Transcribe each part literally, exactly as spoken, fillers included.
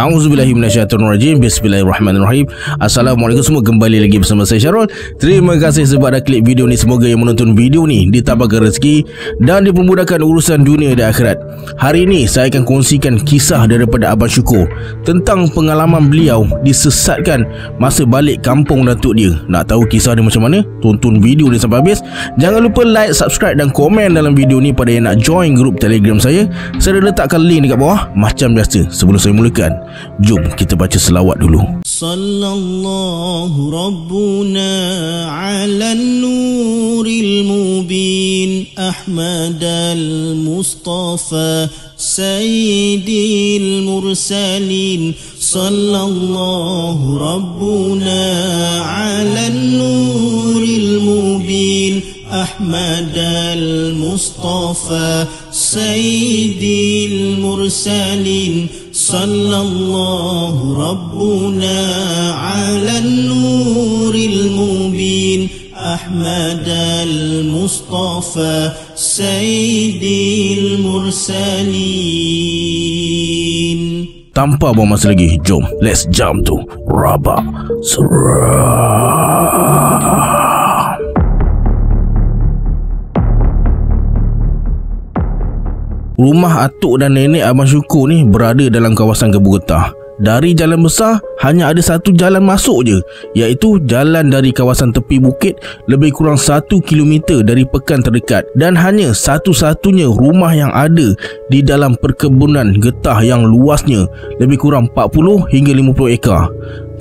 A'udzubillahiminasyaitonirrajim. Bismillahirrahmanirrahim. Assalamualaikum semua, kembali lagi bersama saya Syarul. Terima kasih sebab dah klik video ni. Semoga yang menonton video ni ditambahkan rezeki dan dipermudahkan urusan dunia dan akhirat. Hari ini saya akan kongsikan kisah daripada Abang Syukur tentang pengalaman beliau disesatkan masa balik kampung datuk dia. Nak tahu kisah dia macam mana? Tonton video ni sampai habis. Jangan lupa like, subscribe dan komen dalam video ni pada yang nak join grup Telegram saya. Saya letakkan link dekat bawah macam biasa. Sebelum saya mulakan, jom kita baca selawat dulu. Sallallahu rabbuna ala nuril mubin Ahmad al-Mustafa Sayyidil mursalin. Sallallahu rabbuna ala nuril mubin Ahmad al-Mustafa Sayyidil mursalin. Sallallahu rabbuna ala nuril mubin Ahmad al-Mustafa Sayyidil mursalin. Tanpa buang masa lagi, jom let's jump to Rabah Surah. Rumah atuk dan nenek Abang Syukur ni berada dalam kawasan Kebu Getah. Dari jalan besar, hanya ada satu jalan masuk je, iaitu jalan dari kawasan tepi bukit lebih kurang satu kilometer dari pekan terdekat. Dan hanya satu-satunya rumah yang ada di dalam perkebunan getah yang luasnya lebih kurang empat puluh hingga lima puluh ekar.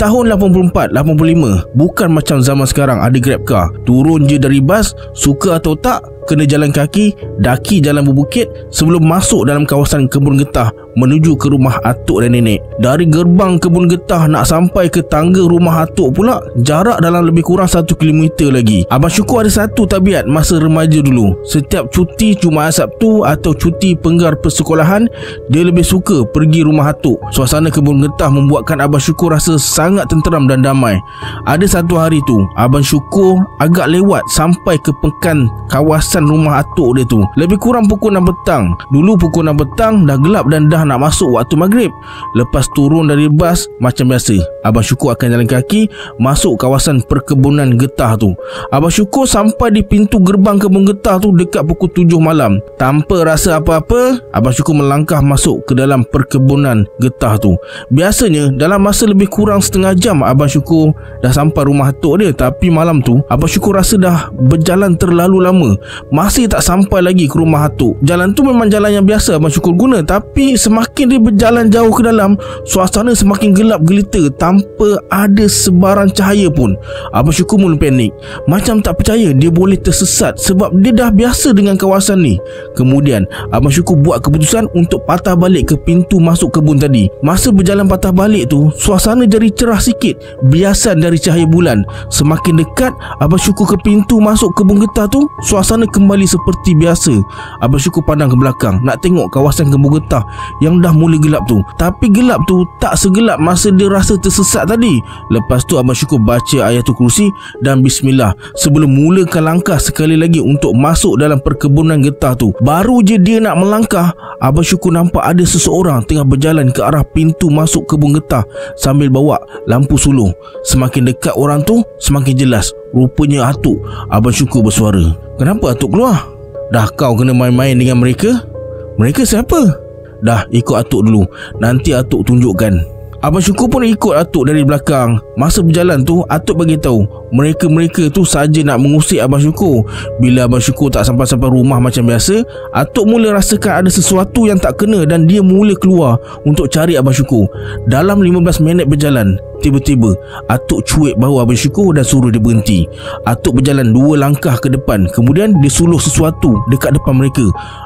Tahun lapan puluh empat lapan puluh lima, bukan macam zaman sekarang ada grab car. Turun je dari bas, suka atau tak, kena jalan kaki, daki jalan berbukit sebelum masuk dalam kawasan kebun getah menuju ke rumah atuk dan nenek. Dari gerbang kebun getah nak sampai ke tangga rumah atuk pula, jarak dalam lebih kurang satu kilometer lagi. Abang Syukur ada satu tabiat masa remaja dulu. Setiap cuti Jumaat Sabtu atau cuti penggar persekolahan, dia lebih suka pergi rumah atuk. Suasana kebun getah membuatkan Abang Syukur rasa sangat sangat tenteram dan damai. Ada satu hari tu, Abang Syukur agak lewat sampai ke pekan kawasan rumah atuk dia tu. Lebih kurang pukul enam petang. Dulu pukul enam petang dah gelap dan dah nak masuk waktu maghrib. Lepas turun dari bas, macam biasa, Abang Syukur akan jalan kaki masuk kawasan perkebunan getah tu. Abang Syukur sampai di pintu gerbang kebun getah tu dekat pukul tujuh malam. Tanpa rasa apa-apa, Abang Syukur melangkah masuk ke dalam perkebunan getah tu. Biasanya dalam masa lebih kurang setengah Setengah jam Abang Syukur dah sampai rumah atuk dia. Tapi malam tu Abang Syukur rasa dah berjalan terlalu lama, masih tak sampai lagi ke rumah atuk. Jalan tu memang jalan yang biasa Abang Syukur guna, tapi semakin dia berjalan jauh ke dalam, suasana semakin gelap gelita tanpa ada sebarang cahaya pun. Abang Syukur mula panik, macam tak percaya dia boleh tersesat sebab dia dah biasa dengan kawasan ni. Kemudian Abang Syukur buat keputusan untuk patah balik ke pintu masuk kebun tadi. Masa berjalan patah balik tu, suasana jadi cerah sikit, biasan dari cahaya bulan. Semakin dekat Abang Syukur ke pintu masuk kebun getah tu, suasana kembali seperti biasa. Abang Syukur pandang ke belakang nak tengok kawasan kebun getah yang dah mula gelap tu. Tapi gelap tu tak segelap masa dia rasa tersesat tadi. Lepas tu Abang Syukur baca ayatul kursi dan bismillah sebelum mulakan langkah sekali lagi untuk masuk dalam perkebunan getah tu. Baru je dia nak melangkah, Abang Syukur nampak ada seseorang tengah berjalan ke arah pintu masuk kebun getah sambil bawa lampu sulung. Semakin dekat orang tu, semakin jelas rupanya atuk. Abang Syukur bersuara, "Kenapa atuk keluar? Dah kau kena main-main dengan mereka? Mereka siapa? Dah ikut atuk dulu, nanti atuk tunjukkan." Abang Syukur pun ikut atuk dari belakang. Masa berjalan tu, atuk bagi tahu mereka-mereka tu saja nak mengusik Abang Syukur. Bila Abang Syukur tak sampai-sampai rumah macam biasa, atuk mula rasakan ada sesuatu yang tak kena dan dia mula keluar untuk cari Abang Syukur. Dalam lima belas minit berjalan, tiba-tiba atuk cuik bahu Abang Syukur dan suruh dia berhenti. Atuk berjalan dua langkah ke depan, kemudian dia suluh sesuatu dekat depan mereka.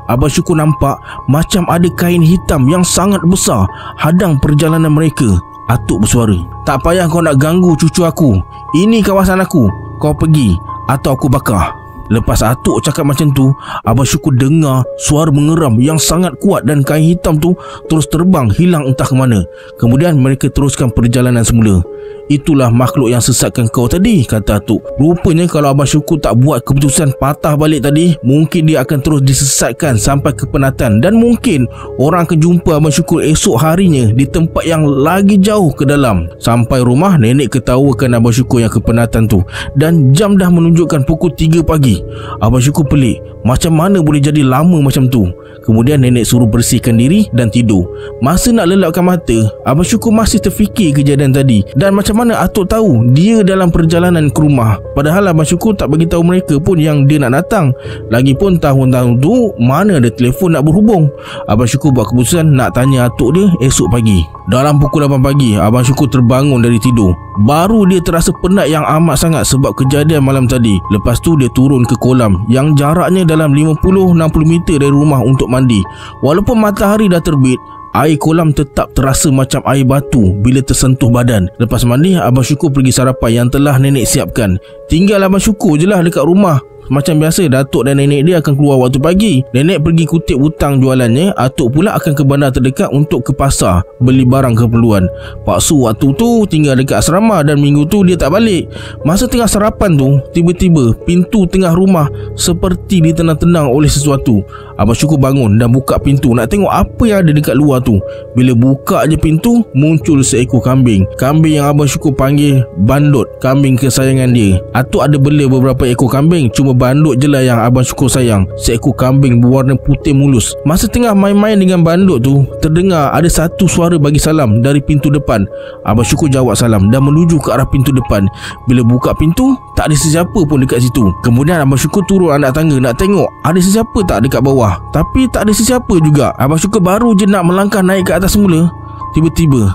Abang Syukur nampak macam ada kain hitam yang sangat besar hadang perjalanan mereka. Atuk bersuara, "Tak payah kau nak ganggu cucu aku. Ini kawasan aku. Kau pergi atau aku bakar." Lepas Atuk cakap macam tu, Abang Syukur dengar suara mengeram yang sangat kuat dan kain hitam tu terus terbang hilang entah ke mana. Kemudian mereka teruskan perjalanan semula. Itulah makhluk yang sesatkan kau tadi, kata Atuk. Rupanya kalau Abang Syukur tak buat keputusan patah balik tadi, mungkin dia akan terus disesatkan sampai kepenatan. Dan mungkin orang akan jumpa Abang Syukur esok harinya di tempat yang lagi jauh ke dalam. Sampai rumah, Nenek ketawakan Abang Syukur yang kepenatan tu. Dan jam dah menunjukkan pukul tiga pagi. Abang Syukur pelik, macam mana boleh jadi lama macam tu. Kemudian Nenek suruh bersihkan diri dan tidur. Masa nak lelapkan mata, Abang Syukur masih terfikir kejadian tadi. Dan macam mana Atuk tahu dia dalam perjalanan ke rumah, padahal Abang Syukur tak bagi tahu mereka pun yang dia nak datang. Lagipun tahun-tahun tu mana ada telefon nak berhubung. Abang Syukur buat keputusan nak tanya Atuk dia esok pagi. Dalam pukul lapan pagi, Abang Syukur terbangun dari tidur. Baru dia terasa penat yang amat sangat sebab kejadian malam tadi. Lepas tu dia turun ke kolam yang jaraknya dalam lima puluh enam puluh meter dari rumah untuk mandi. Walaupun matahari dah terbit, air kolam tetap terasa macam air batu bila tersentuh badan. Lepas mandi, Abang Syukur pergi sarapan yang telah Nenek siapkan. Tinggal Abang Syukur je lah dekat rumah. Macam biasa, Datuk dan Nenek dia akan keluar waktu pagi. Nenek pergi kutip hutang jualannya, Atuk pula akan ke bandar terdekat untuk ke pasar beli barang keperluan. Pak Su waktu tu tinggal dekat asrama dan minggu tu dia tak balik. Masa tengah sarapan tu, tiba-tiba pintu tengah rumah seperti ditenang-tenang oleh sesuatu. Abang Syukur bangun dan buka pintu nak tengok apa yang ada dekat luar tu. Bila buka je pintu, muncul seekor kambing. Kambing yang Abang Syukur panggil Bandut, kambing kesayangan dia. Atuk ada bela beberapa ekor kambing, cuma Bandut je lah yang Abang Syukur sayang. Seekor kambing berwarna putih mulus. Masa tengah main-main dengan Bandut tu, terdengar ada satu suara bagi salam dari pintu depan. Abang Syukur jawab salam dan menuju ke arah pintu depan. Bila buka pintu, tak ada sesiapa pun dekat situ. Kemudian Abang Syukur turun anak tangga nak tengok ada sesiapa tak dekat bawah, tapi tak ada sesiapa juga. Abang Syukur baru je nak melangkah naik ke atas semula, tiba-tiba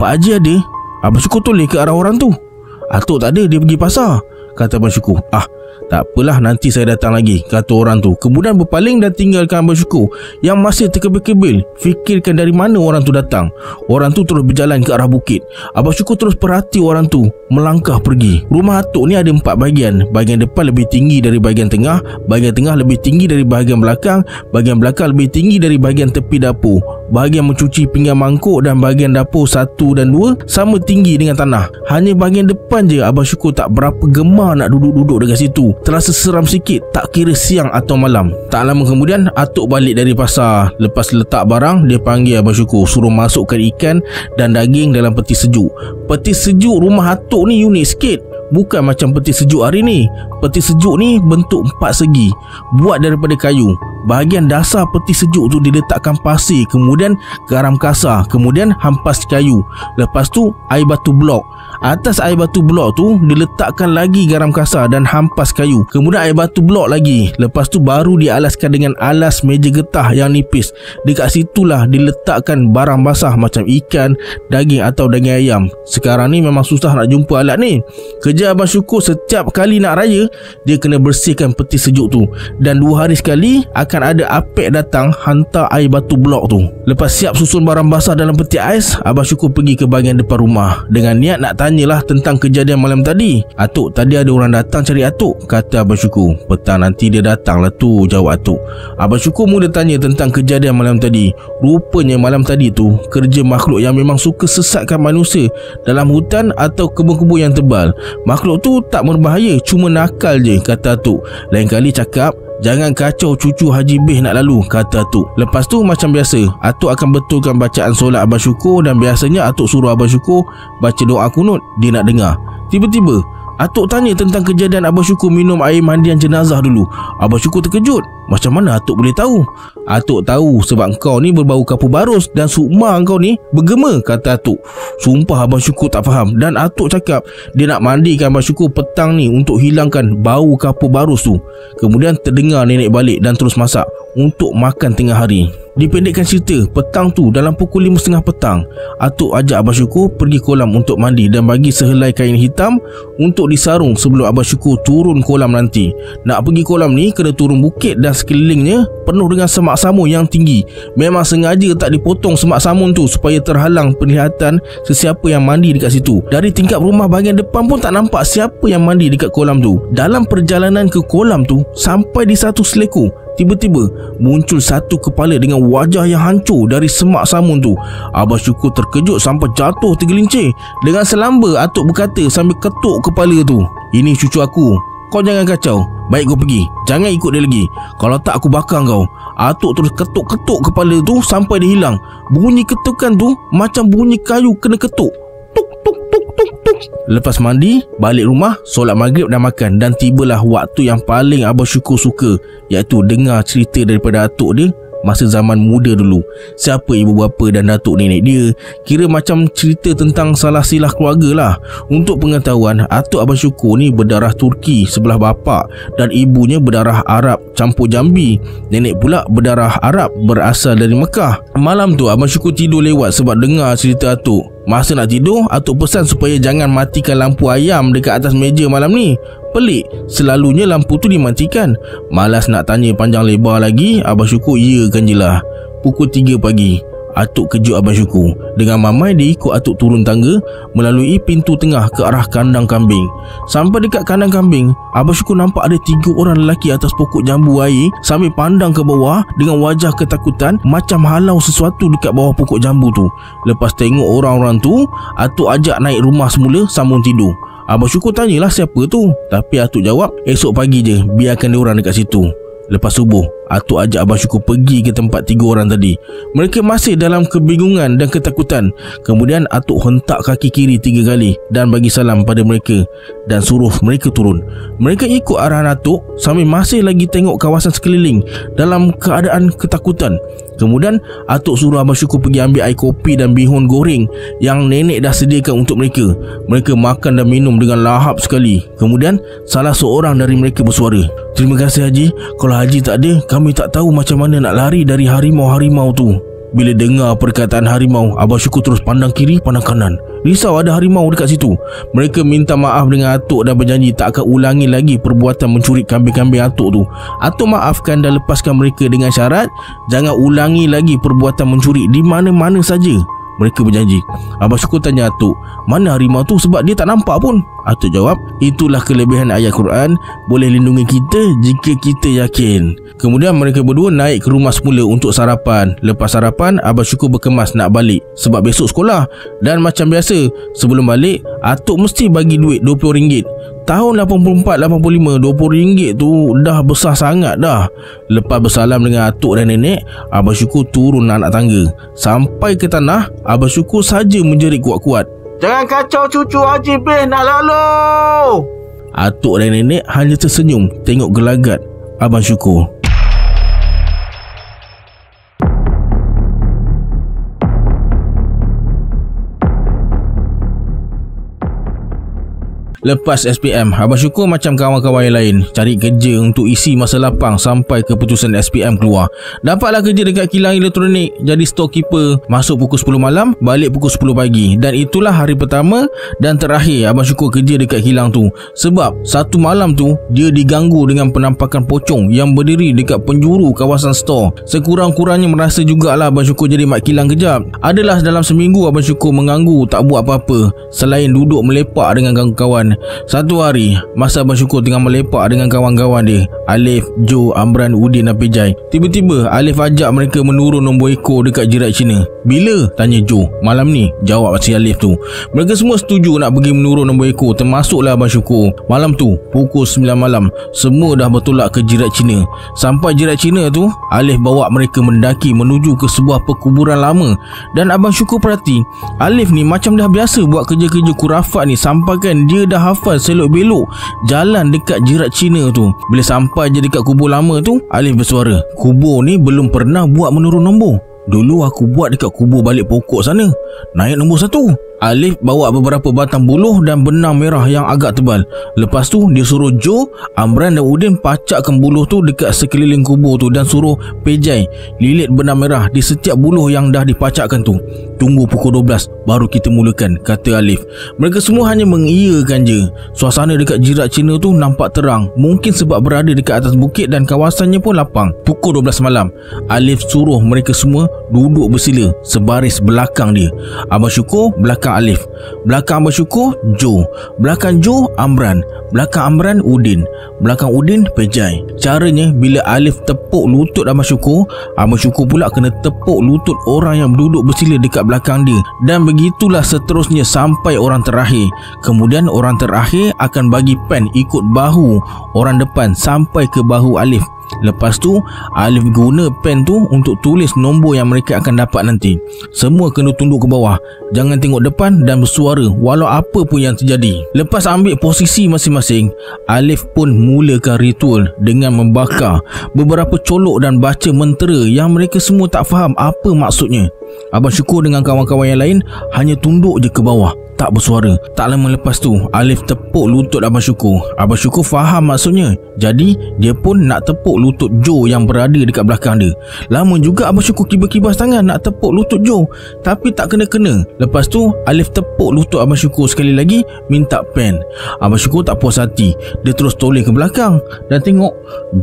Pak Haji ada. Abang Syukur toleh ke arah orang tu. Atuk tak ada, dia pergi pasar, kata Abang Syukur. Ah, tak apalah, nanti saya datang lagi, kata orang tu. Kemudian berpaling dan tinggalkan Abang Syukur yang masih terkebil-kebil fikirkan dari mana orang tu datang. Orang tu terus berjalan ke arah bukit. Abang Syukur terus perhati orang tu melangkah pergi. Rumah Atuk ni ada empat bahagian. Bahagian depan lebih tinggi dari bahagian tengah, bahagian tengah lebih tinggi dari bahagian belakang, bahagian belakang lebih tinggi dari bahagian tepi dapur. Bahagian mencuci pinggan mangkuk dan bahagian dapur satu dan dua sama tinggi dengan tanah. Hanya bahagian depan je Abang Syukur tak berapa gemar nak duduk-duduk dekat situ. Terasa seram sikit, tak kira siang atau malam. Tak lama kemudian, Atuk balik dari pasar. Lepas letak barang, dia panggil Abang Syukur, suruh masukkan ikan dan daging dalam peti sejuk. Peti sejuk rumah Atuk ni unik sikit. Bukan macam peti sejuk hari ni. Peti sejuk ni bentuk empat segi, buat daripada kayu. Bahagian dasar peti sejuk tu diletakkan pasir, kemudian garam kasar, kemudian hampas kayu. Lepas tu air batu blok. Atas air batu blok tu diletakkan lagi garam kasar dan hampas kayu. Kemudian air batu blok lagi. Lepas tu baru dialaskan dengan alas meja getah yang nipis. Dekat situlah diletakkan barang basah macam ikan, daging atau daging ayam. Sekarang ni memang susah nak jumpa alat ni. Kerja Abang Syukur setiap kali nak raya, dia kena bersihkan peti sejuk tu. Dan dua hari sekali akan ada apek datang hantar air batu blok tu. Lepas siap susun barang basah dalam peti ais, Abang Syukur pergi ke bahagian depan rumah dengan niat nak tanyalah tentang kejadian malam tadi. Atuk, tadi ada orang datang cari Atuk, kata Abang Syukur. Petang nanti dia datang lah tu, jawab Atuk. Abang Syukur mula tanya tentang kejadian malam tadi. Rupanya malam tadi tu kerja makhluk yang memang suka sesatkan manusia dalam hutan atau kebun-kebun yang tebal. Makhluk tu tak berbahaya, cuma nakal je, kata Atuk. Lain kali cakap jangan kacau cucu Haji Beh nak lalu, kata Atuk. Lepas tu macam biasa, Atuk akan betulkan bacaan solat Abang Syukur. Dan biasanya Atuk suruh Abang Syukur baca doa kunut dia nak dengar. Tiba-tiba Atuk tanya tentang kejadian Abang Syukur minum air mandian jenazah dulu. Abang Syukur terkejut. Macam mana Atuk boleh tahu? Atuk tahu sebab kau ni berbau kapur barus dan sukma kau ni bergema, kata Atuk. Sumpah Abang Syukur tak faham. Dan Atuk cakap dia nak mandikan Abang Syukur petang ni untuk hilangkan bau kapur barus tu. Kemudian terdengar Nenek balik dan terus masak untuk makan tengah hari. Dipendekkan cerita, petang tu dalam pukul lima tiga puluh petang, Atuk ajak Abang Syukur pergi kolam untuk mandi dan bagi sehelai kain hitam untuk disarung sebelum Abang Syukur turun kolam nanti. Nak pergi kolam ni kena turun bukit dan sekelilingnya penuh dengan semak samun yang tinggi. Memang sengaja tak dipotong semak samun tu supaya terhalang penglihatan sesiapa yang mandi dekat situ. Dari tingkap rumah bahagian depan pun tak nampak siapa yang mandi dekat kolam tu. Dalam perjalanan ke kolam tu, sampai di satu seleku, tiba-tiba muncul satu kepala dengan wajah yang hancur dari semak samun tu. Abang Syukur terkejut sampai jatuh tergelincir. Dengan selamba Atuk berkata sambil ketuk kepala tu, "Ini cucu aku. Kau jangan kacau. Baik kau pergi. Jangan ikut dia lagi. Kalau tak aku bakar kau." Atuk terus ketuk-ketuk kepala tu sampai dia hilang. Bunyi ketukan tu macam bunyi kayu kena ketuk. Tuk tuk tuk tuk tuk. Lepas mandi, balik rumah, solat maghrib dan makan. Dan tibalah waktu yang paling Abang Syukur suka, iaitu dengar cerita daripada atuk dia masa zaman muda dulu. Siapa ibu bapa dan datuk nenek dia. Kira macam cerita tentang salah silah keluarga lah. Untuk pengetahuan, atuk Abang Syukur ni berdarah Turki sebelah bapa, dan ibunya berdarah Arab campur Jambi. Nenek pula berdarah Arab berasal dari Mekah. Malam tu Abang Syukur tidur lewat sebab dengar cerita atuk. Masa nak tidur, Atuk pesan supaya jangan matikan lampu ayam dekat atas meja malam ni. Pelik, selalunya lampu tu dimatikan. Malas nak tanya panjang lebar lagi, Abang Syukur iyakan je lah. Pukul tiga pagi, Atuk kejut Abang Syukur. Dengan mamai, dia ikut Atuk turun tangga melalui pintu tengah ke arah kandang kambing. Sampai dekat kandang kambing, Abang Syukur nampak ada tiga orang lelaki atas pokok jambu air sambil pandang ke bawah dengan wajah ketakutan macam halau sesuatu dekat bawah pokok jambu tu. Lepas tengok orang-orang tu, Atuk ajak naik rumah semula sambung tidur. Abang Syukur tanyalah siapa tu, tapi Atuk jawab, "Esok pagi je, biarkan dia orang dekat situ." Lepas subuh, Atuk ajak Abang Syukur pergi ke tempat tiga orang tadi. Mereka masih dalam kebingungan dan ketakutan. Kemudian Atuk hentak kaki kiri tiga kali dan bagi salam pada mereka dan suruh mereka turun. Mereka ikut arahan Atuk sambil masih lagi tengok kawasan sekeliling dalam keadaan ketakutan. Kemudian Atuk suruh Abang Syukur pergi ambil air kopi dan bihun goreng yang nenek dah sediakan untuk mereka. Mereka makan dan minum dengan lahap sekali. Kemudian salah seorang dari mereka bersuara, "Terima kasih Haji. Kalau Haji tak ada, kami tak tahu macam mana nak lari dari harimau-harimau tu." Bila dengar perkataan harimau, Abang Syukur terus pandang kiri, pandang kanan. Risau ada harimau dekat situ. Mereka minta maaf dengan Atuk dan berjanji tak akan ulangi lagi perbuatan mencuri kambing-kambing Atuk tu. Atuk maafkan dan lepaskan mereka dengan syarat jangan ulangi lagi perbuatan mencuri di mana-mana saja. Mereka berjanji. Abang Syukur tanya Atuk, "Mana harimau tu sebab dia tak nampak pun?" Atuk jawab, "Itulah kelebihan ayat Quran, boleh lindungi kita jika kita yakin." Kemudian mereka berdua naik ke rumah semula untuk sarapan. Lepas sarapan, Abang Syukur berkemas nak balik sebab besok sekolah. Dan macam biasa, sebelum balik, Atuk mesti bagi duit dua puluh ringgit. Tahun lapan puluh empat lapan puluh lima, dua puluh ringgit tu dah besar sangat dah. Lepas bersalam dengan Atuk dan nenek, Abang Syukur turun anak tangga. Sampai ke tanah, Abang Syukur saja menjerit kuat-kuat, "Jangan kacau cucu Haji Beh nak lalu." Atuk dan nenek hanya tersenyum tengok gelagat Abang Syukur. Lepas S P M, Abang Syukur macam kawan-kawan yang lain cari kerja untuk isi masa lapang sampai keputusan S P M keluar. Dapatlah kerja dekat kilang elektronik jadi storekeeper. Masuk pukul sepuluh malam, balik pukul sepuluh pagi. Dan itulah hari pertama dan terakhir Abang Syukur kerja dekat kilang tu. Sebab satu malam tu dia diganggu dengan penampakan pocong yang berdiri dekat penjuru kawasan stor. Sekurang-kurangnya merasa jugalah Abang Syukur jadi mak kilang kejap. Adalah dalam seminggu Abang Syukur mengganggu tak buat apa-apa selain duduk melepak dengan kawan-kawan. Satu hari, masa Abang Syukur tengah melepak dengan kawan-kawan dia, Alif, Joe, Amran, Udin dan Pejai, tiba-tiba Alif ajak mereka menurun nombor ekor dekat jirat Cina. "Bila?" tanya Joe. "Malam ni," jawab si Alif tu. Mereka semua setuju nak pergi menurun nombor ekor, termasuklah Abang Syukur. Malam tu, pukul sembilan malam, semua dah bertolak ke jirat Cina. Sampai jirat Cina tu, Alif bawa mereka mendaki menuju ke sebuah perkuburan lama. Dan Abang Syukur perhati, Alif ni macam dah biasa buat kerja-kerja kurafat ni, sampai kan dia dah hafal selok-belok jalan dekat jirat Cina tu. Bila sampai je dekat kubur lama tu, Alif bersuara, "Kubur ni belum pernah buat menurun nombor. Dulu aku buat dekat kubur balik pokok sana. Naik nombor satu. Alif bawa beberapa batang buluh dan benang merah yang agak tebal. Lepas tu dia suruh Joe, Amran dan Udin pacakkan buluh tu dekat sekeliling kubur tu dan suruh Pejai lilit benang merah di setiap buluh yang dah dipacakkan tu. Tunggu pukul dua belas baru kita mulakan, kata Alif. Mereka semua hanya mengiyakan je. Suasana dekat jirat Cina tu nampak terang. Mungkin sebab berada dekat atas bukit dan kawasannya pun lapang. Pukul dua belas malam, Alif suruh mereka semua duduk bersila sebaris belakang dia. Abang Syukur belakang Alif, belakang Abang Syukur Joe, belakang Joe Amran, belakang Amran Udin, belakang Udin Pejai. Caranya bila Alif tepuk lutut Abang Syukur, Abang Syukur pula kena tepuk lutut orang yang duduk bersila dekat belakang dia. Dan begitulah seterusnya sampai orang terakhir. Kemudian orang terakhir akan bagi pen ikut bahu orang depan sampai ke bahu Alif. Lepas tu Alif guna pen tu untuk tulis nombor yang mereka akan dapat nanti. Semua kena tunduk ke bawah, jangan tengok depan dan bersuara walau apa pun yang terjadi. Lepas ambil posisi masing-masing, Alif pun mulakan ritual dengan membakar beberapa colok dan baca mentera yang mereka semua tak faham apa maksudnya. Abang Syukur dengan kawan-kawan yang lain hanya tunduk je ke bawah, tak bersuara. Tak lama lepas tu Alif tepuk lutut Abang Syukur. Abang Syukur faham maksudnya, jadi dia pun nak tepuk lutut Joe yang berada dekat belakang dia. Lama juga Abang Syukur kibas-kibas tangan nak tepuk lutut Joe, tapi tak kena-kena. Lepas tu Alif tepuk lutut Abang Syukur sekali lagi, minta pen. Abang Syukur tak puas hati, dia terus toleh ke belakang dan tengok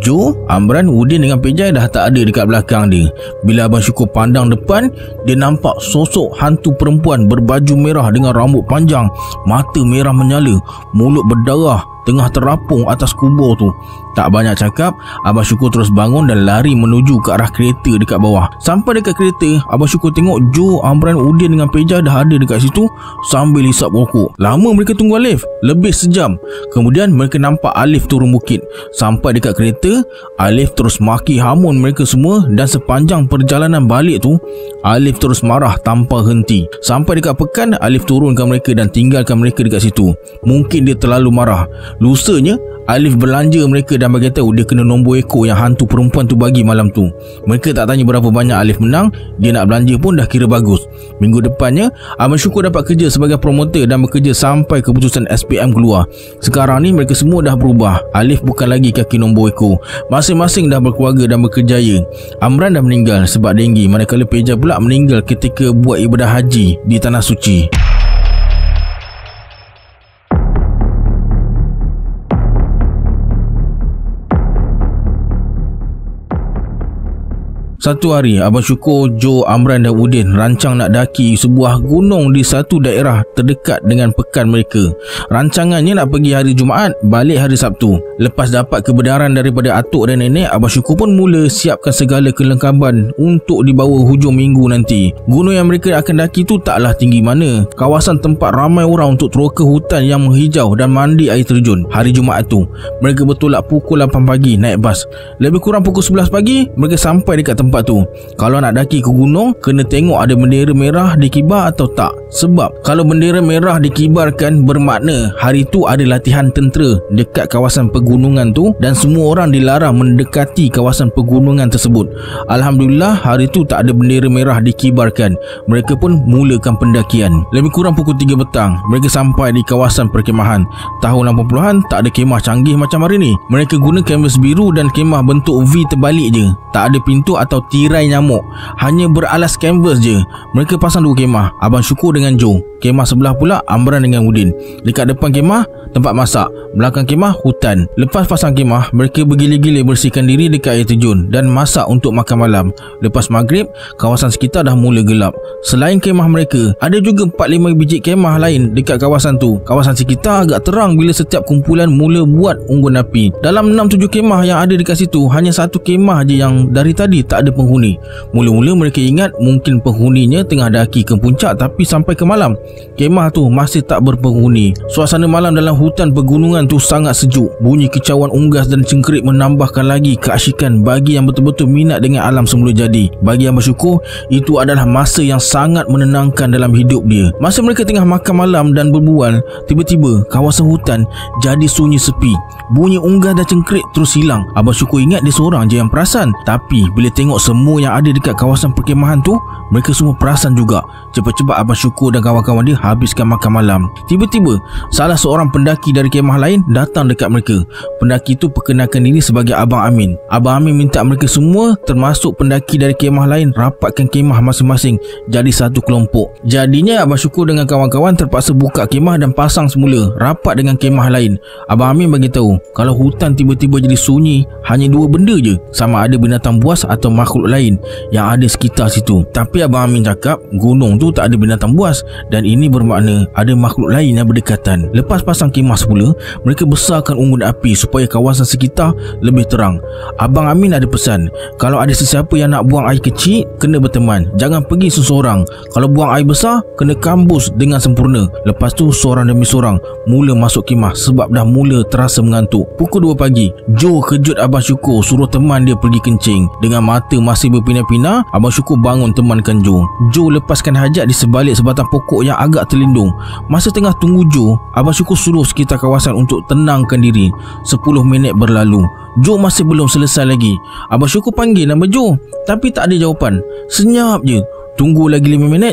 Joe, Amran, Udin dengan Pejai dah tak ada dekat belakang dia. Bila Abang Syukur pandang depan, dia nampak sosok hantu perempuan berbaju merah dengan rambut panjang, mata merah menyala, mulut berdarah, tengah terapung atas kubur tu. Tak banyak cakap, Abang Syukur terus bangun dan lari menuju ke arah kereta dekat bawah. Sampai dekat kereta, Abang Syukur tengok Joe, Amran, Udin dengan Pejai dah ada dekat situ sambil hisap rokok. Lama mereka tunggu Alif, lebih sejam. Kemudian mereka nampak Alif turun bukit. Sampai dekat kereta, Alif terus maki hamun mereka semua dan sepanjang perjalanan balik tu Alif terus marah tanpa henti. Sampai dekat pekan, Alif turunkan mereka dan tinggalkan mereka dekat situ. Mungkin dia terlalu marah. Lusanya Alif belanja mereka dan bagi tahu dia kena nombor ekor yang hantu perempuan tu bagi malam tu. Mereka tak tanya berapa banyak Alif menang, dia nak belanja pun dah kira bagus. Minggu depannya, Abang Syukur dapat kerja sebagai promoter dan bekerja sampai keputusan S P M keluar. Sekarang ni mereka semua dah berubah. Alif bukan lagi kaki nombor ekor. Masing-masing dah berkeluarga dan berkerjaya. Amran dah meninggal sebab denggi, manakala Pejai pula meninggal ketika buat ibadah haji di Tanah Suci. Satu hari, Abang Syukur, Joe, Amran dan Udin rancang nak daki sebuah gunung di satu daerah terdekat dengan pekan mereka. Rancangannya nak pergi hari Jumaat, balik hari Sabtu. Lepas dapat kebenaran daripada Atuk dan Nenek, Abang Syukur pun mula siapkan segala kelengkapan untuk dibawa hujung minggu nanti. Gunung yang mereka akan daki tu taklah tinggi mana. Kawasan tempat ramai orang untuk teroka hutan yang menghijau dan mandi air terjun. Hari Jumaat tu, mereka bertolak pukul lapan pagi naik bas. Lebih kurang pukul sebelas pagi, mereka sampai dekat tempat tu. Kalau nak daki ke gunung, kena tengok ada bendera merah dikibar atau tak. Sebab kalau bendera merah dikibarkan, bermakna hari tu ada latihan tentera dekat kawasan pegunungan tu dan semua orang dilarang mendekati kawasan pegunungan tersebut. Alhamdulillah hari tu tak ada bendera merah dikibarkan. Mereka pun mulakan pendakian. Lebih kurang pukul tiga petang, mereka sampai di kawasan perkemahan. Tahun lapan puluhan tak ada kemah canggih macam hari ni. Mereka guna kanvas biru dan kemah bentuk V terbalik je. Tak ada pintu atau tirai nyamuk, hanya beralas kanvas je. Mereka pasang dua kemah, Abang Syukur dengan Joe. Kemah sebelah pula Amran dengan Udin. Dekat depan kemah tempat masak, belakang kemah hutan. Lepas pasang kemah, mereka bergila-gila bersihkan diri dekat air terjun dan masak untuk makan malam. Lepas maghrib, kawasan sekitar dah mula gelap. Selain kemah mereka, ada juga empat lima biji kemah lain dekat kawasan tu. Kawasan sekitar agak terang bila setiap kumpulan mula buat unggun api. Dalam enam tujuh kemah yang ada dekat situ, hanya satu kemah je yang dari tadi tak ada penghuni. Mula-mula mereka ingat mungkin penghuninya tengah daki ke puncak, tapi sampai ke malam, kemah tu masih tak berpenghuni. Suasana malam dalam hutan pegunungan tu sangat sejuk. Bunyi kicauan unggas dan cengkerik menambahkan lagi keasyikan bagi yang betul-betul minat dengan alam semula jadi. Bagi yang bersyukur, itu adalah masa yang sangat menenangkan dalam hidup dia. Masa mereka tengah makan malam dan berbual, tiba-tiba kawasan hutan jadi sunyi sepi. Bunyi unggas dan cengkerik terus hilang. Abang Syukur ingat dia seorang je yang perasan, tapi bila tengok Semua yang ada dekat kawasan perkemahan tu, mereka semua perasan juga. Cepat-cepat Abang Syukur dan kawan-kawan dia habiskan makan malam. Tiba-tiba, salah seorang pendaki dari kemah lain datang dekat mereka. Pendaki itu perkenalkan diri sebagai Abang Amin. Abang Amin minta mereka semua, termasuk pendaki dari kemah lain, rapatkan kemah masing-masing jadi satu kelompok. Jadinya Abang Syukur dengan kawan-kawan terpaksa buka kemah dan pasang semula, rapat dengan kemah lain. Abang Amin bagi tahu, kalau hutan tiba-tiba jadi sunyi, hanya dua benda je, sama ada binatang buas atau makhluk lain yang ada sekitar situ. Tapi Abang Amin cakap gunung tu tak ada binatang buas, dan ini bermakna ada makhluk lain yang berdekatan. Lepas pasang kemah semula, mereka besarkan unggun api supaya kawasan sekitar lebih terang. Abang Amin ada pesan, kalau ada sesiapa yang nak buang air kecil, kena berteman, jangan pergi seseorang. Kalau buang air besar, kena kambus dengan sempurna. Lepas tu seorang demi seorang mula masuk kemah sebab dah mula terasa mengantuk. Pukul dua pagi, Joe kejut Abang Syukur suruh teman dia pergi kencing. Dengan mata masih berpindah-pindah, Abang Syukur bangun temankan Joe. Joe lepaskan hajat di sebalik sebatang pokok yang agak terlindung. Masa tengah tunggu Joe, Abang Syukur suruh sekitar kawasan untuk tenangkan diri. Sepuluh minit berlalu, Joe masih belum selesai lagi. Abang Syukur panggil nama Joe, tapi tak ada jawapan. Senyap je. Tunggu lagi lima minit,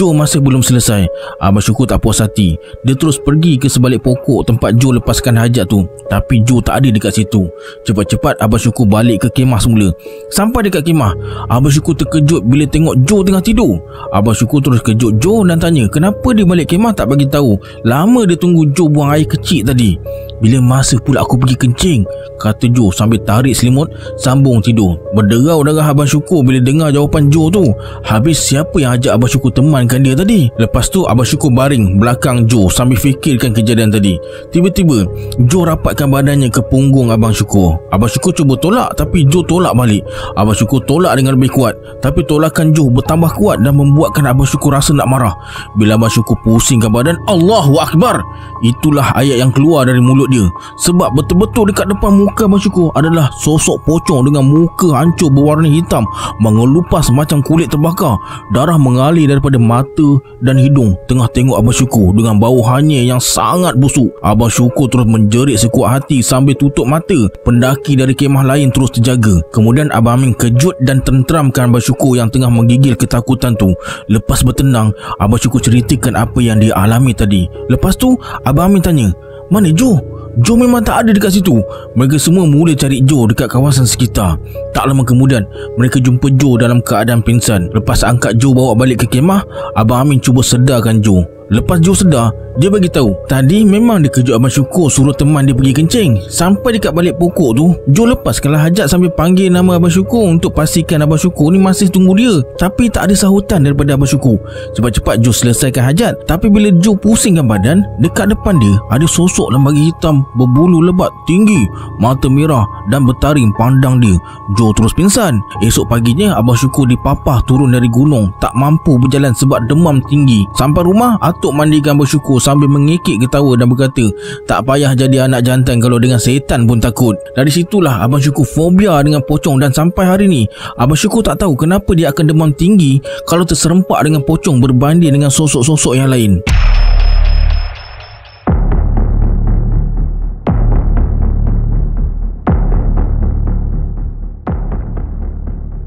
Joe masih belum selesai. Abang Syukur tak puas hati. Dia terus pergi ke sebalik pokok tempat Joe lepaskan hajat tu, tapi Joe tak ada dekat situ. Cepat-cepat Abang Syukur balik ke kemah semula. Sampai dekat kemah, Abang Syukur terkejut bila tengok Joe tengah tidur. Abang Syukur terus kejut Joe dan tanya kenapa dia balik kemah tak bagi tahu. Lama dia tunggu Joe buang air kecil tadi. Bila masa pula aku pergi kencing, kata Joe sambil tarik selimut sambung tidur. Berderau darah Abang Syukur bila dengar jawapan Joe tu. Habis siapa yang ajak Abang Syukur temankan dia tadi? Lepas tu Abang Syukur baring belakang Joe sambil fikirkan kejadian tadi. Tiba-tiba Joe rapatkan badannya ke punggung Abang Syukur. Abang Syukur cuba tolak, tapi Joe tolak balik. Abang Syukur tolak dengan lebih kuat, tapi tolakan Joe bertambah kuat dan membuatkan Abang Syukur rasa nak marah. Bila Abang Syukur pusingkan badan, Allahu Akbar, itulah ayat yang keluar dari mulut dia. Sebab betul-betul dekat depan muka Abang Syukur adalah sosok pocong dengan muka hancur berwarna hitam, mengelupas macam kulit terbakar. Darah mengalir daripada mata dan hidung. Tengah tengok Abang Syukur dengan bau hanyir yang sangat busuk. Abang Syukur terus menjerit sekuat hati sambil tutup mata. Pendaki dari kemah lain terus terjaga. Kemudian Abang Amin kejut dan tenteramkan Abang Syukur yang tengah menggigil ketakutan tu. Lepas bertenang, Abang Syukur ceritakan apa yang dia alami tadi. Lepas tu Abang Amin tanya, mana Joe? Joe memang tak ada dekat situ. Mereka semua mula cari Joe dekat kawasan sekitar. Tak lama kemudian, mereka jumpa Joe dalam keadaan pingsan. Lepas angkat Joe bawa balik ke kemah, Abang Amin cuba sedarkan Joe. Lepas Joe sedar, dia bagi tahu tadi memang dia kejut Abang Syukur suruh teman dia pergi kencing. Sampai dekat balik pokok tu, Joe lepaskanlah hajat sambil panggil nama Abang Syukur untuk pastikan Abang Syukur ni masih tunggu dia. Tapi tak ada sahutan daripada Abang Syukur. Cepat-cepat Joe selesaikan hajat. Tapi bila Joe pusingkan badan, dekat depan dia ada sosok lembaga hitam berbulu lebat tinggi, mata merah dan bertaring pandang dia. Joe terus pingsan. Esok paginya, Abang Syukur dipapah turun dari gunung, tak mampu berjalan sebab demam tinggi. Sampai rumah, Atuk mandikan Abang Syukur sambil mengekik ketawa dan berkata, tak payah jadi anak jantan kalau dengan setan pun takut. Dari situlah Abang Syukur fobia dengan pocong, dan sampai hari ni Abang Syukur tak tahu kenapa dia akan demam tinggi kalau terserempak dengan pocong berbanding dengan sosok-sosok yang lain.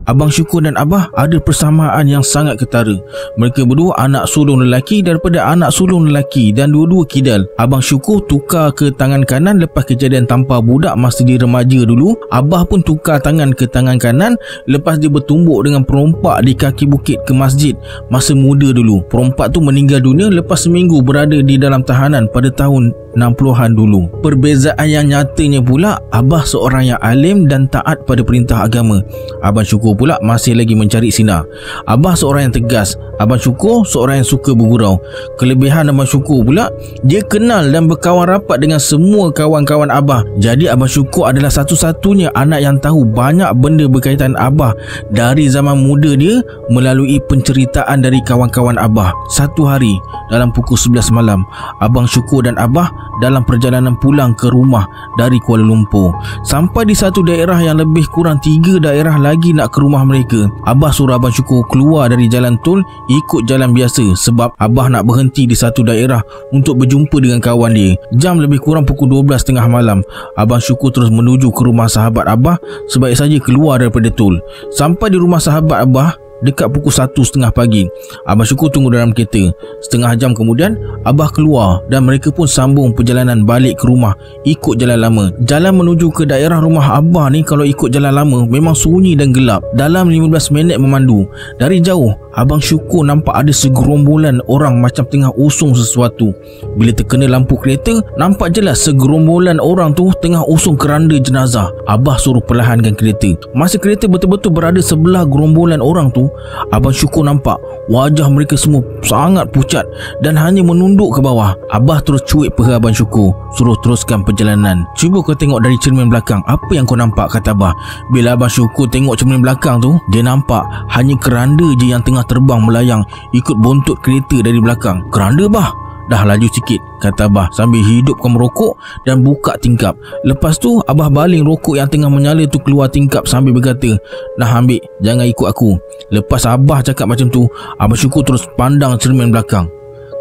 Abang Syukur dan Abah ada persamaan yang sangat ketara. Mereka berdua anak sulung lelaki daripada anak sulung lelaki dan dua-dua kidal. Abang Syukur tukar ke tangan kanan lepas kejadian tampar budak masa dia remaja dulu. Abah pun tukar tangan ke tangan kanan lepas dia bertumbuk dengan perompak di kaki bukit ke masjid masa muda dulu. Perompak tu meninggal dunia lepas seminggu berada di dalam tahanan pada tahun enam puluhan dulu. Perbezaan yang nyatanya pula, Abah seorang yang alim dan taat pada perintah agama. Abang Syukur pula masih lagi mencari sinar. Abah seorang yang tegas, Abang Syukur seorang yang suka bergurau. Kelebihan Abang Syukur pula, dia kenal dan berkawan rapat dengan semua kawan-kawan Abah. Jadi Abang Syukur adalah satu-satunya anak yang tahu banyak benda berkaitan Abah dari zaman muda dia melalui penceritaan dari kawan-kawan Abah. Satu hari dalam pukul sebelas malam, Abang Syukur dan Abah dalam perjalanan pulang ke rumah dari Kuala Lumpur. Sampai di satu daerah yang lebih kurang tiga daerah lagi nak ke rumah rumah mereka. Abah suruh Abang Syukur keluar dari jalan tol, ikut jalan biasa sebab Abah nak berhenti di satu daerah untuk berjumpa dengan kawan dia. Jam lebih kurang pukul dua belas tiga puluh malam. Abang Syukur terus menuju ke rumah sahabat Abah, sebaik saja keluar daripada tol. Sampai di rumah sahabat Abah dekat pukul satu tiga puluh pagi. Abang Syukur tunggu dalam kereta. Setengah jam kemudian Abah keluar dan mereka pun sambung perjalanan balik ke rumah ikut jalan lama. Jalan menuju ke daerah rumah Abah ni kalau ikut jalan lama memang sunyi dan gelap. Dalam lima belas minit memandu, dari jauh Abang Syukur nampak ada segerombolan orang macam tengah usung sesuatu. Bila terkena lampu kereta, nampak jelas segerombolan orang tu tengah usung keranda jenazah. Abah suruh perlahankan kereta. Masa kereta betul-betul berada sebelah gerombolan orang tu, Abang Syukur nampak wajah mereka semua sangat pucat dan hanya menunduk ke bawah. Abah terus cuik peha Abang Syukur, suruh teruskan perjalanan. "Cuba kau tengok dari cermin belakang, apa yang kau nampak?" kata Abah. Bila Abang Syukur tengok cermin belakang tu, dia nampak hanya keranda je yang tengah terbang melayang ikut bontot kereta dari belakang. "Keranda, Bah? Dah laju sikit," kata Abah sambil hidupkan merokok dan buka tingkap. Lepas tu Abah baling rokok yang tengah menyala tu keluar tingkap sambil berkata, "Dah ambil, jangan ikut aku." Lepas Abah cakap macam tu, Abang Syukur terus pandang cermin belakang.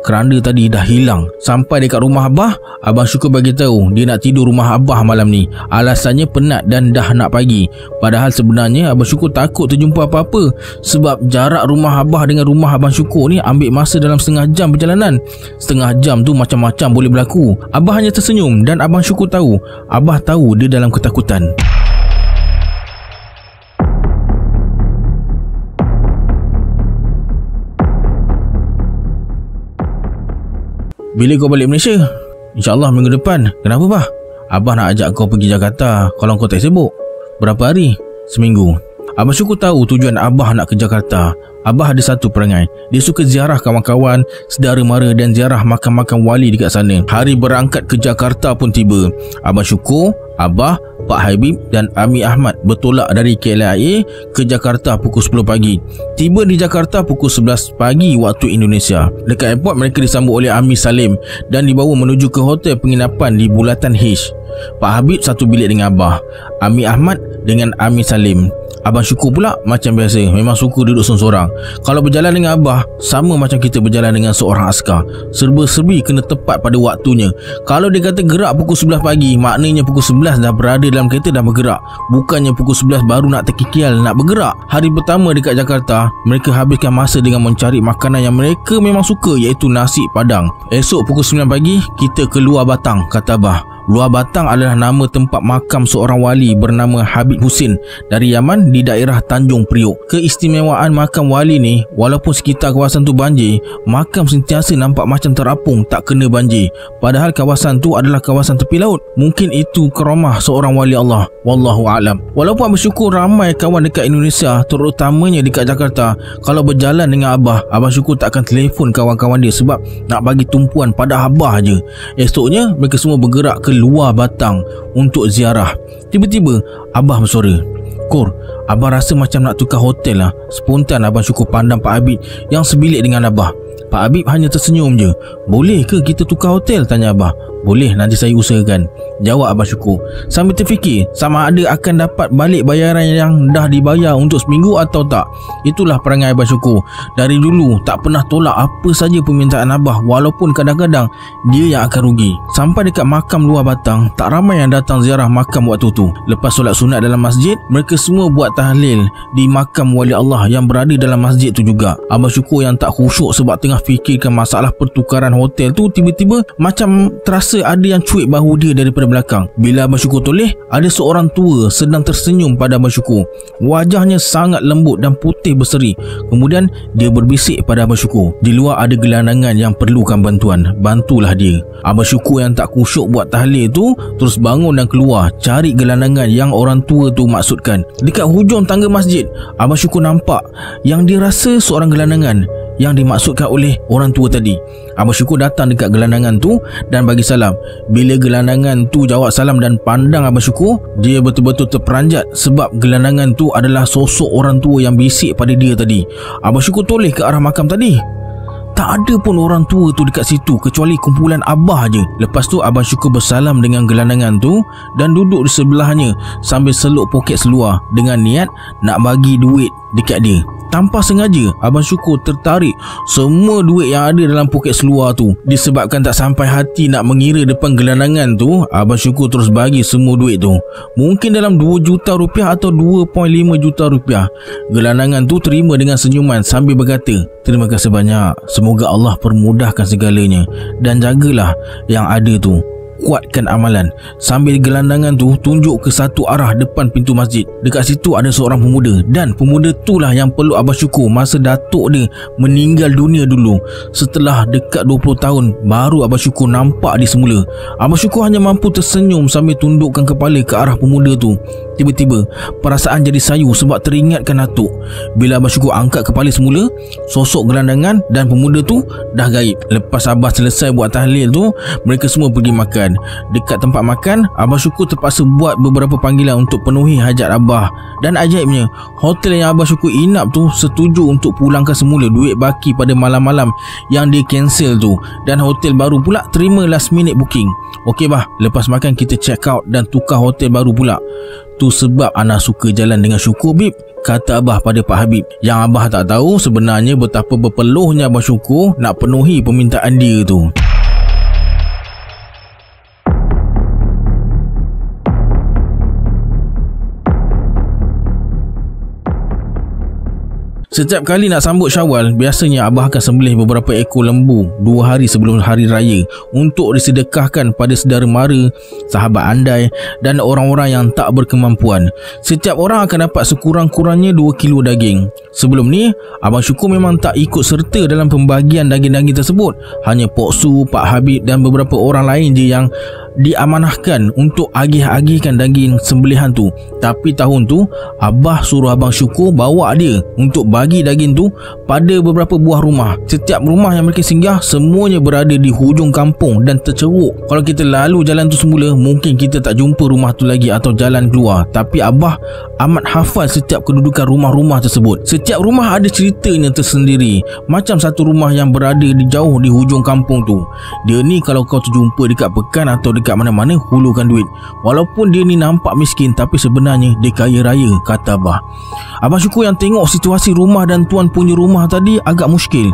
Keranda tadi dah hilang. Sampai dekat rumah Abah, Abang Syukur bagi tahu dia nak tidur rumah Abah malam ni. Alasannya penat dan dah nak pagi. Padahal sebenarnya Abang Syukur takut terjumpa apa-apa sebab jarak rumah Abah dengan rumah Abang Syukur ni ambil masa dalam setengah jam perjalanan. Setengah jam tu macam-macam boleh berlaku. Abah hanya tersenyum dan Abang Syukur tahu Abah tahu dia dalam ketakutan. "Bila kau balik Malaysia?" "InsyaAllah minggu depan." "Kenapa, Bah?" "Abah nak ajak kau pergi Jakarta kalau kau tak sibuk." "Berapa hari?" "Seminggu." Abang Syukur tahu tujuan Abah nak ke Jakarta. Abah ada satu perangai. Dia suka ziarah kawan-kawan, sedara mara dan ziarah makam-makam wali dekat sana. Hari berangkat ke Jakarta pun tiba. Abang Syukur, Abah, Pak Habib dan Ami Ahmad bertolak dari K L I A ke Jakarta pukul sepuluh pagi. Tiba di Jakarta pukul sebelas pagi waktu Indonesia. Dekat airport mereka disambut oleh Ami Salim dan dibawa menuju ke hotel penginapan di Bulatan H. Pak Habib satu bilik dengan Abah, Ami Ahmad dengan Ami Salim. Abang Syukur pula macam biasa, memang suka duduk seorang-seorang. Kalau berjalan dengan Abah, sama macam kita berjalan dengan seorang askar. Serba-serbi kena tepat pada waktunya. Kalau dia kata gerak pukul sebelas pagi, maknanya pukul sebelas dah berada dalam kereta dan bergerak. Bukannya pukul sebelas baru nak terkikial, nak bergerak. Hari pertama dekat Jakarta, mereka habiskan masa dengan mencari makanan yang mereka memang suka, iaitu nasi padang. "Esok pukul sembilan pagi, kita ke Luar Batang," kata Abah. Luar Batang adalah nama tempat makam seorang wali bernama Habib Husin dari Yaman di daerah Tanjung Priok. Keistimewaan makam wali ni, walaupun sekitar kawasan tu banjir, makam sentiasa nampak macam terapung tak kena banjir. Padahal kawasan tu adalah kawasan tepi laut. Mungkin itu keromah seorang wali Allah. Wallahu alam. Walaupun Abang Syukur ramai kawan dekat Indonesia, terutamanya dekat Jakarta, kalau berjalan dengan Abah, Abang Syukur tak akan telefon kawan-kawan dia sebab nak bagi tumpuan pada Abah je. Esoknya mereka semua bergerak ke Luar Batang untuk ziarah. Tiba-tiba Abah bersuara, "Kur, Abah rasa macam nak tukar hotel lah." Spontan Abang Syukur pandang Pak Habib yang sebilik dengan Abah. Pak Habib hanya tersenyum je. "Boleh ke kita tukar hotel?" tanya Abah. "Boleh, nanti saya usahakan," jawab Abang Syukur sambil terfikir sama ada akan dapat balik bayaran yang dah dibayar untuk seminggu atau tak. Itulah perangai Abang Syukur. Dari dulu tak pernah tolak apa saja permintaan Abah, walaupun kadang-kadang dia yang akan rugi. Sampai dekat makam Luar Batang, tak ramai yang datang ziarah makam waktu tu. Lepas solat sunat dalam masjid, mereka semua buat tahlil di makam wali Allah yang berada dalam masjid tu juga. Abang Syukur yang tak khusyuk sebab tengah fikirkan masalah pertukaran hotel tu, tiba-tiba macam terasa ada yang cuik bahu dia daripada belakang. Bila Abang Syukur toleh, ada seorang tua sedang tersenyum pada Abang Syukur. Wajahnya sangat lembut dan putih berseri. Kemudian dia berbisik pada Abang Syukur, "Di luar ada gelandangan yang perlukan bantuan, bantulah dia." Abang Syukur yang tak kusyuk buat tahlil tu terus bangun dan keluar cari gelandangan yang orang tua tu maksudkan. Dekat hujung tangga masjid, Abang Syukur nampak yang dia rasa seorang gelandangan yang dimaksudkan oleh orang tua tadi. Abang Syukur datang dekat gelandangan tu dan bagi salam. Bila gelandangan tu jawab salam dan pandang Abang Syukur, dia betul-betul terperanjat sebab gelandangan tu adalah sosok orang tua yang bisik pada dia tadi. Abang Syukur toleh ke arah makam tadi. Tak ada pun orang tua tu dekat situ kecuali kumpulan Abah je. Lepas tu Abang Syukur bersalam dengan gelandangan tu dan duduk di sebelahnya sambil seluk poket seluar dengan niat nak bagi duit dekat dia. Tanpa sengaja Abang Syukur tertarik semua duit yang ada dalam poket seluar tu. Disebabkan tak sampai hati nak mengira depan gelandangan tu, Abang Syukur terus bagi semua duit tu. Mungkin dalam dua juta rupiah atau dua koma lima juta rupiah. Gelandangan tu terima dengan senyuman sambil berkata, "Terima kasih banyak. Semoga Allah permudahkan segalanya dan jagalah yang ada tu. Kuatkan amalan." Sambil gelandangan tu tunjuk ke satu arah depan pintu masjid. Dekat situ ada seorang pemuda, dan pemuda itulah yang peluk Abang Syukur masa datuk dia meninggal dunia dulu. Setelah dekat dua puluh tahun baru Abang Syukur nampak dia semula. Abang Syukur hanya mampu tersenyum sambil tundukkan kepala ke arah pemuda tu. Tiba-tiba perasaan jadi sayu sebab teringatkan atuk. Bila Abang Syukur angkat kepala semula, sosok gelandangan dan pemuda tu dah gaib. Lepas Abah selesai buat tahlil tu, mereka semua pergi makan. Dekat tempat makan, Abang Syukur terpaksa buat beberapa panggilan untuk penuhi hajat Abah. Dan ajaibnya, hotel yang Abang Syukur inap tu setuju untuk pulangkan semula duit baki pada malam-malam yang dia cancel tu, dan hotel baru pula terima last minute booking. Okey bah, lepas makan kita check out dan tukar hotel baru pula. Tu sebab anak suka jalan dengan Syukur bib, kata Abah pada Pak Habib. Yang Abah tak tahu sebenarnya betapa berpeluhnya Abang Syukur nak penuhi permintaan dia tu. Setiap kali nak sambut Syawal, biasanya Abah akan sembelih beberapa ekor lembu dua hari sebelum hari raya untuk disedekahkan pada saudara mara, sahabat andai dan orang-orang yang tak berkemampuan. Setiap orang akan dapat sekurang-kurangnya dua kilo daging. Sebelum ni, Abang Syukur memang tak ikut serta dalam pembagian daging-daging tersebut. Hanya Pok Su, Pak Habib dan beberapa orang lain je yang diamanahkan untuk agih-agihkan daging sembelihan tu. Tapi tahun tu, Abah suruh Abang Syukur bawa dia untuk bagi daging tu pada beberapa buah rumah. Setiap rumah yang mereka singgah semuanya berada di hujung kampung dan terceruk. Kalau kita lalu jalan tu semula, mungkin kita tak jumpa rumah tu lagi atau jalan keluar. Tapi Abah amat hafal setiap kedudukan rumah-rumah tersebut. Setiap rumah ada ceritanya tersendiri. Macam satu rumah yang berada di jauh di hujung kampung tu, dia ni kalau kau terjumpa dekat pekan atau dekat mana-mana, hulurkan duit. Walaupun dia ni nampak miskin, tapi sebenarnya dia kaya raya, kata Abah. Abang Syukur yang tengok situasi rumah dan tuan punya rumah tadi agak muskil.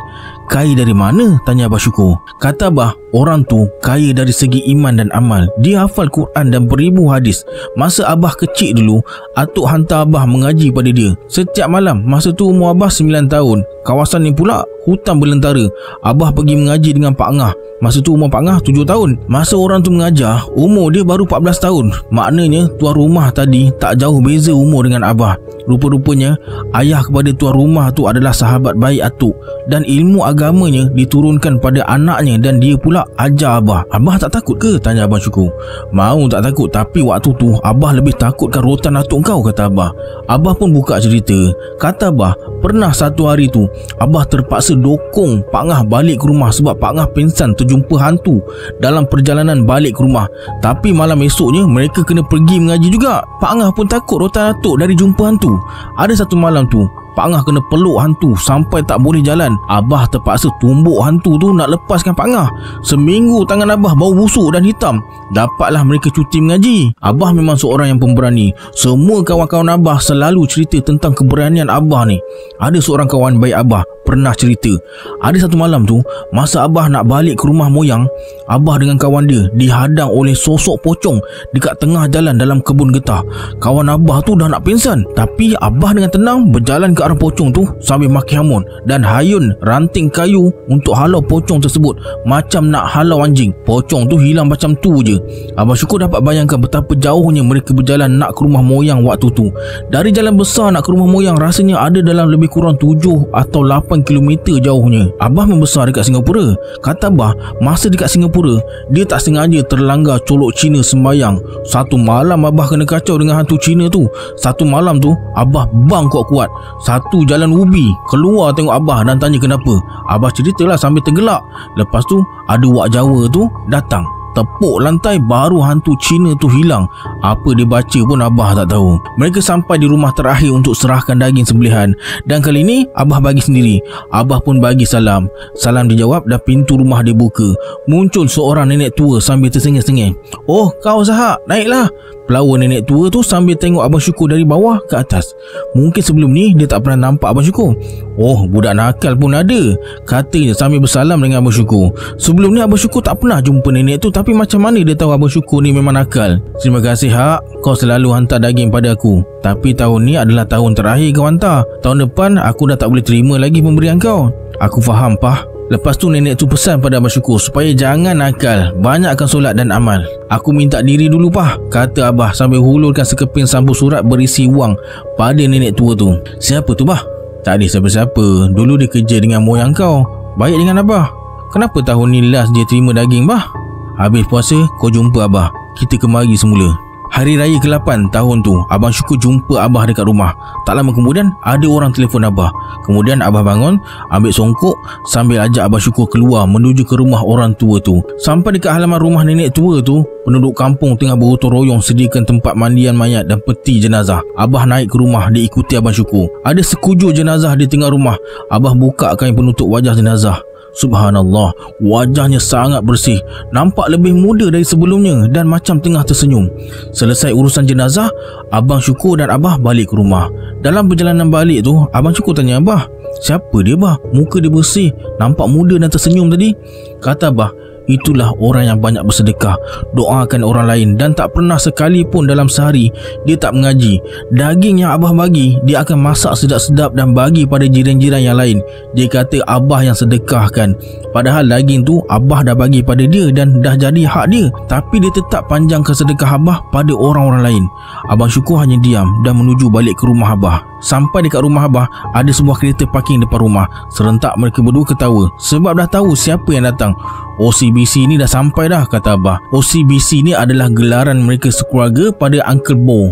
Kaya dari mana? Tanya Abang Syukur. Kata Abah, orang tu kaya dari segi iman dan amal. Dia hafal Quran dan beribu hadis. Masa Abah kecil dulu, atuk hantar Abah mengaji pada dia setiap malam. Masa tu umur Abah sembilan tahun. Kawasan ni pula hutan belentara. Abah pergi mengaji dengan Pak Ngah. Masa tu umur Pak Ngah tujuh tahun. Masa orang tu mengajar, umur dia baru empat belas tahun. Maknanya tuan rumah tadi tak jauh beza umur dengan Abah. Rupa-rupanya ayah kepada tuan rumah tu adalah sahabat baik atuk, dan ilmu agamanya diturunkan pada anaknya, dan dia pula ajar Abah. "Abah tak takut ke?" tanya Abang Syukur. "Mau tak takut, tapi waktu tu Abah lebih takutkan rotan atuk kau," kata Abah. Abah pun buka cerita. Kata Abah, pernah satu hari tu Abah terpaksa dokong Pak Ngah balik ke rumah sebab Pak Ngah pingsan terjumpa hantu dalam perjalanan balik ke rumah. Tapi malam esoknya mereka kena pergi mengaji juga. Pak Ngah pun takut rotan atuk dari jumpa hantu. Ada satu malam tu Pak Ngah kena peluk hantu sampai tak boleh jalan. Abah terpaksa tumbuk hantu tu nak lepaskan Pak Ngah. Seminggu tangan Abah bau busuk dan hitam. Dapatlah mereka cuti mengaji. Abah memang seorang yang pemberani. Semua kawan-kawan Abah selalu cerita tentang keberanian Abah ni. Ada seorang kawan baik Abah pernah cerita, ada satu malam tu masa Abah nak balik ke rumah moyang, Abah dengan kawan dia dihadang oleh sosok pocong dekat tengah jalan dalam kebun getah. Kawan Abah tu dah nak pingsan, tapi Abah dengan tenang berjalan ke arah pocong tu sambil maki hamun dan hayun ranting kayu untuk halau pocong tersebut, macam nak halau anjing. Pocong tu hilang macam tu je. Abang Syukur dapat bayangkan betapa jauhnya mereka berjalan nak ke rumah moyang waktu tu. Dari jalan besar nak ke rumah moyang rasanya ada dalam lebih kurang tujuh atau lapan kilometer jauhnya. Abah membesar dekat Singapura. Kata Abah, masa dekat Singapura dia tak sengaja terlanggar colok Cina sembahyang. Satu malam Abah kena kacau dengan hantu Cina tu. Satu malam tu Abah bang kuat-kuat. Satu jalan ubi keluar tengok Abah dan tanya kenapa. Abah ceritalah sambil tergelak. Lepas tu ada wak Jawa tu datang. tepuk lantai, baru hantu Cina tu hilang. Apa dia baca pun Abah tak tahu. Mereka sampai di rumah terakhir untuk serahkan daging sembelihan. Dan kali ini Abah bagi sendiri. Abah pun bagi salam. Salam dijawab dan pintu rumah dibuka. Muncul seorang nenek tua sambil tersengih-sengih. "Oh, kau Zahak, naiklah." Pelawa nenek tua tu sambil tengok Abang Syukur dari bawah ke atas. Mungkin sebelum ni dia tak pernah nampak Abang Syukur. "Oh, budak nakal pun ada," katanya sambil bersalam dengan Abang Syukur. Sebelum ni Abang Syukur tak pernah jumpa nenek tu, tapi macam mana dia tahu Abang Syukur ni memang nakal? "Terima kasih Hak, kau selalu hantar daging pada aku. Tapi tahun ni adalah tahun terakhir kau hantar. Tahun depan aku dah tak boleh terima lagi pemberian kau." "Aku faham Pah." Lepas tu nenek tu pesan pada Abang Syukur supaya jangan nakal, banyakkan solat dan amal. "Aku minta diri dulu Pah," kata Abah sambil hulurkan sekeping sampul surat berisi wang pada nenek tua tu. "Siapa tu Bah?" "Tak ada siapa-siapa. Dulu dia kerja dengan moyang kau. Baik dengan Abah." "Kenapa tahun ni last dia terima daging Bah?" "Habis puasa kau jumpa Abah. Kita kemari semula." Hari Raya ke lapan tahun tu, Abang Syukur jumpa Abah dekat rumah. Tak lama kemudian, ada orang telefon Abah. Kemudian Abah bangun, ambil songkok sambil ajak Abang Syukur keluar menuju ke rumah orang tua tu. Sampai dekat halaman rumah nenek tua tu, penduduk kampung tengah bergotong royong sediakan tempat mandian mayat dan peti jenazah. Abah naik ke rumah, diikuti Abang Syukur. Ada sekujur jenazah di tengah rumah. Abah buka kain penutup wajah jenazah. Subhanallah, wajahnya sangat bersih. Nampak lebih muda dari sebelumnya dan macam tengah tersenyum. Selesai urusan jenazah, Abang Syukur dan Abah balik ke rumah. Dalam perjalanan balik tu, Abang Syukur tanya Abah, "Siapa dia Bah? Muka dia bersih, nampak muda dan tersenyum tadi." Kata Abah, "Itulah orang yang banyak bersedekah, doakan orang lain dan tak pernah sekalipun dalam sehari dia tak mengaji. Daging yang Abah bagi, dia akan masak sedap-sedap dan bagi pada jiran-jiran yang lain. Dia kata Abah yang sedekahkan. Padahal daging tu Abah dah bagi pada dia dan dah jadi hak dia, tapi dia tetap panjangkan sedekah Abah pada orang-orang lain." Abang Syukur hanya diam dan menuju balik ke rumah Abah. Sampai dekat rumah Abah, ada sebuah kereta parking depan rumah. Serentak mereka berdua ketawa sebab dah tahu siapa yang datang. "O C B C ni dah sampai dah," kata Abah. O C B C ni adalah gelaran mereka sekeluarga pada Uncle Bo.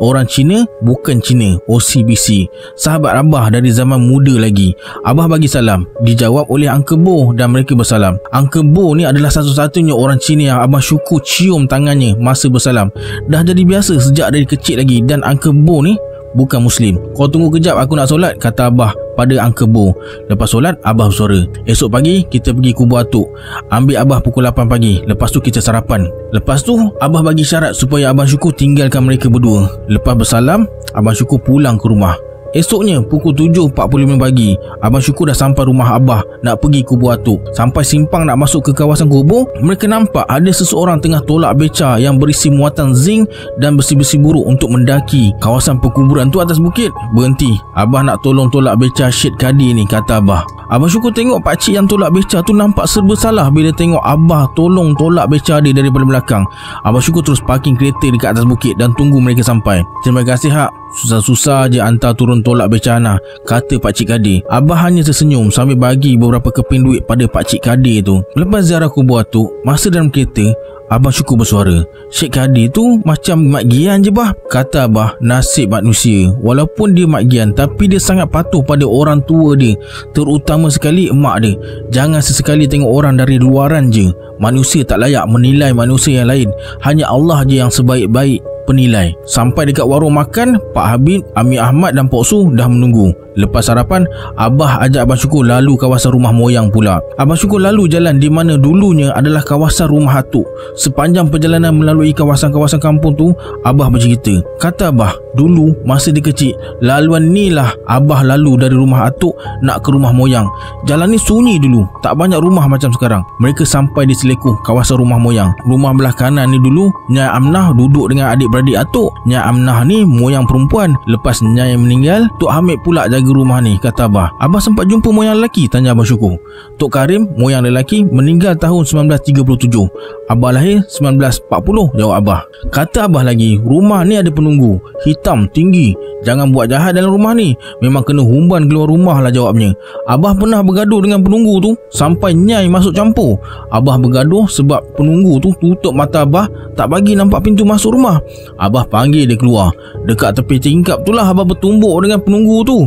Orang Cina bukan Cina, O C B C. Sahabat Abah dari zaman muda lagi. Abah bagi salam, dijawab oleh Uncle Bo dan mereka bersalam. Uncle Bo ni adalah satu-satunya orang Cina yang Abang Syukur cium tangannya masa bersalam. Dah jadi biasa sejak dari kecil lagi, dan Uncle Bo ni bukan Muslim. "Kau tunggu kejap, aku nak solat," kata Abah pada Uncle Bo. Lepas solat, Abah bersuara, "Esok pagi kita pergi kubur Atuk. Ambil Abah pukul lapan pagi. Lepas tu kita sarapan." Lepas tu Abah bagi syarat supaya Abang Syukur tinggalkan mereka berdua. Lepas bersalam, Abang Syukur pulang ke rumah. Esoknya pukul tujuh empat puluh lima pagi, Abang Syukur dah sampai rumah Abah nak pergi kubur Atuk. Sampai simpang nak masuk ke kawasan kubur, mereka nampak ada seseorang tengah tolak beca yang berisi muatan zinc dan besi-besi buruk untuk mendaki kawasan perkuburan tu atas bukit. "Berhenti, Abah nak tolong tolak beca Syed Kadi ni," kata Abah. Abang Syukur tengok pakcik yang tolak beca tu nampak serba salah bila tengok Abah tolong tolak beca dia daripada belakang. Abang Syukur terus parking kereta dekat atas bukit dan tunggu mereka sampai. "Terima kasih Hak, susah-susah je hantar turun tolak becana," kata Pakcik Kadir. Abah hanya tersenyum sambil bagi beberapa keping duit pada Pakcik Kadir tu. Lepas ziarah kubur Atuk, masa dalam kereta, Abang Syukur bersuara, "Syed Kadir tu macam Mat Gian je Bah," kata Abah. "Nasib manusia, walaupun dia Mat Gian, tapi dia sangat patuh pada orang tua dia, terutama sekali emak dia. Jangan sesekali tengok orang dari luaran je. Manusia tak layak menilai manusia yang lain. Hanya Allah je yang sebaik-baik penilai." Sampai dekat warung makan, Pak Habib, Amir Ahmad dan Pak Su dah menunggu. Lepas sarapan, Abah ajak Abang Syukur lalu kawasan rumah moyang pula. Abang Syukur lalu jalan di mana dulunya adalah kawasan rumah Atuk. Sepanjang perjalanan melalui kawasan-kawasan kampung tu, Abah bercerita. Kata Abah, "Dulu masa dia kecil, laluan ni lah Abah lalu dari rumah Atuk nak ke rumah moyang. Jalan ni sunyi dulu, tak banyak rumah macam sekarang." Mereka sampai di selekoh kawasan rumah moyang. Rumah belah kanan ni dulu Nyai Amnah duduk dengan adik adik Atuk. Nyai Amnah ni moyang perempuan. Lepas Nyai meninggal, Tok Hamid pula jaga rumah ni, kata Abah. Abah sempat jumpa moyang lelaki, tanya Abang Syukur. Tok Karim, moyang lelaki, meninggal tahun seribu sembilan ratus tiga puluh tujuh. Abah lahir seribu sembilan ratus empat puluh, jawab Abah. Kata Abah lagi, "Rumah ni ada penunggu, hitam, tinggi. Jangan buat jahat dalam rumah ni. Memang kena humban keluar rumah lah," jawabnya. Abah pernah bergaduh dengan penunggu tu sampai Nyai masuk campur. Abah bergaduh sebab penunggu tu tutup mata Abah, tak bagi nampak pintu masuk rumah. Abah panggil dia keluar. Dekat tepi tingkap tu lah Abah bertumbuk dengan penunggu tu,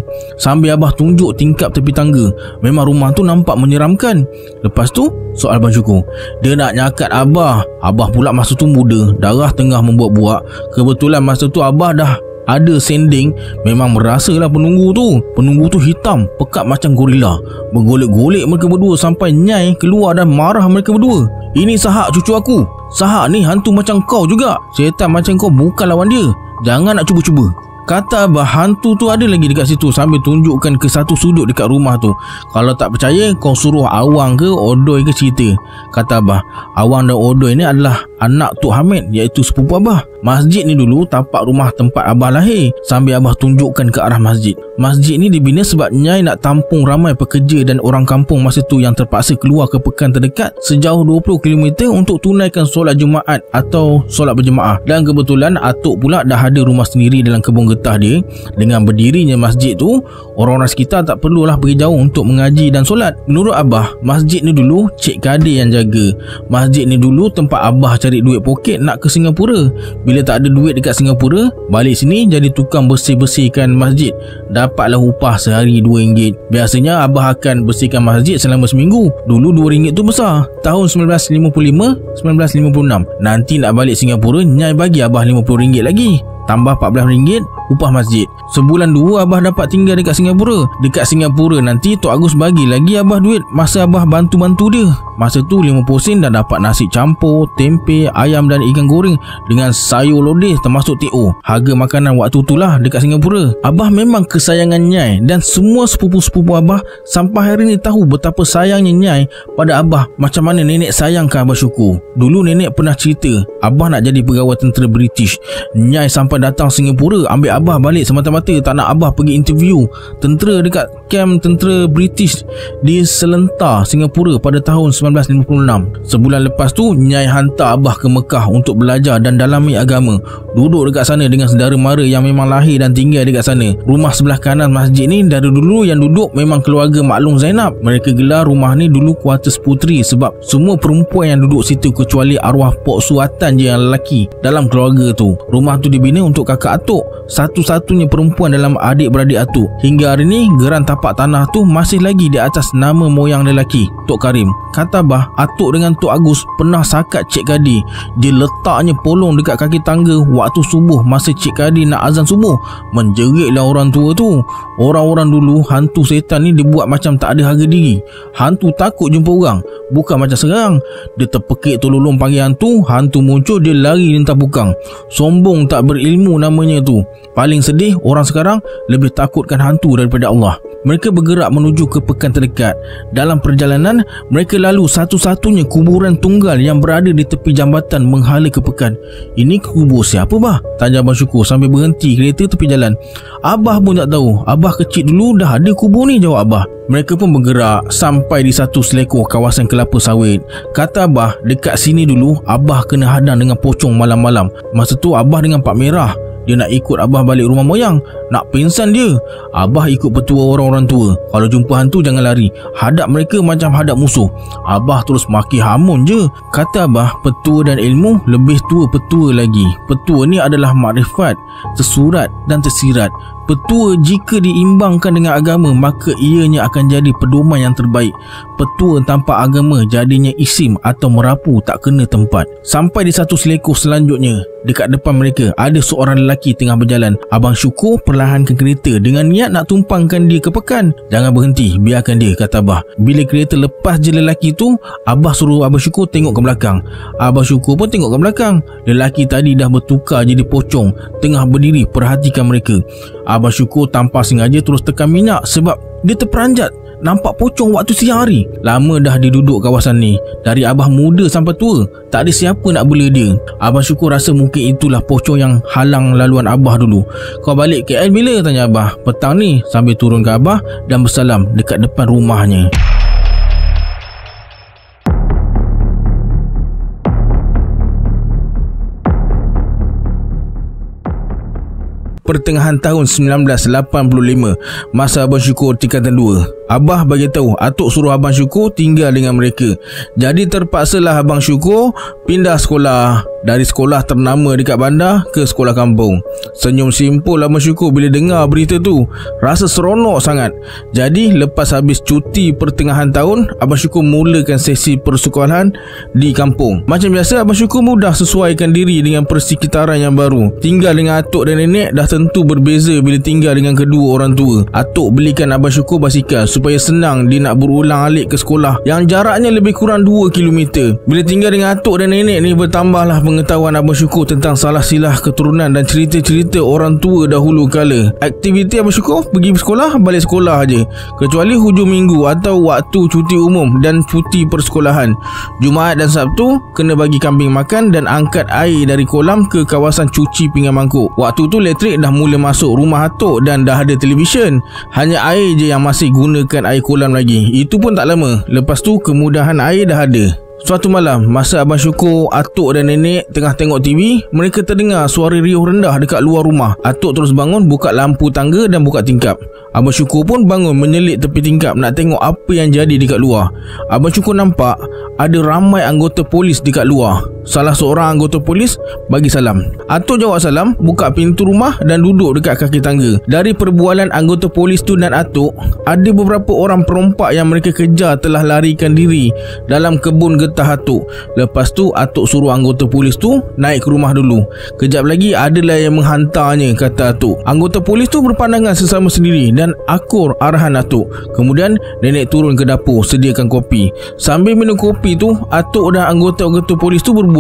sambil Abah tunjuk tingkap tepi tangga. Memang rumah tu nampak menyeramkan. Lepas tu soal Abang Syukur, dia nak nyakat Abah. Abah pula masa tu muda, darah tengah membuak-buak. Kebetulan masa tu Abah dah ada sending. Memang merasalah penunggu tu. Penunggu tu hitam, pekat macam gorila. Bergolek-golek mereka berdua sampai Nyai keluar dan marah mereka berdua. Ini sahak cucu aku. Sahak ni hantu macam kau juga. Setan macam kau bukan lawan dia. Jangan nak cuba-cuba. Kata Abah, hantu tu ada lagi dekat situ, sambil tunjukkan ke satu sudut dekat rumah tu. Kalau tak percaya, kau suruh Awang ke Odoi ke cerita. Kata Abah, Awang dan Odoi ni adalah anak Tok Hamid, iaitu sepupu Abah. Masjid ni dulu tapak rumah tempat Abah lahir. Sambil Abah tunjukkan ke arah masjid. Masjid ni dibina sebab Nyai nak tampung ramai pekerja dan orang kampung masa tu yang terpaksa keluar ke pekan terdekat sejauh dua puluh kilometer untuk tunaikan solat Jumaat atau solat berjemaah. Dan kebetulan Atuk pula dah ada rumah sendiri dalam kebun getah dia. Dengan berdirinya masjid tu, orang-orang sekitar tak perlulah pergi jauh untuk mengaji dan solat. Menurut Abah, masjid ni dulu Cik Kadir yang jaga. Masjid ni dulu tempat Abah cari duit poket nak ke Singapura. Bila tak ada duit dekat Singapura, balik sini jadi tukang bersih-bersihkan masjid. Dapatlah upah sehari dua ringgit. Biasanya Abah akan bersihkan masjid selama seminggu. Dulu dua ringgit tu besar. Tahun seribu sembilan ratus lima puluh lima, seribu sembilan ratus lima puluh enam, nanti nak balik Singapura, Nyai bagi Abah lima puluh ringgit lagi, tambah empat belas ringgit upah masjid. Sebulan dua Abah dapat tinggal dekat Singapura. Dekat Singapura nanti Tok Agus bagi lagi Abah duit masa Abah bantu-bantu dia. Masa tu lima puluh sen dah dapat nasi campur, tempe, ayam dan ikan goreng dengan sayur lodeh termasuk T O. Harga makanan waktu tu lah dekat Singapura. Abah memang kesayangan Nyai dan semua sepupu-sepupu Abah sampai hari ni tahu betapa sayangnya Nyai pada Abah, macam mana nenek sayangkan Abah Syukur. Dulu nenek pernah cerita Abah nak jadi pegawai tentera British. Nyai sampai datang Singapura ambil Abah balik semata-mata tak nak Abah pergi interview tentera dekat kem tentera British di Selentar, Singapura pada tahun seribu sembilan ratus lima puluh enam. Sebulan lepas tu Nyai hantar Abah ke Mekah untuk belajar dan dalami agama. Duduk dekat sana dengan saudara mara yang memang lahir dan tinggal dekat sana. Rumah sebelah kanan masjid ni dari dulu yang duduk memang keluarga maklum Zainab. Mereka gelar rumah ni dulu kuartus puteri sebab semua perempuan yang duduk situ kecuali arwah Pok Suatan je yang lelaki dalam keluarga tu. Rumah tu dibina untuk kakak Atuk, satu-satunya perempuan dalam adik-beradik Atuk. Hingga hari ni geran tapak tanah tu masih lagi di atas nama moyang lelaki Tok Karim. Kata Bah, Atuk dengan Tok Agus pernah sakat Cik Kadi. Dia letaknya polong dekat kaki tangga waktu subuh masa Cik Kadi nak azan subuh. Menjeritlah orang tua tu. Orang-orang dulu hantu setan ni dia buat macam tak ada harga diri. Hantu takut jumpa orang, bukan macam serang. Dia terpekik tololong panggil hantu. Hantu muncul, dia lari lintas bukang. Sombong tak berilmu namanya tu. Paling sedih, orang sekarang lebih takutkan hantu daripada Allah. Mereka bergerak menuju ke pekan terdekat. Dalam perjalanan, mereka lalu satu-satunya kuburan tunggal yang berada di tepi jambatan menghala ke pekan. Ini kubur siapa bah? Tanya Abang Syukur sambil berhenti kereta tepi jalan. Abah pun tak tahu. Abah kecil dulu dah ada kubur ni, jawab Abah. Mereka pun bergerak sampai di satu selekoh kawasan kelapa sawit. Kata Abah, dekat sini dulu Abah kena hadang dengan pocong malam-malam. Masa tu Abah dengan Pak Merah. Dia nak ikut Abah balik rumah moyang, nak pingsan dia. Abah ikut petua orang-orang tua. Kalau jumpa hantu jangan lari, hadap mereka macam hadap musuh. Abah terus maki hamun je. Kata Abah, petua dan ilmu lebih tua petua lagi. Petua ni adalah makrifat, tersurat dan tersirat. Petua jika diimbangkan dengan agama, maka ianya akan jadi pedoman yang terbaik. Petua tanpa agama jadinya isim atau merapu, tak kena tempat. Sampai di satu selekoh selanjutnya, dekat depan mereka ada seorang lelaki tengah berjalan. Abang Syukur perlahankan kereta dengan niat nak tumpangkan dia ke pekan. Jangan berhenti, biarkan dia, kata Abah. Bila kereta lepas je lelaki tu, Abah suruh Abang Syukur tengok ke belakang. Abang Syukur pun tengok ke belakang. Lelaki tadi dah bertukar jadi pocong, tengah berdiri perhatikan mereka. Abang Syukur tanpa sengaja terus tekan minyak sebab dia terperanjat nampak pocong waktu siang hari. Lama dah diduduk kawasan ni, dari Abah muda sampai tua, tak ada siapa nak bela dia. Abang Syukur rasa mungkin itulah pocong yang halang laluan Abah dulu. Kau balik K L bila? Tanya Abah. Petang ni, sambil turun ke Abah dan bersalam dekat depan rumahnya. Pertengahan tahun seribu sembilan ratus lapan puluh lima, masa Abang Syukur tingkatan dua. Abah bagi tahu Atuk suruh Abang Syukur tinggal dengan mereka. Jadi terpaksalah Abang Syukur pindah sekolah dari sekolah ternama dekat bandar ke sekolah kampung. Senyum simpul Abang Syukur bila dengar berita tu. Rasa seronok sangat. Jadi lepas habis cuti pertengahan tahun, Abang Syukur mulakan sesi persekolahan di kampung. Macam biasa, Abang Syukur mudah sesuaikan diri dengan persekitaran yang baru. Tinggal dengan Atuk dan Nenek dah tentu berbeza bila tinggal dengan kedua orang tua. Atuk belikan Abang Syukur basikal supaya senang dia nak berulang alik ke sekolah yang jaraknya lebih kurang dua kilometer. Bila tinggal dengan Atuk dan Nenek ni, bertambahlah pengetahuan Abang Syukur tentang salah silah keturunan dan cerita-cerita orang tua dahulu kala. Aktiviti Abang Syukur pergi sekolah, balik sekolah aje, kecuali hujung minggu atau waktu cuti umum dan cuti persekolahan. Jumaat dan Sabtu kena bagi kambing makan dan angkat air dari kolam ke kawasan cuci pinggan mangkuk. Waktu tu elektrik dah mula masuk rumah Atuk dan dah ada televisyen. Hanya air je yang masih guna air kolam lagi. Itu pun tak lama. Lepas tu kemudahan air dah ada. Suatu malam, masa Abang Syukur, Atuk dan Nenek tengah tengok T V, mereka terdengar suara riuh rendah dekat luar rumah. Atuk terus bangun, buka lampu tangga dan buka tingkap. Abang Syukur pun bangun menyelit tepi tingkap nak tengok apa yang jadi dekat luar. Abang Syukur nampak ada ramai anggota polis dekat luar. Salah seorang anggota polis bagi salam. Atuk jawab salam, buka pintu rumah dan duduk dekat kaki tangga. Dari perbualan anggota polis tu dan Atuk, ada beberapa orang perompak yang mereka kejar telah larikan diri dalam kebun getah Atuk. Lepas tu Atuk suruh anggota polis tu naik ke rumah dulu. Kejap lagi adalah yang menghantarnya, kata Atuk. Anggota polis tu berpandangan sesama sendiri dan akur arahan Atuk. Kemudian Nenek turun ke dapur sediakan kopi. Sambil minum kopi tu, Atuk dan anggota-anggota polis tu berbual.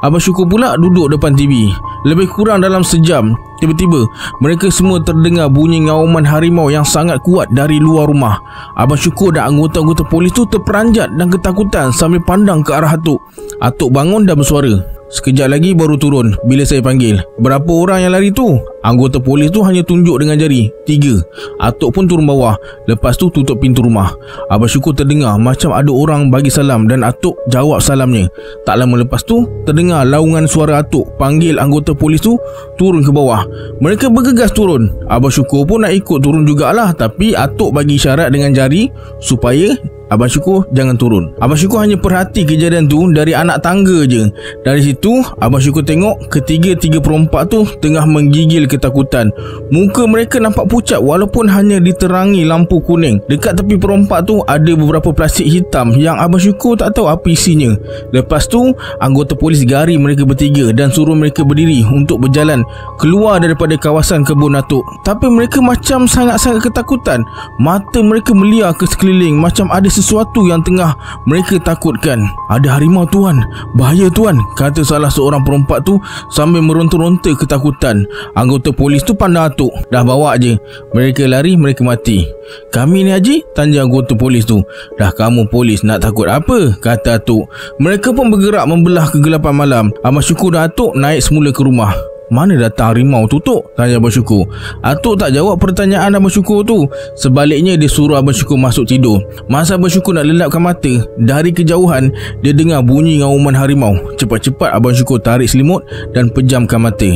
Abang Syukur pula duduk depan T V. Lebih kurang dalam sejam, tiba-tiba mereka semua terdengar bunyi ngauman harimau yang sangat kuat dari luar rumah. Abang Syukur dan anggota-anggota polis tu terperanjat dan ketakutan sambil pandang ke arah Atuk. Atuk bangun dan bersuara, "Sekejap lagi baru turun bila saya panggil. Berapa orang yang lari tu?" Anggota polis tu hanya tunjuk dengan jari. Tiga. Atuk pun turun bawah. Lepas tu tutup pintu rumah. Abang Syukur terdengar macam ada orang bagi salam dan Atuk jawab salamnya. Tak lama lepas tu, terdengar laungan suara Atuk panggil anggota polis tu turun ke bawah. Mereka bergegas turun. Abang Syukur pun nak ikut turun jugalah, tapi Atuk bagi isyarat dengan jari supaya Abang Syukur jangan turun. Abang Syukur hanya perhati kejadian tu dari anak tangga je. Dari situ, Abang Syukur tengok ketiga-tiga perompak tu tengah menggigil ketakutan. Muka mereka nampak pucat walaupun hanya diterangi lampu kuning. Dekat tepi perompak tu ada beberapa plastik hitam yang Abang Syukur tak tahu apa isinya. Lepas tu, anggota polis gari mereka bertiga dan suruh mereka berdiri untuk berjalan keluar daripada kawasan kebun Atuk. Tapi mereka macam sangat-sangat ketakutan. Mata mereka meliar ke sekeliling macam ada sesuatu yang tengah mereka takutkan. "Ada harimau tuan, bahaya tuan," kata salah seorang perompak tu sambil meronta-ronta ketakutan. Anggota polis tu pandang Atuk. "Dah bawa je, mereka lari, mereka mati." "Kami ni haji?" tanya anggota polis tu. "Dah kamu polis nak takut apa?" kata Atuk. Mereka pun bergerak membelah kegelapan malam. Abang Syukur dan Atuk naik semula ke rumah. "Mana datang harimau tu Tok?" tanya Abang Syukur. Atuk tak jawab pertanyaan Abang Syukur tu. Sebaliknya dia suruh Abang Syukur masuk tidur. Masa Abang Syukur nak lelapkan mata, dari kejauhan dia dengar bunyi ngauman harimau. Cepat-cepat Abang Syukur tarik selimut dan pejamkan mata.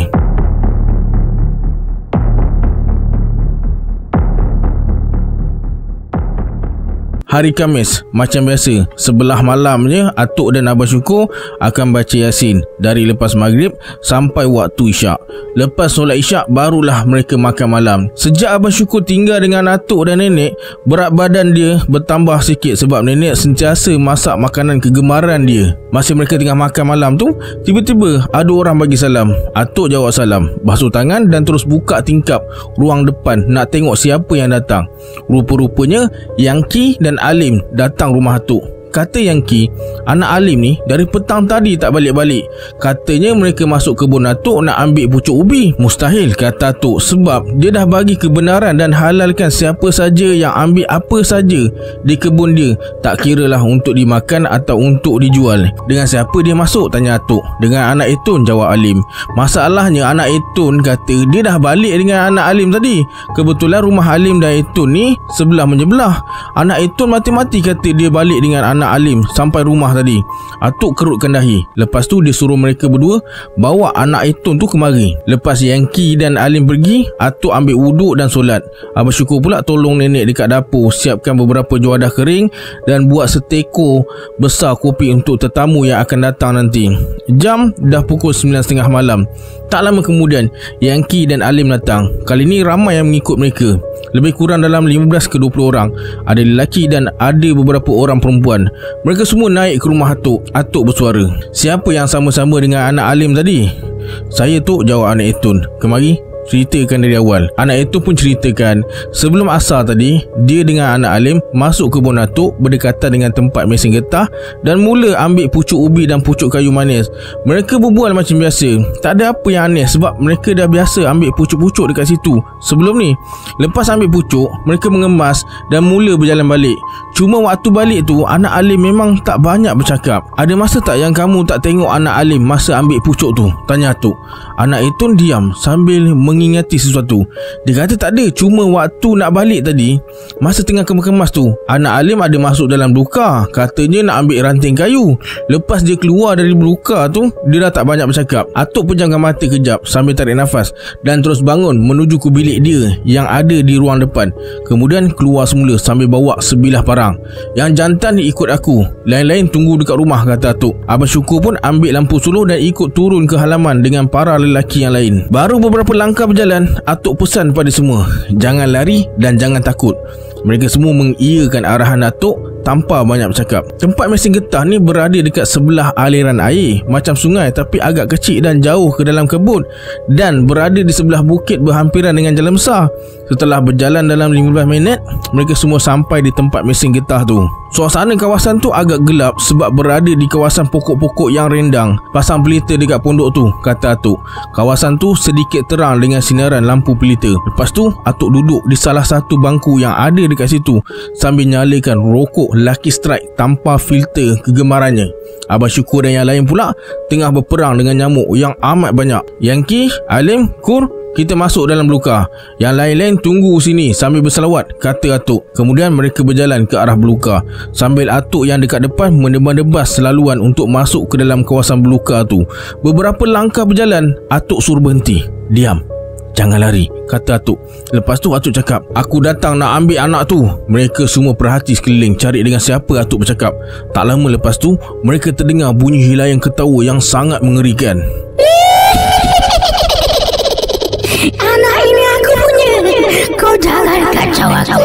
Hari Khamis, macam biasa, sebelah malamnya Atuk dan Abang Syukur akan baca Yasin dari lepas maghrib sampai waktu Isyak. Lepas solat Isyak, barulah mereka makan malam. Sejak Abang Syukur tinggal dengan Atuk dan Nenek, berat badan dia bertambah sikit sebab Nenek sentiasa masak makanan kegemaran dia. Masa mereka tengah makan malam tu, tiba-tiba ada orang bagi salam. Atuk jawab salam, basuh tangan dan terus buka tingkap ruang depan nak tengok siapa yang datang. Rupa-rupanya Yangki dan Alim datang rumah Atuk. Kata Yangki, "Anak Alim ni dari petang tadi tak balik-balik. Katanya mereka masuk kebun Atuk nak ambil pucuk ubi." "Mustahil," kata Atuk, "sebab dia dah bagi kebenaran dan halalkan siapa saja yang ambil apa saja di kebun dia, tak kiralah untuk dimakan atau untuk dijual." "Dengan siapa dia masuk?" tanya Atuk. "Dengan anak Etun," jawab Alim. "Masalahnya anak Etun kata dia dah balik dengan anak Alim tadi. Kebetulan rumah Alim dan Etun ni sebelah menyebelah. Anak Etun mati-mati kata dia balik dengan anak anak Alim sampai rumah tadi. Atuk kerutkan dahi. Lepas tu dia suruh mereka berdua bawa anak Aitun tu kemari. Lepas Yankee dan Alim pergi, Atuk ambil wuduk dan solat. Abang Syukur pula tolong nenek dekat dapur siapkan beberapa juadah kering dan buat seteko besar kopi untuk tetamu yang akan datang nanti. Jam dah pukul sembilan tiga puluh malam. Tak lama kemudian, Yankee dan Alim datang. Kali ni ramai yang mengikut mereka. Lebih kurang dalam lima belas ke dua puluh orang. Ada lelaki dan ada beberapa orang perempuan. Mereka semua naik ke rumah Atuk. Atuk bersuara, "Siapa yang sama-sama dengan anak Alim tadi?" "Saya, Tok," jawab anak Aitun. "Kemari, ceritakan dari awal." Anak Aitun pun ceritakan, sebelum asar tadi, dia dengan anak Alim masuk kebun Atuk berdekatan dengan tempat mesin getah dan mula ambil pucuk ubi dan pucuk kayu manis. Mereka berbual macam biasa. Tak ada apa yang aneh sebab mereka dah biasa ambil pucuk-pucuk dekat situ sebelum ni. Lepas ambil pucuk, mereka mengemas dan mula berjalan balik. Cuma waktu balik tu, anak Alim memang tak banyak bercakap. "Ada masa tak yang kamu tak tengok anak Alim masa ambil pucuk tu?" tanya Atuk. Anak Aitun diam sambil mengingati sesuatu. Dia kata tak ada, cuma waktu nak balik tadi, masa tengah kemas-kemas tu, anak Alim ada masuk dalam duka. Katanya nak ambil ranting kayu. Lepas dia keluar dari duka tu, dia dah tak banyak bercakap. Atuk pejamkan mata kejap sambil tarik nafas dan terus bangun menuju ke bilik dia yang ada di ruang depan. Kemudian keluar semula sambil bawa sebilah parang. "Yang jantan ikut aku, lain-lain tunggu dekat rumah," kata Atuk. Abang Syukur pun ambil lampu suluh dan ikut turun ke halaman dengan para lelaki yang lain. Baru beberapa langkah berjalan, Atuk pesan pada semua, "Jangan lari dan jangan takut." Mereka semua mengiyakan arahan Atuk tanpa banyak bercakap. Tempat mesin getah ni berada dekat sebelah aliran air, macam sungai tapi agak kecil dan jauh ke dalam kebun, dan berada di sebelah bukit berhampiran dengan jalan besar. Setelah berjalan dalam lima belas minit, mereka semua sampai di tempat mesin getah tu. Suasana kawasan tu agak gelap sebab berada di kawasan pokok-pokok yang rendang. "Pasang pelita dekat pondok tu," kata Atuk. Kawasan tu sedikit terang dengan sinaran lampu pelita. Lepas tu, Atuk duduk di salah satu bangku yang ada dekat situ sambil nyalakan rokok Lucky Strike tanpa filter kegemarannya. Abang Syukur dan yang lain pula tengah berperang dengan nyamuk yang amat banyak. "Yankee, Alim, Kur, kita masuk dalam belukar. Yang lain-lain tunggu sini sambil berselawat," kata Atuk. Kemudian mereka berjalan ke arah belukar sambil Atuk yang dekat depan menebas-nebas selaluan untuk masuk ke dalam kawasan belukar tu. Beberapa langkah berjalan, Atuk suruh berhenti. "Diam, jangan lari," kata Atuk. Lepas tu Atuk cakap, "Aku datang nak ambil anak tu." Mereka semua perhati sekeliling cari dengan siapa Atuk bercakap. Tak lama lepas tu, mereka terdengar bunyi hilayan ketawa yang sangat mengerikan. "Anak ini aku punya. Kau jangan kacau aku."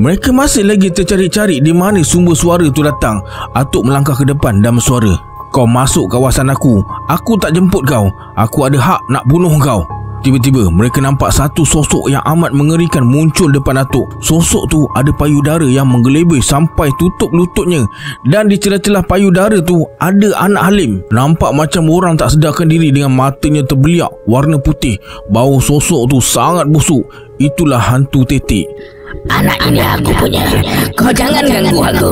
Mereka masih lagi tercari-cari di mana sumber suara tu datang. Atuk melangkah ke depan dan bersuara, "Kau masuk kawasan aku. Aku tak jemput kau. Aku ada hak nak bunuh kau." Tiba-tiba mereka nampak satu sosok yang amat mengerikan muncul depan Atuk. Sosok tu ada payudara yang menggelebih sampai tutup lututnya, dan di celah-celah payudara tu ada anak Alim. Nampak macam orang tak sedarkan diri dengan matanya terbeliak warna putih. Bau sosok tu sangat busuk. Itulah hantu tetek. "Anak ini aku punya. Kau jangan ganggu aku.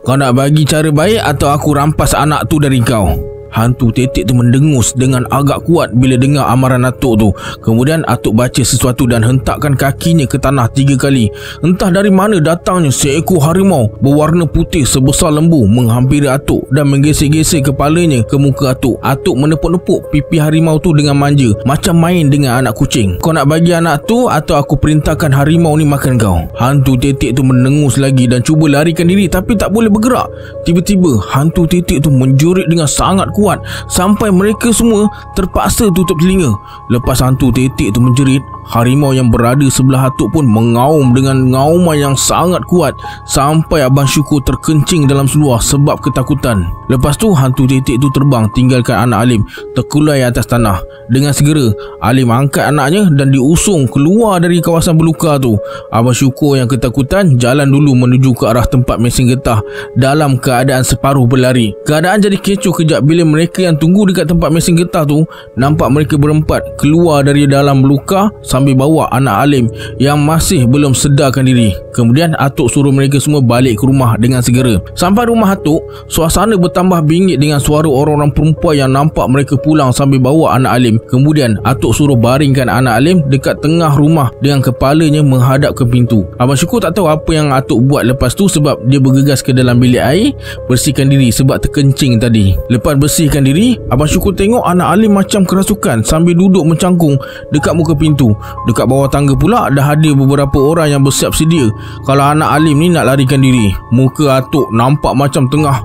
Kau nak bagi cara baik atau aku rampas anak tu dari kau?" Hantu tetek tu mendengus dengan agak kuat bila dengar amaran Atuk tu. Kemudian Atuk baca sesuatu dan hentakkan kakinya ke tanah tiga kali. Entah dari mana datangnya seekor harimau berwarna putih sebesar lembu menghampiri Atuk dan menggesek-gesek kepalanya ke muka Atuk. Atuk menepuk-nepuk pipi harimau tu dengan manja, macam main dengan anak kucing. "Kau nak bagi anak tu atau aku perintahkan harimau ni makan kau?" Hantu tetek tu mendengus lagi dan cuba larikan diri tapi tak boleh bergerak. Tiba-tiba hantu tetek tu menjerit dengan sangat kuat Kuat, sampai mereka semua terpaksa tutup telinga. Lepas hantu tetek tu menjerit, harimau yang berada sebelah Atuk pun mengaum dengan ngauman yang sangat kuat sampai Abang Syukur terkencing dalam seluar sebab ketakutan. Lepas tu hantu tetek tu terbang tinggalkan anak Alim terkulai atas tanah. Dengan segera Alim angkat anaknya dan diusung keluar dari kawasan belukar tu. Abang Syukur yang ketakutan jalan dulu menuju ke arah tempat mesin getah dalam keadaan separuh berlari. Keadaan jadi kecoh kejap bila mereka yang tunggu dekat tempat mesin getah tu nampak mereka berempat keluar dari dalam belukar sambil bawa anak Alim yang masih belum sedarkan diri. Kemudian Atuk suruh mereka semua balik ke rumah dengan segera. Sampai rumah Atuk, suasana bertambah bingit dengan suara orang-orang perempuan yang nampak mereka pulang sambil bawa anak Alim. Kemudian Atuk suruh baringkan anak Alim dekat tengah rumah dengan kepalanya menghadap ke pintu. Abang Syukur tak tahu apa yang Atuk buat lepas tu sebab dia bergegas ke dalam bilik air bersihkan diri sebab terkencing tadi. Lepas bersihkan diri, Abang Syukur tengok anak Alim macam kerasukan sambil duduk mencangkung dekat muka pintu. Dekat bawah tangga pula dah ada beberapa orang yang bersiap sedia kalau anak Alim ni nak larikan diri. Muka Atuk nampak macam tengah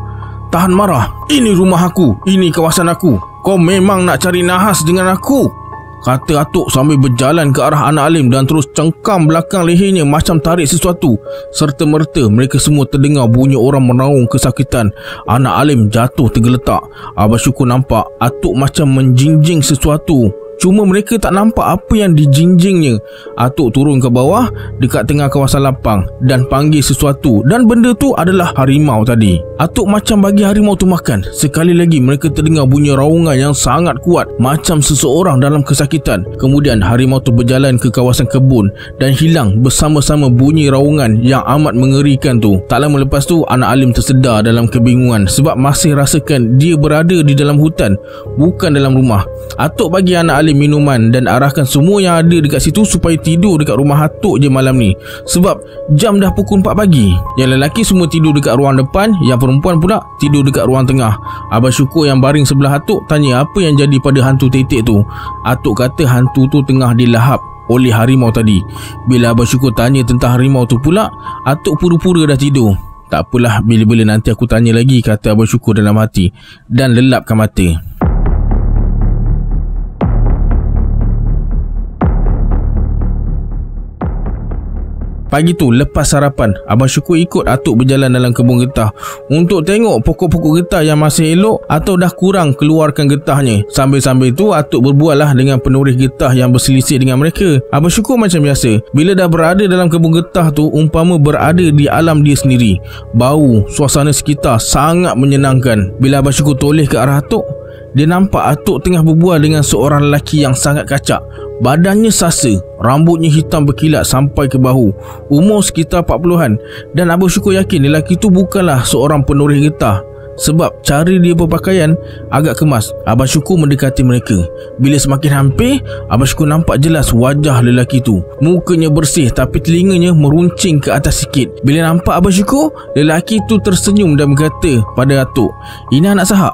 tahan marah. Ini rumah aku, ini kawasan aku. Kau memang nak cari nahas dengan aku, kata Atuk sambil berjalan ke arah anak Alim dan terus cengkam belakang lehernya macam tarik sesuatu. Serta-merta mereka semua terdengar bunyi orang meraung kesakitan. Anak Alim jatuh tergeletak. Abang Syukur nampak Atuk macam menjinjing sesuatu. Cuma mereka tak nampak apa yang dijinjingnya. Atuk turun ke bawah dekat tengah kawasan lapang dan panggil sesuatu. Dan benda tu adalah harimau tadi. Atuk macam bagi harimau tu makan. Sekali lagi mereka terdengar bunyi raungan yang sangat kuat macam seseorang dalam kesakitan. Kemudian harimau tu berjalan ke kawasan kebun dan hilang bersama-sama bunyi raungan yang amat mengerikan tu. Tak lama lepas tu anak Alim tersedar dalam kebingungan sebab masih rasakan dia berada di dalam hutan, bukan dalam rumah. Atuk bagi anak Alim minuman dan arahkan semua yang ada dekat situ supaya tidur dekat rumah Atuk je malam ni sebab jam dah pukul empat pagi. Yang lelaki semua tidur dekat ruang depan, yang perempuan pula tidur dekat ruang tengah. Abang Syukur yang baring sebelah Atuk tanya apa yang jadi pada hantu tetek tu. Atuk kata hantu tu tengah dilahap oleh harimau tadi. Bila Abang Syukur tanya tentang harimau tu pula, Atuk pura-pura dah tidur. Tak apalah, bila-bila nanti aku tanya lagi, kata Abang Syukur dalam hati dan lelapkan mata. Pagi tu lepas sarapan, Abang Syukur ikut Atuk berjalan dalam kebun getah untuk tengok pokok-pokok getah yang masih elok atau dah kurang keluarkan getahnya. Sambil-sambil tu Atuk berbuallah dengan penuris getah yang berselisih dengan mereka. Abang Syukur macam biasa, bila dah berada dalam kebun getah tu umpama berada di alam dia sendiri. Bau suasana sekitar sangat menyenangkan. Bila Abang Syukur toleh ke arah Atuk, dia nampak Atuk tengah berbual dengan seorang lelaki yang sangat kacak. Badannya sasa, rambutnya hitam berkilat sampai ke bahu. Umur sekitar empat puluhan. Dan Abang Syukur yakin lelaki itu bukanlah seorang penoreh getah sebab cara dia berpakaian agak kemas. Abang Syukur mendekati mereka. Bila semakin hampir, Abang Syukur nampak jelas wajah lelaki itu. Mukanya bersih tapi telinganya meruncing ke atas sikit. Bila nampak Abang Syukur, lelaki itu tersenyum dan berkata pada Atuk, "Ini anak Sahak."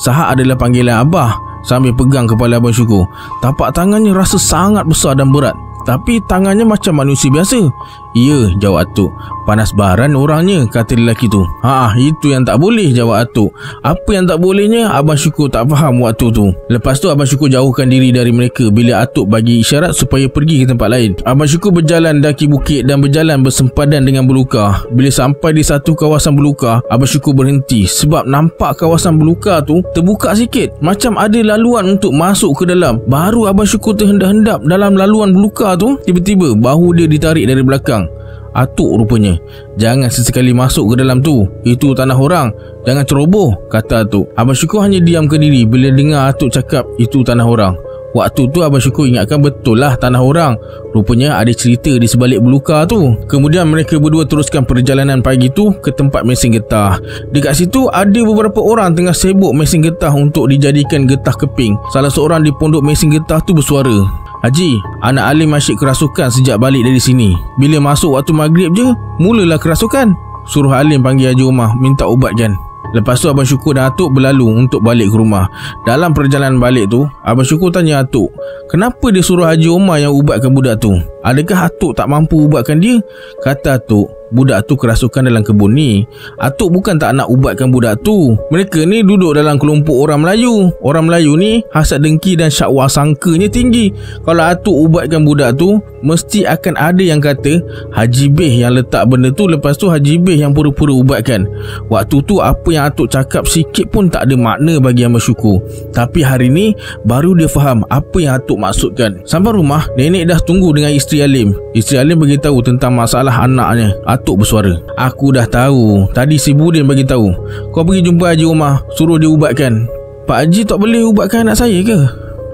Sahak adalah panggilan Abah. Sambil pegang kepala Abang Syukur, tapak tangannya rasa sangat besar dan berat. Tapi tangannya macam manusia biasa. "Ya," jawab Atuk. "Panas baran orangnya," kata lelaki tu. "Haa, itu yang tak boleh," jawab Atuk. Apa yang tak bolehnya Abang Syukur tak faham waktu tu. Lepas tu Abang Syukur jauhkan diri dari mereka bila Atuk bagi isyarat supaya pergi ke tempat lain. Abang Syukur berjalan daki bukit dan berjalan bersempadan dengan belukar. Bila sampai di satu kawasan belukar, Abang Syukur berhenti sebab nampak kawasan belukar tu terbuka sikit, macam ada laluan untuk masuk ke dalam. Baru Abang Syukur terhendap-hendap dalam laluan belukar tu, tiba-tiba bahu dia ditarik dari belakang. Atuk rupanya. "Jangan sesekali masuk ke dalam tu, itu tanah orang. Jangan ceroboh," kata Atuk. Abang Syukur hanya diamkan diri bila dengar Atuk cakap itu tanah orang. Waktu tu Abang Syukur ingatkan betul lah tanah orang. Rupanya ada cerita di sebalik belukar tu. Kemudian mereka berdua teruskan perjalanan pagi tu ke tempat mesin getah. Dekat situ ada beberapa orang tengah sibuk mesin getah untuk dijadikan getah keping. Salah seorang di pondok mesin getah tu bersuara, "Haji, anak Alim asyik kerasukan sejak balik dari sini. Bila masuk waktu maghrib je, mulalah kerasukan. Suruh Alim panggil Haji Omar, minta ubat kan." Lepas tu Abang Syukur dan Atuk berlalu untuk balik ke rumah. Dalam perjalanan balik tu, Abang Syukur tanya Atuk, "Kenapa dia suruh Haji Omar yang ubatkan budak tu? Adakah Atuk tak mampu ubatkan dia?" Kata Atuk, "Budak tu kerasukan dalam kebun ni. Atuk bukan tak nak ubatkan budak tu. Mereka ni duduk dalam kelompok orang Melayu. Orang Melayu ni hasad dengki dan syakwa sangkanya tinggi. Kalau Atuk ubatkan budak tu, mesti akan ada yang kata Haji Beh yang letak benda tu, lepas tu Haji Beh yang pura-pura ubatkan." Waktu tu apa yang Atuk cakap sikit pun tak ada makna bagi Abang Syukur. Tapi hari ni baru dia faham apa yang Atuk maksudkan. Sampai rumah, nenek dah tunggu dengan isteri Alim. Isteri Alim beritahu tentang masalah anaknya. Atuk bersuara, "Aku dah tahu. Tadi si Budin beritahu. Kau pergi jumpa Haji Omar, suruh dia ubatkan." "Pak Haji tak boleh ubatkan anak saya ke?"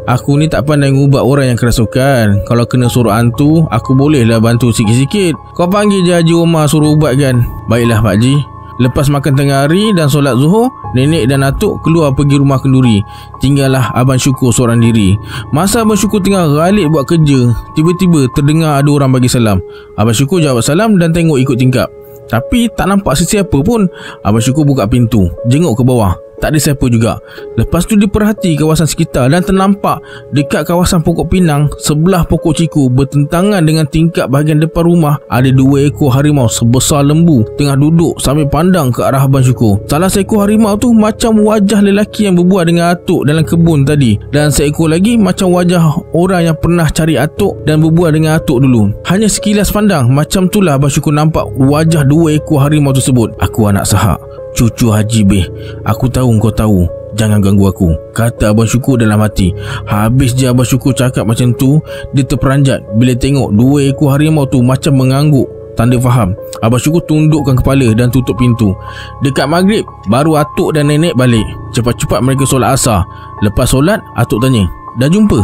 Aku ni tak pandai ubat orang yang kerasukan. Kalau kena suruh hantu, aku bolehlah bantu sikit-sikit. Kau panggil je Haji Omar suruh ubat kan? Baiklah Pak Ji. Lepas makan tengah hari dan solat zuhur, Nenek dan Atuk keluar pergi rumah kenduri. Tinggallah Abang Syukur seorang diri. Masa Abang Syukur tengah ralik buat kerja, tiba-tiba terdengar ada orang bagi salam. Abang Syukur jawab salam dan tengok ikut tingkap. Tapi tak nampak sesiapa pun. Abang Syukur buka pintu, jenguk ke bawah. Tak ada siapa juga. Lepas tu dia perhati kawasan sekitar dan ternampak dekat kawasan pokok pinang, sebelah pokok ciku bertentangan dengan tingkap bahagian depan rumah, ada dua ekor harimau sebesar lembu tengah duduk sambil pandang ke arah Abang Syukur. Salah seekor harimau tu macam wajah lelaki yang berbual dengan Atuk dalam kebun tadi, dan seekor lagi macam wajah orang yang pernah cari Atuk dan berbual dengan Atuk dulu. Hanya sekilas pandang, macam itulah Abang Syukur nampak wajah dua ekor harimau tersebut. Aku anak sahak, cucu Haji Beh. Aku tahu kau tahu. Jangan ganggu aku, kata Abang Syukur dalam hati. Habis je Abang Syukur cakap macam tu, dia terperanjat bila tengok dua ekor harimau tu macam mengangguk tanda faham. Abang Syukur tundukkan kepala dan tutup pintu. Dekat maghrib, baru Atuk dan Nenek balik. Cepat-cepat mereka solat asar. Lepas solat, Atuk tanya, dah jumpa?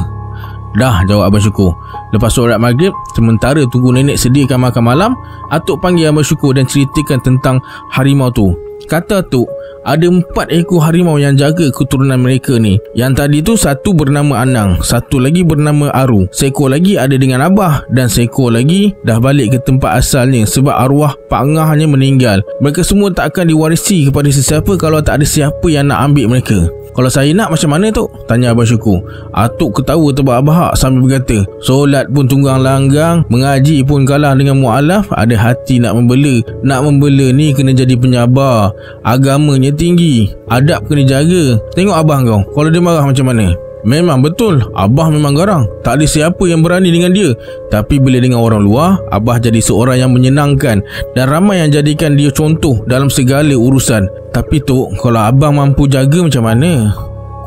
Dah, jawab Abang Syukur. Lepas solat maghrib, sementara tunggu Nenek sediakan makan malam, Atuk panggil Abang Syukur dan ceritakan tentang harimau tu. Kata Atuk, ada empat ekor harimau yang jaga keturunan mereka ni. Yang tadi tu satu bernama Anang, satu lagi bernama Aru, seekor lagi ada dengan Abah, dan seekor lagi dah balik ke tempat asalnya sebab arwah Pak Ngah hanya meninggal. Mereka semua tak akan diwarisi kepada sesiapa kalau tak ada siapa yang nak ambil mereka. Kalau saya nak macam mana tu? Tanya Abang Syukur. Atuk ketawa terbahak-bahak sambil berkata, solat pun tunggang langgang, mengaji pun kalah dengan mu'alaf, ada hati nak membela. Nak membela ni kena jadi penyabar. Agamanya tinggi, adab kena jaga. Tengok abang kau, kalau dia marah macam mana. Memang betul, Abah memang garang. Tak ada siapa yang berani dengan dia. Tapi bila dengan orang luar, Abah jadi seorang yang menyenangkan, dan ramai yang jadikan dia contoh dalam segala urusan. Tapi Tok, kalau abang mampu jaga macam mana?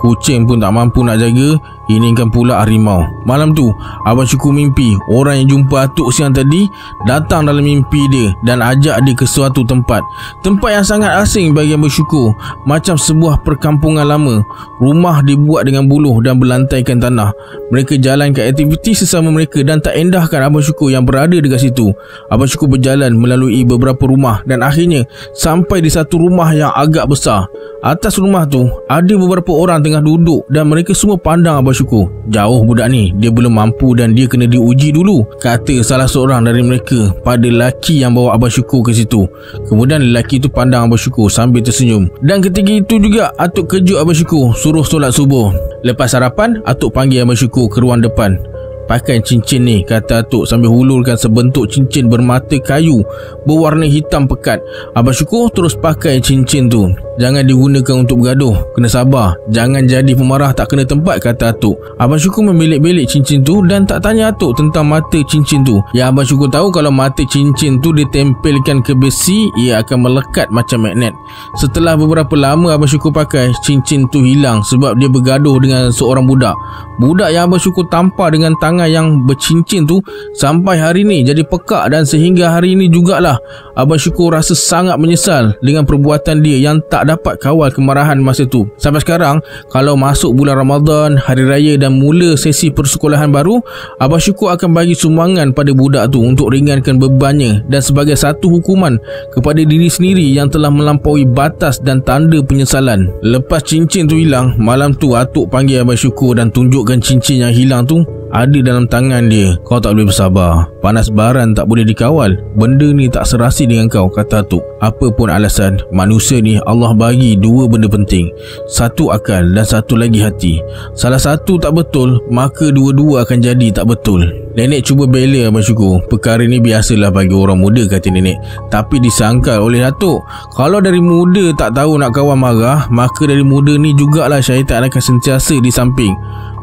Kucing pun tak mampu nak jaga, ini kan pula harimau. Malam tu, Abang Syukur mimpi orang yang jumpa Atuk siang tadi datang dalam mimpi dia dan ajak dia ke suatu tempat. Tempat yang sangat asing bagi Abang Syukur, macam sebuah perkampungan lama. Rumah dibuat dengan buluh dan berlantaikan tanah. Mereka jalankan aktiviti sesama mereka dan tak endahkan Abang Syukur yang berada dekat situ. Abang Syukur berjalan melalui beberapa rumah dan akhirnya sampai di satu rumah yang agak besar. Atas rumah tu ada beberapa orang tengah duduk dan mereka semua pandang Abang Syukur. Jauh budak ni, dia belum mampu dan dia kena diuji dulu, kata salah seorang dari mereka pada lelaki yang bawa Abang Syukur ke situ. Kemudian lelaki tu pandang Abang Syukur sambil tersenyum. Dan ketika itu juga Atuk kejut Abang Syukur, suruh solat subuh. Lepas sarapan, Atuk panggil Abang Syukur ke ruang depan. Pakai cincin ni, kata Atuk sambil hulurkan sebentuk cincin bermata kayu berwarna hitam pekat. Abang Syukur terus pakai cincin tu. Jangan digunakan untuk bergaduh, kena sabar. Jangan jadi pemarah tak kena tempat, kata Atuk. Abang Syukur membelik-belik cincin tu dan tak tanya Atuk tentang mata cincin tu. Yang Abang Syukur tahu, kalau mata cincin tu ditempelkan ke besi, ia akan melekat macam magnet. Setelah beberapa lama Abang Syukur pakai, cincin tu hilang sebab dia bergaduh dengan seorang budak. Budak yang Abang Syukur tampar dengan tangan yang bercincin tu sampai hari ni jadi pekak, dan sehingga hari ni jugalah Abang Syukur rasa sangat menyesal dengan perbuatan dia yang tak dapat kawal kemarahan masa tu. Sampai sekarang, kalau masuk bulan Ramadan, hari raya dan mula sesi persekolahan baru, Abang Syukur akan bagi sumbangan pada budak tu untuk ringankan bebannya dan sebagai satu hukuman kepada diri sendiri yang telah melampaui batas dan tanda penyesalan. Lepas cincin tu hilang, malam tu Atuk panggil Abang Syukur dan tunjukkan cincin yang hilang tu ada dalam tangan dia. Kau tak boleh bersabar, panas baran tak boleh dikawal. Benda ni tak serasi dengan kau, kata Atuk. Apa pun alasan, manusia ni Allah bagi dua benda penting, satu akal dan satu lagi hati. Salah satu tak betul, maka dua-dua akan jadi tak betul. Nenek cuba bela Abang Syukur. Perkara ni biasalah bagi orang muda, kata Nenek. Tapi disangkal oleh Atuk, kalau dari muda tak tahu nak kawan marah, maka dari muda ni jugalah syaitan akan sentiasa di samping.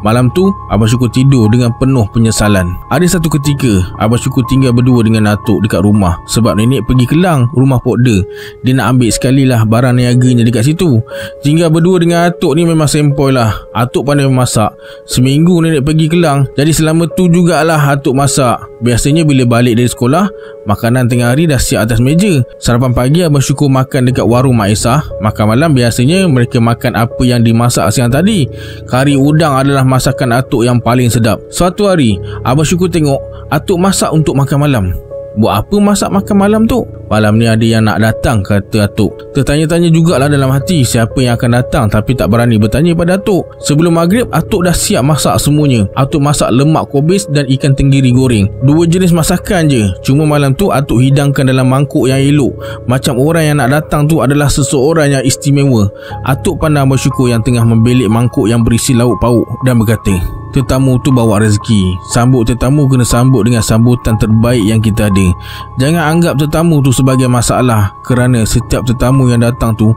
Malam tu, Abang Syukur tidur dengan penuh penyesalan. Ada satu ketika, Abang Syukur tinggal berdua dengan Atuk dekat rumah sebab Nenek pergi Kelang, rumah Pokda. Dia nak ambil sekali lah barang niaganya dekat situ. Tinggal berdua dengan Atuk ni memang sempoi lah. Atuk pandai memasak. Seminggu Nenek pergi Kelang, jadi selama tu jugalah Atuk masak. Biasanya bila balik dari sekolah, makanan tengah hari dah siap atas meja. Sarapan pagi Abang Syukur makan dekat warung Mak Isah. Makan malam biasanya mereka makan apa yang dimasak siang tadi. Kari udang adalah masakan Atuk yang paling sedap. Suatu hari, Abang Syukur tengok Atuk masak untuk makan malam. Buat apa masak makan malam tu? Malam ni ada yang nak datang, kata Atuk. Tertanya-tanya jugalah dalam hati siapa yang akan datang, tapi tak berani bertanya pada Atuk. Sebelum maghrib, Atuk dah siap masak semuanya. Atuk masak lemak kobis dan ikan tenggiri goreng. Dua jenis masakan je. Cuma malam tu Atuk hidangkan dalam mangkuk yang elok. Macam orang yang nak datang tu adalah seseorang yang istimewa. Atuk pandang Abang Syukur yang tengah membelik mangkuk yang berisi lauk pauk dan berkata, tetamu tu bawa rezeki. Sambut tetamu kena sambut dengan sambutan terbaik yang kita ada. Jangan anggap tetamu tu sebagai masalah, kerana setiap tetamu yang datang tu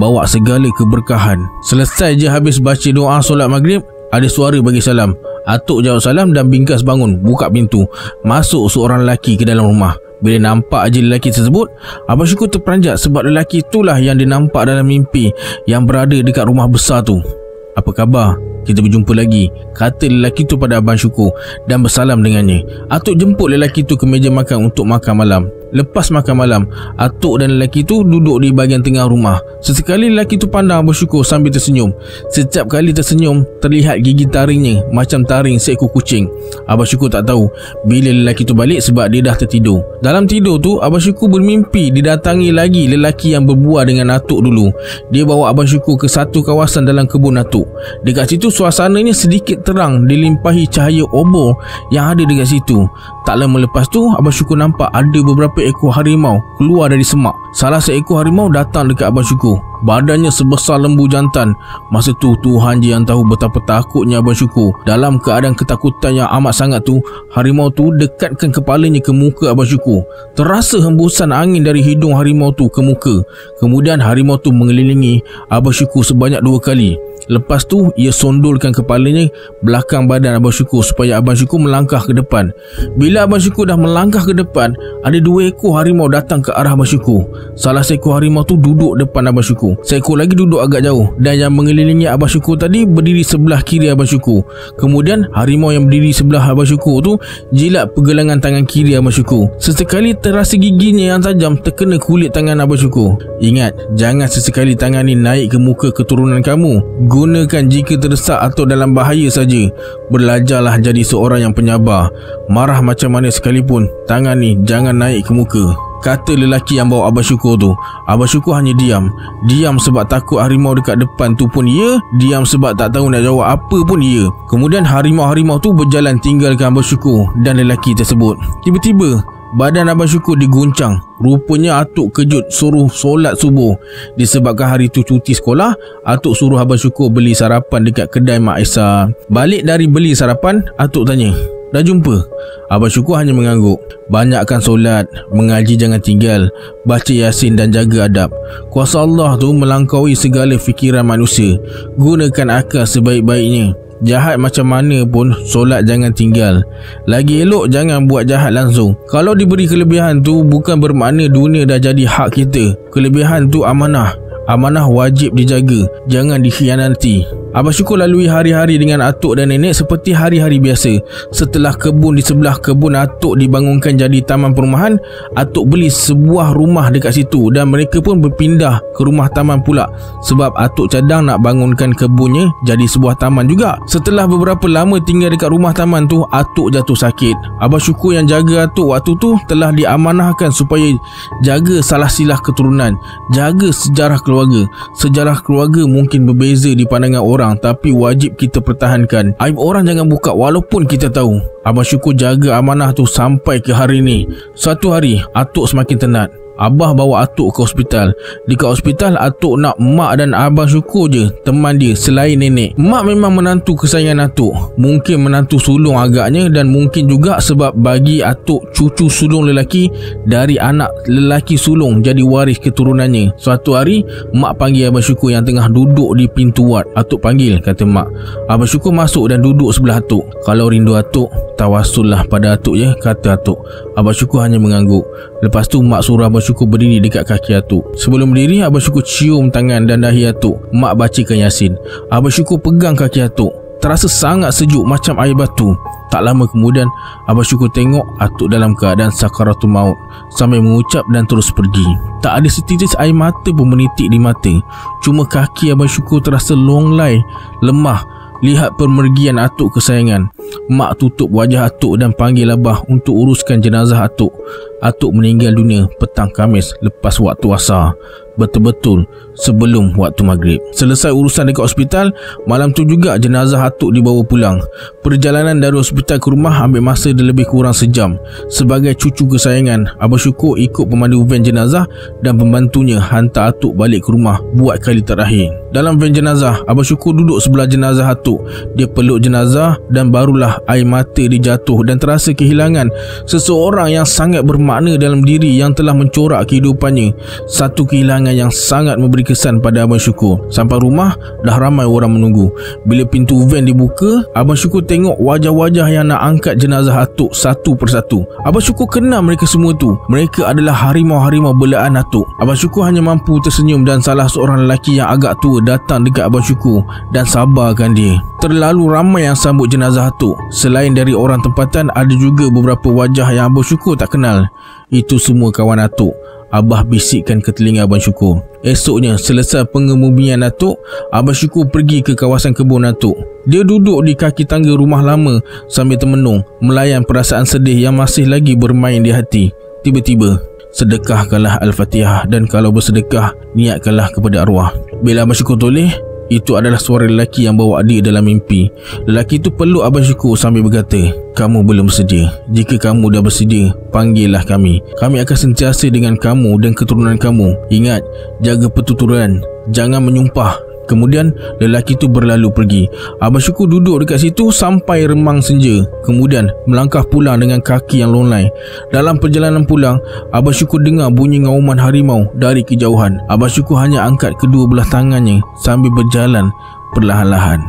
bawa segala keberkahan. Selesai je habis baca doa solat maghrib, ada suara bagi salam. Atuk jawab salam dan bingkas bangun, buka pintu. Masuk seorang lelaki ke dalam rumah. Bila nampak je lelaki tersebut, Abang Syukur terperanjat sebab lelaki itulah yang dinampak dalam mimpi yang berada dekat rumah besar tu. Apa khabar? Kita berjumpa lagi, kata lelaki tu pada Abang Syukur dan bersalam dengannya. Atuk jemput lelaki tu ke meja makan untuk makan malam. Lepas makan malam, Atuk dan lelaki tu duduk di bahagian tengah rumah. Sesekali lelaki tu pandang Abang Syukur sambil tersenyum. Setiap kali tersenyum, terlihat gigi taringnya macam taring seekor kucing. Abang Syukur tak tahu bila lelaki tu balik sebab dia dah tertidur. Dalam tidur tu, Abang Syukur bermimpi didatangi lagi lelaki yang berbual dengan Atuk dulu. Dia bawa Abang Syukur ke satu kawasan dalam kebun Atuk. Dekat situ suasananya sedikit terang, dilimpahi cahaya obor yang ada dekat situ. Tak lama lepas tu, Abang Syukur nampak ada beberapa ekor harimau keluar dari semak. Salah seekor harimau datang dekat Abang Syukur. Badannya sebesar lembu jantan. Masa tu, Tuhan je yang tahu betapa takutnya Abang Syukur. Dalam keadaan ketakutan yang amat sangat tu, harimau tu dekatkan kepalanya ke muka Abang Syukur. Terasa hembusan angin dari hidung harimau tu ke muka. Kemudian harimau tu mengelilingi Abang Syukur sebanyak dua kali. Lepas tu, ia sondolkan kepalanya belakang badan Abang Syukur supaya Abang Syukur melangkah ke depan. Bila Abang Syukur dah melangkah ke depan, ada dua ekor harimau datang ke arah Abang Syukur. Salah seekor harimau tu duduk depan Abang Syukur. Seekor lagi duduk agak jauh, dan yang mengelilingi Abang Syukur tadi berdiri sebelah kiri Abang Syukur. Kemudian, harimau yang berdiri sebelah Abang Syukur tu jilat pergelangan tangan kiri Abang Syukur. Sesekali terasa giginya yang tajam terkena kulit tangan Abang Syukur. Ingat, jangan sesekali tangan ni naik ke muka keturunan kamu. Gunakan jika terdesak atau dalam bahaya saja. Belajarlah jadi seorang yang penyabar. Marah macam mana sekalipun, tangan ni jangan naik ke muka, kata lelaki yang bawa Abang Syukur tu. Abang Syukur hanya diam. Diam sebab takut harimau dekat depan tu pun ia. Diam sebab tak tahu nak jawab apa pun ia. Kemudian harimau-harimau tu berjalan tinggalkan Abang Syukur dan lelaki tersebut. Tiba-tiba, badan Abang Syukur diguncang. Rupanya Atuk kejut suruh solat subuh. Disebabkan hari tu cuti sekolah, Atuk suruh Abang Syukur beli sarapan dekat kedai Mak Aisyah. Balik dari beli sarapan, Atuk tanya, dah jumpa? Abang Syukur hanya mengangguk. Banyakkan solat, mengaji jangan tinggal, baca Yasin dan jaga adab. Kuasa Allah tu melangkaui segala fikiran manusia. Gunakan akal sebaik-baiknya. Jahat macam mana pun, solat jangan tinggal. Lagi elok jangan buat jahat langsung. Kalau diberi kelebihan tu, bukan bermakna dunia dah jadi hak kita. Kelebihan tu amanah. Amanah wajib dijaga, jangan dikhianati. Abang Syukur lalui hari-hari dengan Atuk dan Nenek seperti hari-hari biasa. Setelah kebun di sebelah kebun Atuk dibangunkan jadi taman perumahan, Atuk beli sebuah rumah dekat situ dan mereka pun berpindah ke rumah taman pula sebab Atuk cadang nak bangunkan kebunnya jadi sebuah taman juga. Setelah beberapa lama tinggal dekat rumah taman tu, Atuk jatuh sakit. Abang Syukur yang jaga Atuk waktu tu telah diamanahkan supaya jaga salsilah keturunan, jaga sejarah keluarga. Sejarah keluarga mungkin berbeza di pandangan orang, tapi wajib kita pertahankan. Aib orang jangan buka walaupun kita tahu. Abang Syukur jaga amanah tu sampai ke hari ni. Suatu hari, Atuk semakin tenat. Abah bawa Atuk ke hospital. Dekat hospital, Atuk nak Mak dan Abang Syukur je teman dia selain Nenek. Mak memang menantu kesayangan Atuk. Mungkin menantu sulung agaknya, dan mungkin juga sebab bagi Atuk cucu sulung lelaki dari anak lelaki sulung jadi waris keturunannya. Suatu hari, Mak panggil Abang Syukur yang tengah duduk di pintu wad. Atuk panggil, kata Mak. Abang Syukur masuk dan duduk sebelah Atuk. Kalau rindu Atuk, tawasullah pada Atuk ya, kata Atuk. Abang Syukur hanya mengangguk. Lepas tu, Mak suruh Abang Syukur Syukur berdiri dekat kaki Atuk. Sebelum berdiri, Abang Syukur cium tangan dan dahi Atuk. Mak bacakan Yasin. Abang Syukur pegang kaki Atuk. Terasa sangat sejuk macam air batu. Tak lama kemudian, Abang Syukur tengok Atuk dalam keadaan sakaratul maut sambil mengucap dan terus pergi. Tak ada setitis air mata pun menitik di mata. Cuma kaki Abang Syukur terasa longlai, lemah. Lihat pemergian Atuk kesayangan, Mak tutup wajah Atuk dan panggil Abah untuk uruskan jenazah Atuk. Atuk meninggal dunia petang Khamis lepas waktu asar, betul-betul sebelum waktu maghrib. Selesai urusan dekat hospital, malam tu juga jenazah Atuk dibawa pulang. Perjalanan dari hospital ke rumah ambil masa lebih kurang sejam. Sebagai cucu kesayangan, Abang Syukur ikut pemandu van jenazah dan pembantunya hantar Atuk balik ke rumah buat kali terakhir. Dalam van jenazah, Abang Syukur duduk sebelah jenazah Atuk. Dia peluk jenazah dan barulah air mata dia jatuh dan terasa kehilangan seseorang yang sangat bermakna dalam diri yang telah mencorak kehidupannya. Satu kehilangan yang sangat memberi kesan pada Abang Syukur. Sampai rumah, dah ramai orang menunggu. Bila pintu van dibuka, Abang Syukur tengok wajah-wajah yang nak angkat jenazah Atuk satu persatu. Abang Syukur kenal mereka semua tu. Mereka adalah harimau-harimau belaan Atuk. Abang Syukur hanya mampu tersenyum dan salah seorang lelaki yang agak tua datang dekat Abang Syukur dan sabarkan dia. Terlalu ramai yang sambut jenazah Atuk. Selain dari orang tempatan, ada juga beberapa wajah yang Abang Syukur tak kenal. Itu semua kawan Atuk, Abah bisikkan ke telinga Abang Syukur. Esoknya, selesai pengemumian Atuk, Abang Syukur pergi ke kawasan kebun Atuk. Dia duduk di kaki tangga rumah lama sambil termenung, melayan perasaan sedih yang masih lagi bermain di hati. Tiba-tiba, sedekahkanlah Al-Fatihah dan kalau bersedekah, niatkanlah kepada arwah. Bila Abang Syukur toleh, itu adalah suara lelaki yang bawa dia dalam mimpi. Lelaki itu peluk Abang Syukur sambil berkata, "Kamu belum bersedia. Jika kamu dah bersedia, panggillah kami. Kami akan sentiasa dengan kamu dan keturunan kamu. Ingat, jaga pertuturan. Jangan menyumpah." Kemudian lelaki itu berlalu pergi. Abang Syukur duduk dekat situ sampai remang senja. Kemudian melangkah pulang dengan kaki yang lonai. Dalam perjalanan pulang, Abang Syukur dengar bunyi ngauman harimau dari kejauhan. Abang Syukur hanya angkat kedua belah tangannya sambil berjalan perlahan-lahan.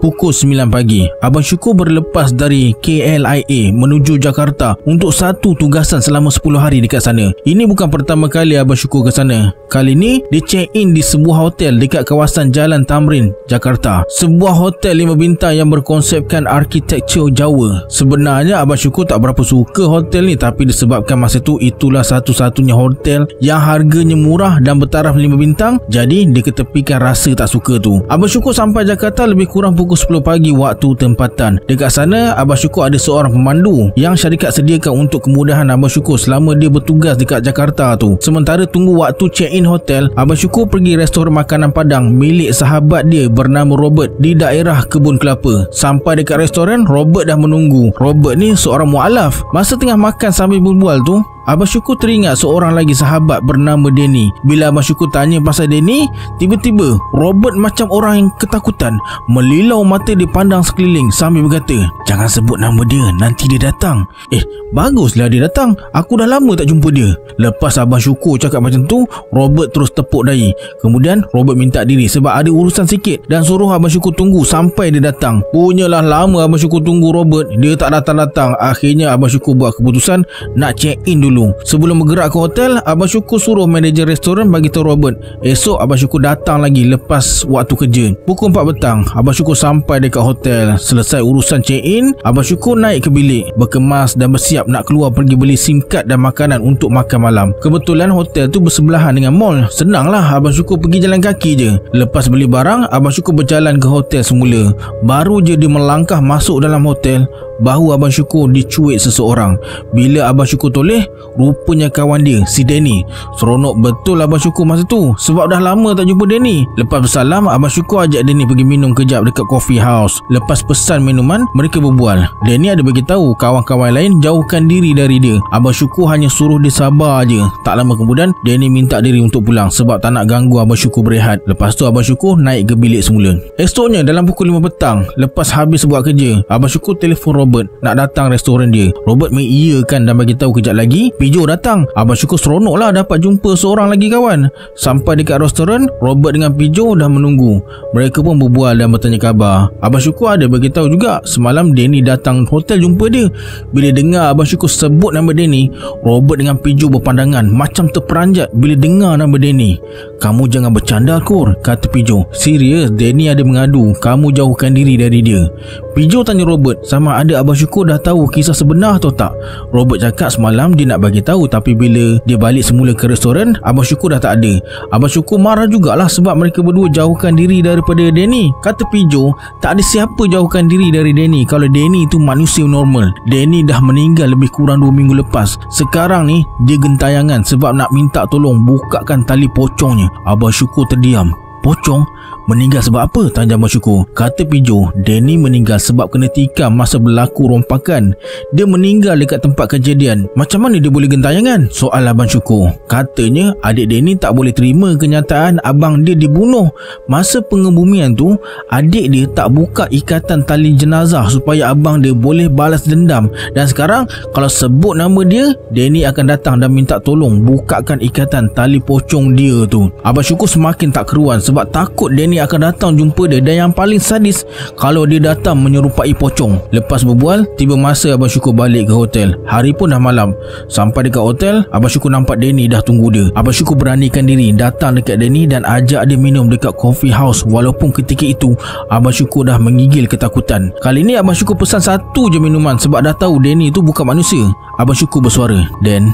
Pukul sembilan pagi, Abang Syukur berlepas dari K L I A menuju Jakarta untuk satu tugasan selama sepuluh hari dekat sana. Ini bukan pertama kali Abang Syukur ke sana. Kali ini, dia check-in di sebuah hotel dekat kawasan Jalan Tamrin, Jakarta. Sebuah hotel lima bintang yang berkonsepkan arkitektur Jawa. Sebenarnya, Abang Syukur tak berapa suka hotel ni, tapi disebabkan masa tu itulah satu-satunya hotel yang harganya murah dan bertaraf lima bintang, jadi dia ketepikan rasa tak suka tu. Abang Syukur sampai Jakarta lebih kurang pukul sepuluh pagi waktu tempatan. Dekat sana, Abang Syukur ada seorang pemandu yang syarikat sediakan untuk kemudahan Abang Syukur selama dia bertugas dekat Jakarta tu. Sementara tunggu waktu check-in hotel, Abang Syukur pergi restoran makanan Padang milik sahabat dia bernama Robert di daerah Kebun Kelapa. Sampai dekat restoran, Robert dah menunggu. Robert ni seorang mualaf. Masa tengah makan sambil berbual tu, Abang Syukur teringat seorang lagi sahabat bernama Denny. Bila Abang Syukur tanya pasal Denny, tiba-tiba Robert macam orang yang ketakutan, melilau mata dia pandang sekeliling sambil berkata, "Jangan sebut nama dia, nanti dia datang." Eh, baguslah dia datang. Aku dah lama tak jumpa dia. Lepas Abang Syukur cakap macam tu, Robert terus tepuk dahi. Kemudian Robert minta diri sebab ada urusan sikit dan suruh Abang Syukur tunggu sampai dia datang. Punyalah lama Abang Syukur tunggu Robert, dia tak datang-datang. Akhirnya Abang Syukur buat keputusan nak check-in dulu. Sebelum bergerak ke hotel, Abang Syukur suruh manager restoran bagi tahu Robert esok Abang Syukur datang lagi lepas waktu kerja. Pukul empat petang, Abang Syukur sampai dekat hotel. Selesai urusan check-in, Abang Syukur naik ke bilik, berkemas dan bersiap nak keluar pergi beli SIM card dan makanan untuk makan malam. Kebetulan hotel tu bersebelahan dengan mall. Senanglah Abang Syukur pergi jalan kaki je. Lepas beli barang, Abang Syukur berjalan ke hotel semula. Baru je dia melangkah masuk dalam hotel, bahu Abang Syukur dicuit seseorang. Bila Abang Syukur toleh, rupanya kawan dia, si Denny. Seronok betul Abang Syukur masa tu sebab dah lama tak jumpa Denny. Lepas bersalam, Abang Syukur ajak Denny pergi minum kejap dekat coffee house. Lepas pesan minuman, mereka berbual. Denny ada beritahu kawan-kawan lain jauhkan diri dari dia. Abang Syukur hanya suruh dia sabar je. Tak lama kemudian, Denny minta diri untuk pulang sebab tak nak ganggu Abang Syukur berehat. Lepas tu Abang Syukur naik ke bilik semula. Esoknya dalam pukul lima petang, lepas habis buat kerja, Abang Syukur telefon Robert nak datang restoran dia. Robert mengiyakan dan bagi tahu kejap lagi ni Pijo datang. Abang Syukur seronok lah dapat jumpa seorang lagi kawan. Sampai dekat restoran, Robert dengan Pijo dah menunggu. Mereka pun berbual dan bertanya khabar. Abang Syukur ada beritahu juga semalam Denny datang hotel jumpa dia. Bila dengar Abang Syukur sebut nama Denny, Robert dengan Pijo berpandangan macam terperanjat bila dengar nama Denny. Kamu jangan bercanda Kur, kata Pijo. Serius, Denny ada mengadu. Kamu jauhkan diri dari dia. Pijo tanya Robert sama ada Abang Syukur dah tahu kisah sebenar atau tak. Robert cakap semalam dia nak bagi tahu, tapi bila dia balik semula ke restoran, Abang Syukur dah tak ada. Abang Syukur marah jugalah sebab mereka berdua jauhkan diri daripada Denny. Kata Pijo, tak ada siapa jauhkan diri dari Denny kalau Denny itu manusia normal. Denny dah meninggal lebih kurang dua minggu lepas. Sekarang ni dia gentayangan sebab nak minta tolong bukakan tali pocongnya. Abang Syukur terdiam. Pocong? Meninggal sebab apa? Tanya Abang Syukur. Kata Pijo, Denny meninggal sebab kena tikam masa berlaku rompakan. Dia meninggal dekat tempat kejadian. Macam mana dia boleh gentayangan? Soal Abang Syukur. Katanya adik Denny tak boleh terima kenyataan abang dia dibunuh. Masa pengebumian tu, adik dia tak buka ikatan tali jenazah supaya abang dia boleh balas dendam. Dan sekarang kalau sebut nama dia, Denny akan datang dan minta tolong bukakan ikatan tali pocong dia tu. Abang Syukur semakin tak keruan sebab takut Denny akan datang jumpa dia, dan yang paling sadis kalau dia datang menyerupai pocong. Lepas berbual, tiba masa Abang Syukur balik ke hotel. Hari pun dah malam. Sampai dekat hotel, Abang Syukur nampak Denny dah tunggu dia. Abang Syukur beranikan diri datang dekat Denny dan ajak dia minum dekat coffee house, walaupun ketika itu Abang Syukur dah menggigil ketakutan. Kali ni Abang Syukur pesan satu je minuman sebab dah tahu Denny tu bukan manusia. Abang Syukur bersuara, "Den,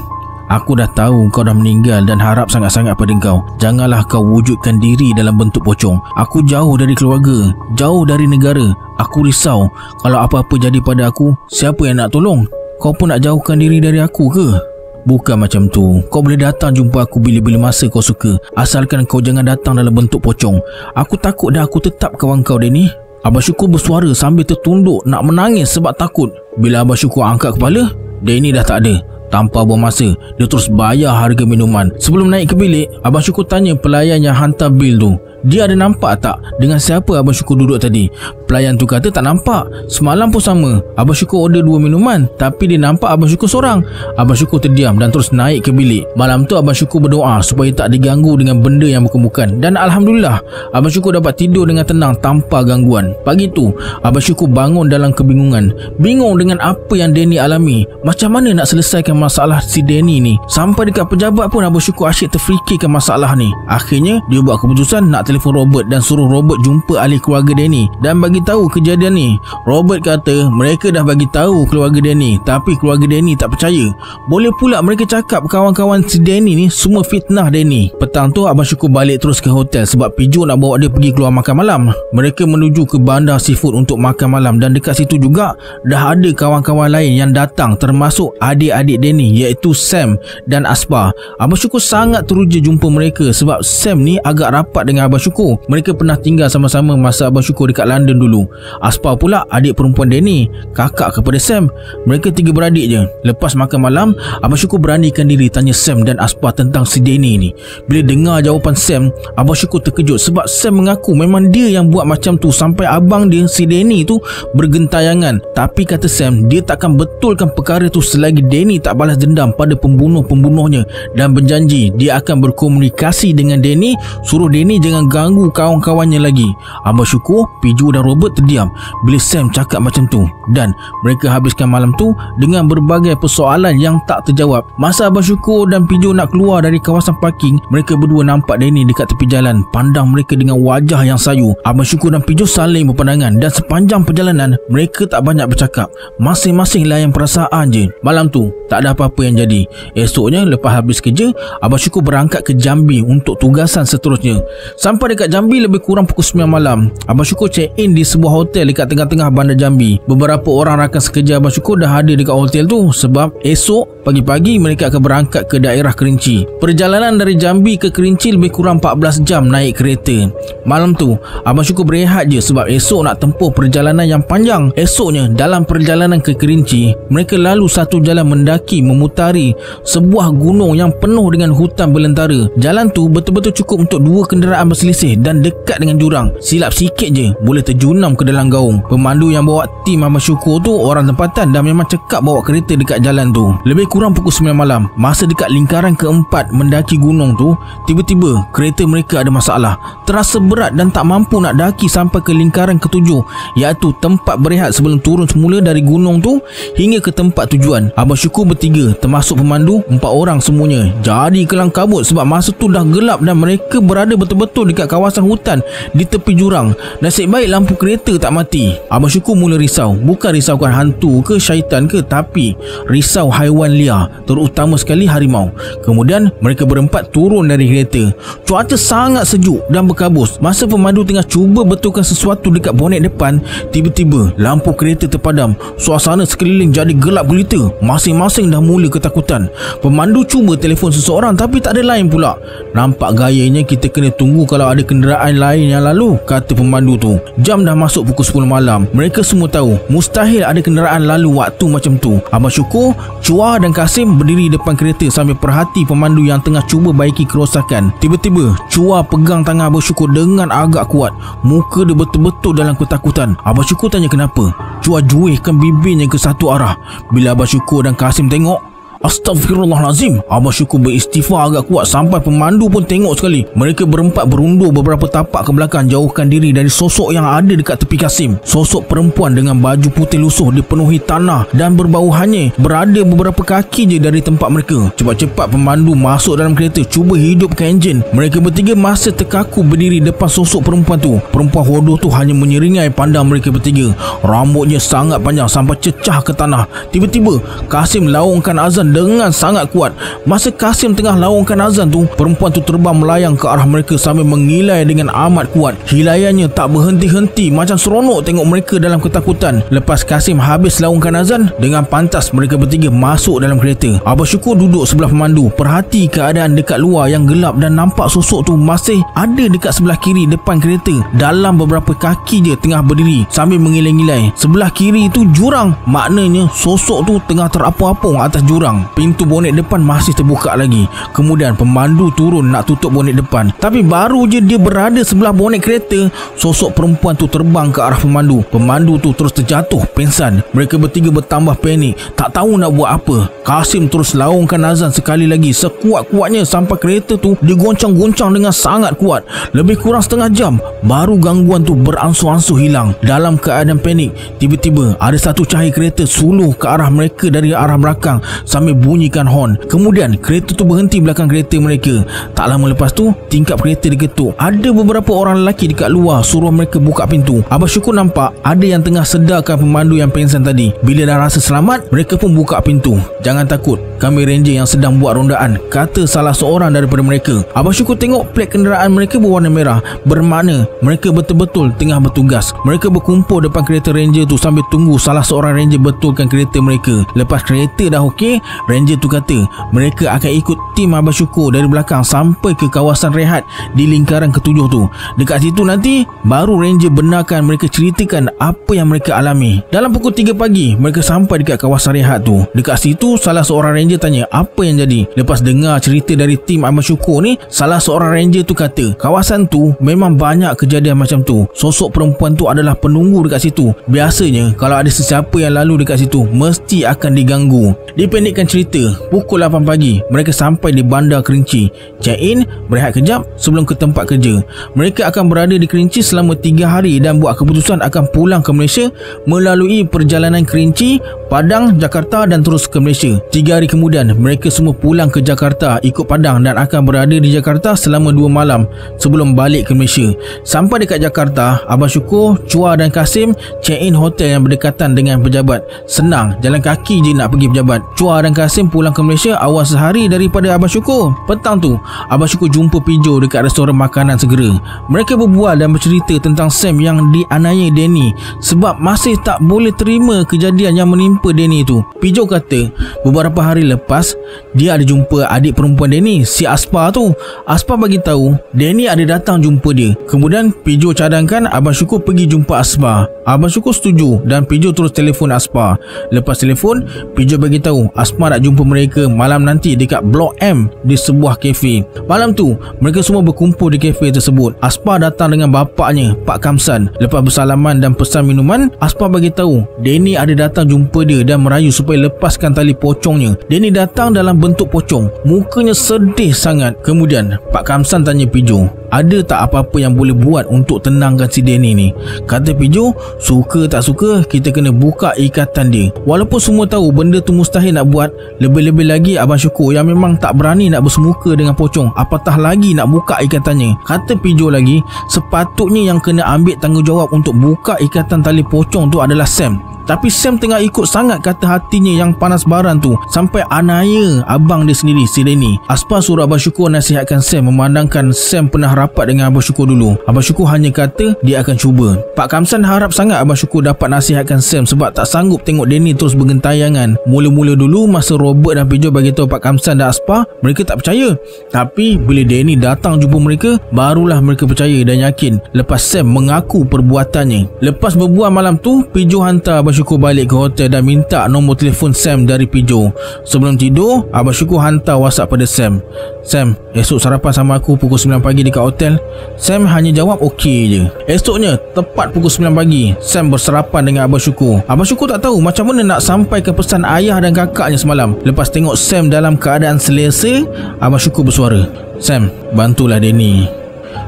aku dah tahu kau dah meninggal dan harap sangat-sangat pada kau. Janganlah kau wujudkan diri dalam bentuk pocong. Aku jauh dari keluarga, jauh dari negara. Aku risau kalau apa-apa jadi pada aku, siapa yang nak tolong? Kau pun nak jauhkan diri dari aku ke? Bukan macam tu. Kau boleh datang jumpa aku bila-bila masa kau suka. Asalkan kau jangan datang dalam bentuk pocong. Aku takut dah, aku tetap kawan kau, Denny." Abang Syukur bersuara sambil tertunduk nak menangis sebab takut. Bila Abang Syukur angkat kepala, Denny dah tak ada. Tanpa buang masa, dia terus bayar harga minuman. Sebelum naik ke bilik, Abang Syukur tanya pelayan yang hantar bil tu, dia ada nampak tak dengan siapa Abang Syukur duduk tadi? Pelayan tu kata tak nampak. Semalam pun sama, Abang Syukur order dua minuman, tapi dia nampak Abang Syukur seorang. Abang Syukur terdiam dan terus naik ke bilik. Malam tu Abang Syukur berdoa supaya tak diganggu dengan benda yang bukan-bukan. Dan Alhamdulillah, Abang Syukur dapat tidur dengan tenang tanpa gangguan. Pagi tu, Abang Syukur bangun dalam kebingungan. Bingung dengan apa yang Denny alami. Macam mana nak selesaikan masalah si Denny ni? Sampai dekat pejabat pun Abang Syukur asyik terfikirkan masalah ni. Akhirnya dia buat keputusan nak telefon Robert dan suruh Robert jumpa ahli keluarga Denny dan bagi tahu kejadian ni. Robert kata mereka dah bagi tahu keluarga Denny, tapi keluarga Denny tak percaya. Boleh pula mereka cakap kawan-kawan si Denny ni semua fitnah Denny. Petang tu Abang Syukur balik terus ke hotel sebab Pijo nak bawa dia pergi keluar makan malam. Mereka menuju ke bandar seafood untuk makan malam, dan dekat situ juga dah ada kawan-kawan lain yang datang, termasuk adik-adik Denny iaitu Sam dan Aspa. Abang Syukur sangat teruja jumpa mereka sebab Sam ni agak rapat dengan Abang Syukur. Mereka pernah tinggal sama-sama masa Abang Syukur dekat London dulu. Aspa pula adik perempuan Denny, kakak kepada Sam. Mereka tiga beradik je. Lepas makan malam, Abang Syukur beranikan diri tanya Sam dan Aspa tentang si Denny ni. Bila dengar jawapan Sam, Abang Syukur terkejut sebab Sam mengaku memang dia yang buat macam tu sampai abang dia si Denny tu bergentayangan. Tapi kata Sam, dia takkan betulkan perkara tu selagi Denny tak balas dendam pada pembunuh-pembunuhnya, dan berjanji dia akan berkomunikasi dengan Denny, suruh Denny jangan ganggu kawan-kawannya lagi. Abang Syukur, Pijo dan Robert terdiam bila Sam cakap macam tu, dan mereka habiskan malam tu dengan berbagai persoalan yang tak terjawab. Masa Abang Syukur dan Pijo nak keluar dari kawasan parking, mereka berdua nampak Denny dekat tepi jalan. Pandang mereka dengan wajah yang sayu. Abang Syukur dan Pijo saling berpandangan, dan sepanjang perjalanan mereka tak banyak bercakap, masing-masing layan perasaan je. Malam tu tak ada apa-apa yang jadi. Esoknya lepas habis kerja, Abang Syukur berangkat ke Jambi untuk tugasan seterusnya. Sampai dekat Jambi lebih kurang pukul sembilan malam. Abang Syukur check in di sebuah hotel dekat tengah-tengah bandar Jambi. Beberapa orang rakan sekerja Abang Syukur dah ada dekat hotel tu sebab esok pagi-pagi mereka akan berangkat ke daerah Kerinci. Perjalanan dari Jambi ke Kerinci lebih kurang empat belas jam naik kereta. Malam tu Abang Syukur berehat je sebab esok nak tempuh perjalanan yang panjang. Esoknya dalam perjalanan ke Kerinci, mereka lalu satu jalan mendaki memutari sebuah gunung yang penuh dengan hutan belentara. Jalan tu betul-betul cukup untuk dua kenderaan berselang berselisih dan dekat dengan jurang. Silap sikit je boleh terjunam ke dalam gaung. Pemandu yang bawa tim Abang Syukur tu orang tempatan dan memang cekap bawa kereta dekat jalan tu. Lebih kurang pukul sembilan malam, masa dekat lingkaran keempat mendaki gunung tu, tiba-tiba kereta mereka ada masalah. Terasa berat dan tak mampu nak daki sampai ke lingkaran ketujuh, iaitu tempat berehat sebelum turun semula dari gunung tu hingga ke tempat tujuan. Abang Syukur bertiga termasuk pemandu, empat orang semuanya jadi kelang kabut sebab masa tu dah gelap dan mereka berada betul-betul dekat kawasan hutan di tepi jurang. Nasib baik lampu kereta tak mati. Abang Syukur mula risau, bukan risaukan hantu ke syaitan ke, tapi risau haiwan liar, terutama sekali harimau. Kemudian mereka berempat turun dari kereta. Cuaca sangat sejuk dan berkabus. Masa pemandu tengah cuba betulkan sesuatu dekat bonet depan, tiba-tiba lampu kereta terpadam. Suasana sekeliling jadi gelap gelita. Masing-masing dah mula ketakutan. Pemandu cuba telefon seseorang tapi tak ada line pula. Nampak gayanya kita kena tunggu kalau ada kenderaan lain yang lalu, kata pemandu tu. Jam dah masuk pukul sepuluh malam. Mereka semua tahu mustahil ada kenderaan lalu waktu macam tu. Abang Syukur, Chua dan Kasim berdiri depan kereta sambil perhati pemandu yang tengah cuba baiki kerosakan. Tiba-tiba Chua pegang tangan Abang Syukur dengan agak kuat. Muka dia betul-betul dalam ketakutan. Abang Syukur tanya kenapa. Chua juihkan bibirnya ke satu arah. Bila Abang Syukur dan Kasim tengok, Astaghfirullahalazim. Abang Syukur beristighfar agak kuat sampai pemandu pun tengok sekali. Mereka berempat berundur beberapa tapak ke belakang, jauhkan diri dari sosok yang ada dekat tepi Kasim. Sosok perempuan dengan baju putih lusuh dipenuhi tanah dan berbau hanyir, berada beberapa kaki je dari tempat mereka. Cepat-cepat pemandu masuk dalam kereta, cuba hidupkan enjin. Mereka bertiga masih terkaku berdiri depan sosok perempuan tu. Perempuan hodoh tu hanya menyeringai pandang mereka bertiga. Rambutnya sangat panjang sampai cecah ke tanah. Tiba-tiba Kasim laungkan azan dengan sangat kuat. Masa Kasim tengah laungkan azan tu, perempuan tu terbang melayang ke arah mereka sambil mengilai dengan amat kuat. Hilaiannya tak berhenti-henti, macam seronok tengok mereka dalam ketakutan. Lepas Kasim habis laungkan azan, dengan pantas mereka bertiga masuk dalam kereta. Abang Syukur duduk sebelah pemandu, perhati keadaan dekat luar yang gelap dan nampak sosok tu masih ada dekat sebelah kiri depan kereta. Dalam beberapa kaki je tengah berdiri sambil mengilai-ngilai. Sebelah kiri tu jurang, maknanya sosok tu tengah terapung-apung atas jurang. Pintu bonet depan masih terbuka lagi. Kemudian pemandu turun nak tutup bonet depan, tapi baru je dia berada sebelah bonet kereta, sosok perempuan tu terbang ke arah pemandu. Pemandu tu terus terjatuh pingsan. Mereka bertiga bertambah panik, tak tahu nak buat apa. Kasim terus laungkan azan sekali lagi sekuat-kuatnya sampai kereta tu digoncang-goncang dengan sangat kuat. Lebih kurang setengah jam baru gangguan tu beransur-ansur hilang. Dalam keadaan panik, tiba-tiba ada satu cahaya kereta suluh ke arah mereka dari arah belakang sambil bunyikan horn. Kemudian kereta tu berhenti belakang kereta mereka. Tak lama lepas tu tingkap kereta diketuk. Ada beberapa orang lelaki dekat luar suruh mereka buka pintu. Abang Syukur nampak ada yang tengah sedarkan pemandu yang pingsan tadi. Bila dah rasa selamat, mereka pun buka pintu. Jangan takut, kami ranger yang sedang buat rondaan, kata salah seorang daripada mereka. Abang Syukur tengok plate kenderaan mereka berwarna merah, bermakna mereka betul-betul tengah bertugas. Mereka berkumpul depan kereta ranger tu sambil tunggu salah seorang ranger betulkan kereta mereka. Lepas kereta dah okey, ranger tu kata mereka akan ikut tim Abang Syukur dari belakang sampai ke kawasan rehat di lingkaran ketujuh tu. Dekat situ nanti baru ranger benarkan mereka, ceritakan apa yang mereka alami. Dalam pukul tiga pagi mereka sampai dekat kawasan rehat tu. Dekat situ salah seorang ranger tanya apa yang jadi. Lepas dengar cerita dari tim Abang Syukur ni, salah seorang ranger tu kata kawasan tu memang banyak kejadian macam tu. Sosok perempuan tu adalah penunggu dekat situ. Biasanya kalau ada sesiapa yang lalu dekat situ mesti akan diganggu. Dipendekkan cerita, pukul lapan pagi mereka sampai di bandar Kerinci. Check in, berehat kejap sebelum ke tempat kerja. Mereka akan berada di Kerinci selama tiga hari dan buat keputusan akan pulang ke Malaysia melalui perjalanan Kerinci, Padang, Jakarta dan terus ke Malaysia. tiga hari kemudian mereka semua pulang ke Jakarta ikut Padang dan akan berada di Jakarta selama dua malam sebelum balik ke Malaysia. Sampai dekat Jakarta, Abang Syukur, Chua dan Kasim check in hotel yang berdekatan dengan pejabat. Senang, jalan kaki je nak pergi pejabat. Chua dan Kasim pulang ke Malaysia awal sehari daripada Abang Syukur. Petang tu, Abang Syukur jumpa Pijo dekat restoran makanan segera. Mereka berbual dan bercerita tentang Sam yang dianiaya Denny sebab masih tak boleh terima kejadian yang menimpa jumpa Denny tu. Pijo kata beberapa hari lepas dia ada jumpa adik perempuan Denny, si Aspa tu. Aspa bagi tahu Denny ada datang jumpa dia. Kemudian Pijo cadangkan Abang Syukur pergi jumpa Aspa. Abang Syukur setuju dan Pijo terus telefon Aspa. Lepas telefon, Pijo bagi tahu Aspa nak jumpa mereka malam nanti dekat Blok M di sebuah kafe. Malam tu mereka semua berkumpul di kafe tersebut. Aspa datang dengan bapaknya, Pak Kamsan. Lepas bersalaman dan pesan minuman, Aspa bagi tahu Denny ada datang jumpa dia dan merayu supaya lepaskan tali pocongnya. Denny datang dalam bentuk pocong. Mukanya sedih sangat. Kemudian Pak Kamsan tanya Pijo, ada tak apa-apa yang boleh buat untuk tenangkan si Denny ni? Kata Pijo, suka tak suka kita kena buka ikatan dia. Walaupun semua tahu benda tu mustahil nak buat, lebih-lebih lagi Abang Syukur yang memang tak berani nak bersemuka dengan pocong, apatah lagi nak buka ikatannya. Kata Pijo lagi, sepatutnya yang kena ambil tanggungjawab untuk buka ikatan tali pocong tu adalah Sam. Tapi Sam tengah ikut sangat kata hatinya yang panas baran tu, sampai anaya abang dia sendiri, si Denny. Aspa suruh Abang Syukur nasihatkan Sam, memandangkan Sam pernah rapat dengan Abang Syukur dulu. Abang Syukur hanya kata dia akan cuba. Pak Kamsan harap sangat Abang Syukur dapat nasihatkan Sam sebab tak sanggup tengok Denny terus bergentayangan. Mula-mula dulu masa Robert dan Pijo bagi tahu Pak Kamsan dan Aspa, mereka tak percaya. Tapi bila Denny datang jumpa mereka, barulah mereka percaya dan yakin lepas Sam mengaku perbuatannya. Lepas berbual malam tu, Pijo hantar Abang Syukur balik ke hotel dan minta nombor telefon Sam dari Pijo. Sebelum tidur, Abang Syukur hantar WhatsApp pada Sam. Sam, esok sarapan sama aku pukul sembilan pagi dekat hotel. Sam hanya jawab okey je. Esoknya, tepat pukul sembilan pagi, Sam bersarapan dengan Abang Syukur. Abang Syukur tak tahu macam mana nak sampaikan pesan ayah dan kakaknya semalam. Lepas tengok Sam dalam keadaan selesa, Abang Syukur bersuara, Sam, bantulah Denny.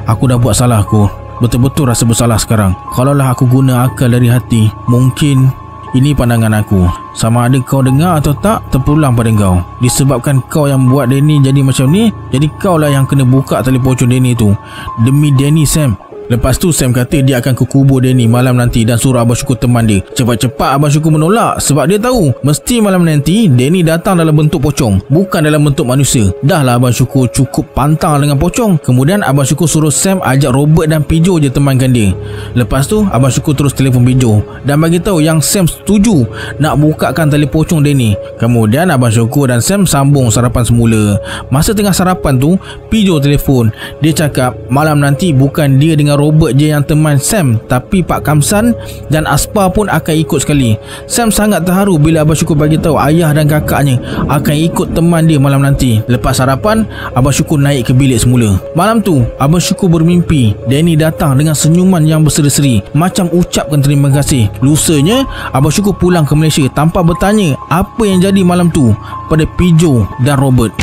Aku dah buat salah aku. Betul-betul rasa bersalah sekarang. Kalaulah aku guna akal dari hati, mungkin ini pandangan aku. Sama ada kau dengar atau tak, terpulang pada kau. Disebabkan kau yang buat Denny jadi macam ni, jadi kau lah yang kena buka tali pocong Denny tu. Demi Denny, Sam. Lepas tu Sam kata dia akan kekubur Denny malam nanti dan suruh Abang Syukur teman dia. Cepat-cepat Abang Syukur menolak sebab dia tahu mesti malam nanti Denny datang dalam bentuk pocong, bukan dalam bentuk manusia. Dahlah Abang Syukur cukup pantang dengan pocong. Kemudian Abang Syukur suruh Sam ajak Robert dan Pijo je temankan dia. Lepas tu Abang Syukur terus telefon Pijo dan bagi tahu yang Sam setuju nak bukakan tali pocong Denny. Kemudian Abang Syukur dan Sam sambung sarapan semula. Masa tengah sarapan tu, Pijo telefon. Dia cakap malam nanti bukan dia dengan Robert je yang teman Sam, tapi Pak Kamsan dan Aspa pun akan ikut sekali. Sam sangat terharu bila Abang Syukur bagi tahu ayah dan kakaknya akan ikut teman dia malam nanti. Lepas sarapan, Abang Syukur naik ke bilik semula. Malam tu, Abang Syukur bermimpi Denny datang dengan senyuman yang berseri-seri, macam ucapkan terima kasih. Lusanya, Abang Syukur pulang ke Malaysia tanpa bertanya apa yang jadi malam tu pada Pijo dan Robert.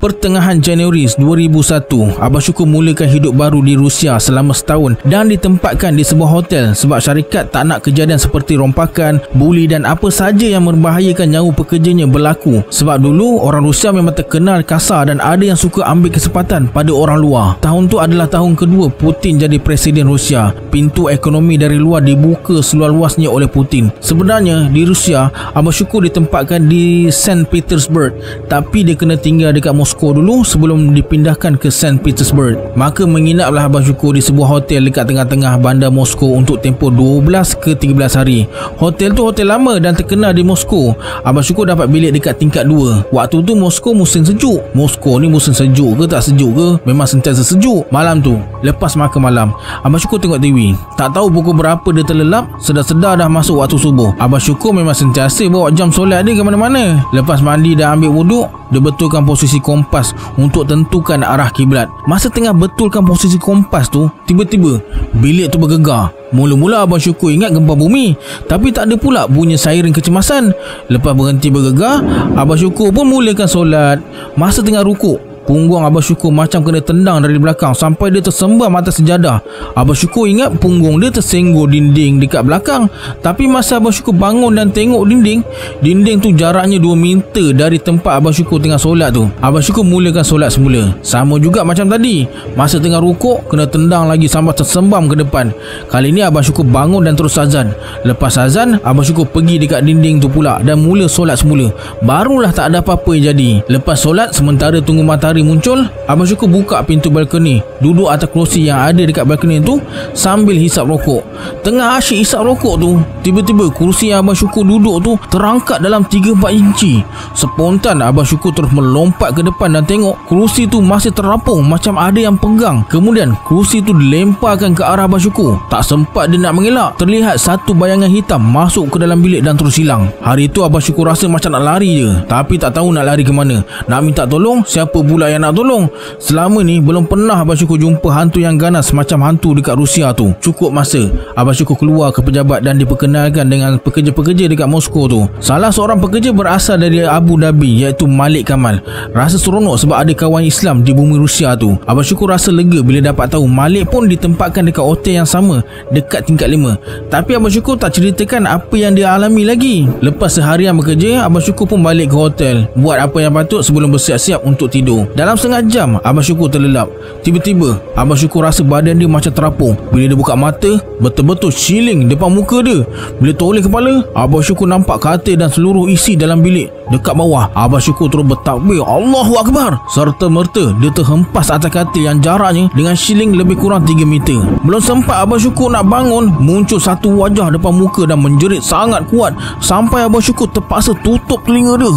Pertengahan Januari dua ribu satu, Abang Syukur mulakan hidup baru di Rusia selama setahun dan ditempatkan di sebuah hotel sebab syarikat tak nak kejadian seperti rompakan, buli dan apa saja yang membahayakan nyawa pekerjanya berlaku. Sebab dulu orang Rusia memang terkenal kasar dan ada yang suka ambil kesempatan pada orang luar. Tahun tu adalah tahun kedua Putin jadi presiden Rusia. Pintu ekonomi dari luar dibuka seluas-luasnya oleh Putin. Sebenarnya di Rusia, Abang Syukur ditempatkan di Saint Petersburg, tapi dia kena tinggal dekat Moskow Moskow dulu sebelum dipindahkan ke Saint Petersburg. Maka menginaplah Abang Syukur di sebuah hotel dekat tengah-tengah bandar Moskow untuk tempoh dua belas ke tiga belas hari. Hotel tu hotel lama dan terkenal di Moskow. Abang Syukur dapat bilik dekat tingkat dua. Waktu tu Moskow musim sejuk. Moskow ni musim sejuk ke tak sejuk ke, memang sentiasa sejuk. Malam tu, lepas makan malam, Abang Syukur tengok T V. Tak tahu pukul berapa dia terlelap, sedar-sedar dah masuk waktu subuh. Abang Syukur memang sentiasa bawa jam solat dia ke mana-mana. Lepas mandi dah ambil wuduk, dia betulkan posisi kompas untuk tentukan arah kiblat. Masa tengah betulkan posisi kompas tu, tiba-tiba bilik tu bergegar. Mula-mula Abang Syukur ingat gempa bumi, tapi tak ada pula bunyi siren kecemasan. Lepas berhenti bergegar, Abang Syukur pun mulakan solat. Masa tengah rukuk, punggung Abang Syukur macam kena tendang dari belakang sampai dia tersembam atas sejadah. Abang Syukur ingat punggung dia tersenggol dinding dekat belakang. Tapi masa Abang Syukur bangun dan tengok dinding, dinding tu jaraknya dua meter dari tempat Abang Syukur tengah solat tu. Abang Syukur mulakan solat semula. Sama juga macam tadi. Masa tengah rukuk, kena tendang lagi sampai tersembam ke depan. Kali ni Abang Syukur bangun dan terus azan. Lepas azan, Abang Syukur pergi dekat dinding tu pula dan mula solat semula. Barulah tak ada apa-apa yang jadi. Lepas solat, sementara tunggu matahari matahari muncul, Abang Syukur buka pintu balkoni, duduk atas kerusi yang ada dekat balkoni tu sambil hisap rokok. Tengah asyik hisap rokok tu, tiba-tiba kerusi yang Abang Syukur duduk tu terangkat dalam tiga empat inci. Spontan Abang Syukur terus melompat ke depan dan tengok kerusi tu masih terapung macam ada yang pegang. Kemudian kerusi tu dilemparkan ke arah Abang Syukur. Tak sempat dia nak mengelak, terlihat satu bayangan hitam masuk ke dalam bilik dan terus hilang. Hari tu Abang Syukur rasa macam nak lari je, tapi tak tahu nak lari ke mana. Nak minta tolong, siapa pula yang nak tolong? Selama ni belum pernah Abang Syukur jumpa hantu yang ganas macam hantu dekat Rusia tu. Cukup masa, Abang Syukur keluar ke pejabat dan diperkenalkan dengan pekerja-pekerja dekat Moskow tu. Salah seorang pekerja berasal dari Abu Dhabi, iaitu Malik Kamal. Rasa seronok sebab ada kawan Islam di bumi Rusia tu. Abang Syukur rasa lega bila dapat tahu Malik pun ditempatkan dekat hotel yang sama, dekat tingkat lima. Tapi Abang Syukur tak ceritakan apa yang dia alami lagi. Lepas seharian bekerja, Abang Syukur pun balik ke hotel, buat apa yang patut sebelum bersiap-siap untuk tidur. Dalam setengah jam Abang Syukur terlelap. Tiba-tiba Abang Syukur rasa badan dia macam terapung. Bila dia buka mata, betul-betul siling depan muka dia. Bila toleh kepala, Abang Syukur nampak katil dan seluruh isi dalam bilik. Dekat bawah, Abang Syukur terus bertakbir Allahu Akbar. Serta merta dia terhempas atas katil yang jaraknya dengan siling lebih kurang tiga meter. Belum sempat Abang Syukur nak bangun, muncul satu wajah depan muka dan menjerit sangat kuat sampai Abang Syukur terpaksa tutup telinga dia.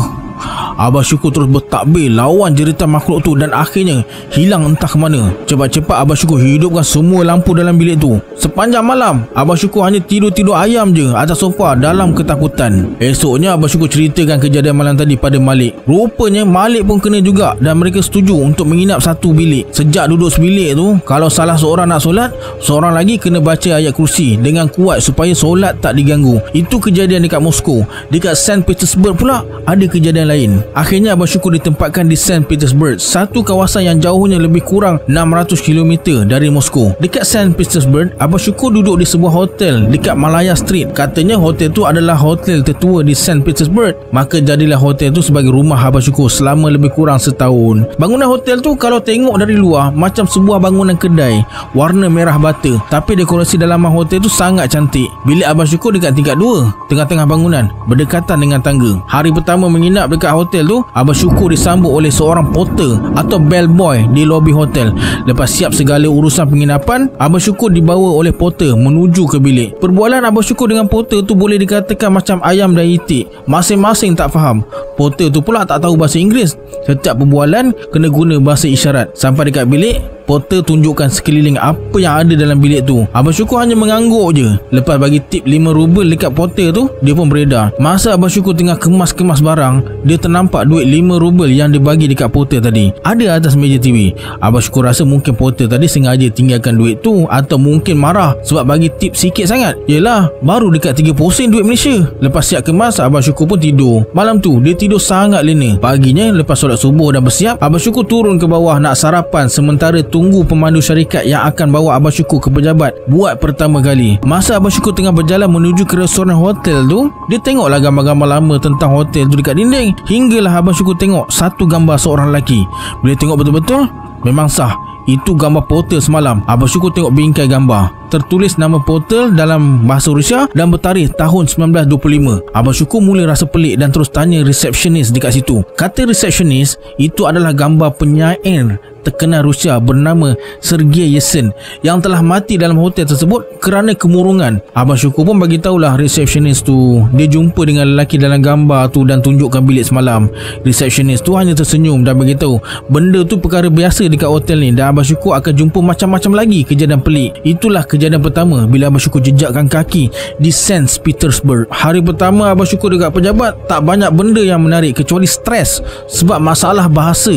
Abang Syukur terus bertakbir lawan jeritan makhluk tu dan akhirnya hilang entah ke mana. Cepat-cepat Abang Syukur hidupkan semua lampu dalam bilik tu. Sepanjang malam Abang Syukur hanya tidur-tidur ayam je atas sofa dalam ketakutan. Esoknya Abang Syukur ceritakan kejadian malam tadi pada Malik. Rupanya Malik pun kena juga dan mereka setuju untuk menginap satu bilik. Sejak duduk sebilik tu, kalau salah seorang nak solat, seorang lagi kena baca ayat kursi dengan kuat supaya solat tak diganggu. Itu kejadian dekat Moskow. Dekat Saint Petersburg pula ada kejadian lain. Akhirnya Abang Syukur ditempatkan di Saint Petersburg, satu kawasan yang jauhnya lebih kurang enam ratus kilometer dari Moskow. Dekat Saint Petersburg, Abang Syukur duduk di sebuah hotel dekat Malaya Street. Katanya hotel tu adalah hotel tertua di Saint Petersburg. Maka jadilah hotel tu sebagai rumah Abang Syukur selama lebih kurang setahun. Bangunan hotel tu kalau tengok dari luar macam sebuah bangunan kedai, warna merah bata, tapi dekorasi dalaman hotel tu sangat cantik. Bilik Abang Syukur dekat tingkat dua, tengah-tengah bangunan, berdekatan dengan tangga. Hari pertama menginap dekat hotel hotel tu, Abang Syukur disambut oleh seorang porter atau bellboy di lobi hotel. Lepas siap segala urusan penginapan, Abang Syukur dibawa oleh porter menuju ke bilik. Perbualan Abang Syukur dengan porter tu boleh dikatakan macam ayam dan itik, masing-masing tak faham. Porter tu pula tak tahu bahasa Inggeris. Setiap perbualan kena guna bahasa isyarat. Sampai dekat bilik, porter tunjukkan sekeliling apa yang ada dalam bilik tu. Abang Syukur hanya mengangguk je. Lepas bagi tip lima rubel dekat porter tu, dia pun beredar. Masa Abang Syukur tengah kemas-kemas barang, dia ternampak duit lima rubel yang dibagi dekat porter tadi ada atas meja T V. Abang Syukur rasa mungkin porter tadi sengaja tinggalkan duit tu, atau mungkin marah sebab bagi tip sikit sangat. Yelah, baru dekat tiga puluh sen duit Malaysia. Lepas siap kemas, Abang Syukur pun tidur. Malam tu, dia tidur sangat lena. Paginya, lepas solat subuh dan bersiap, Abang Syukur turun ke bawah nak sarapan sementara tunggu pemandu syarikat yang akan bawa Abang Syukur ke pejabat buat pertama kali. Masa Abang Syukur tengah berjalan menuju ke restoran hotel tu, dia tengoklah gambar-gambar lama tentang hotel tu dekat dinding. Hinggalah Abang Syukur tengok satu gambar seorang lelaki. Bila tengok betul-betul, memang sah, itu gambar portal semalam. Abang Syukur tengok bingkai gambar, tertulis nama portal dalam bahasa Rusia dan bertarikh tahun seribu sembilan ratus dua puluh lima. Abang Syukur mula rasa pelik dan terus tanya resepsionis dekat situ. Kata resepsionis, itu adalah gambar penyair terkenal Rusia bernama Sergei Yesen yang telah mati dalam hotel tersebut kerana kemurungan. Abang Syukur pun bagi tahulah resepsionis tu dia jumpa dengan lelaki dalam gambar tu dan tunjukkan bilik semalam. Resepsionis tu hanya tersenyum dan bagi tahu benda tu perkara biasa dekat hotel ni dan Abang Syukur akan jumpa macam-macam lagi kejadian pelik. Itulah kejadian Kejadian pertama bila Abang Syukur jejakkan kaki di Saint Petersburg. Hari pertama Abang Syukur dekat pejabat, tak banyak benda yang menarik kecuali stres sebab masalah bahasa.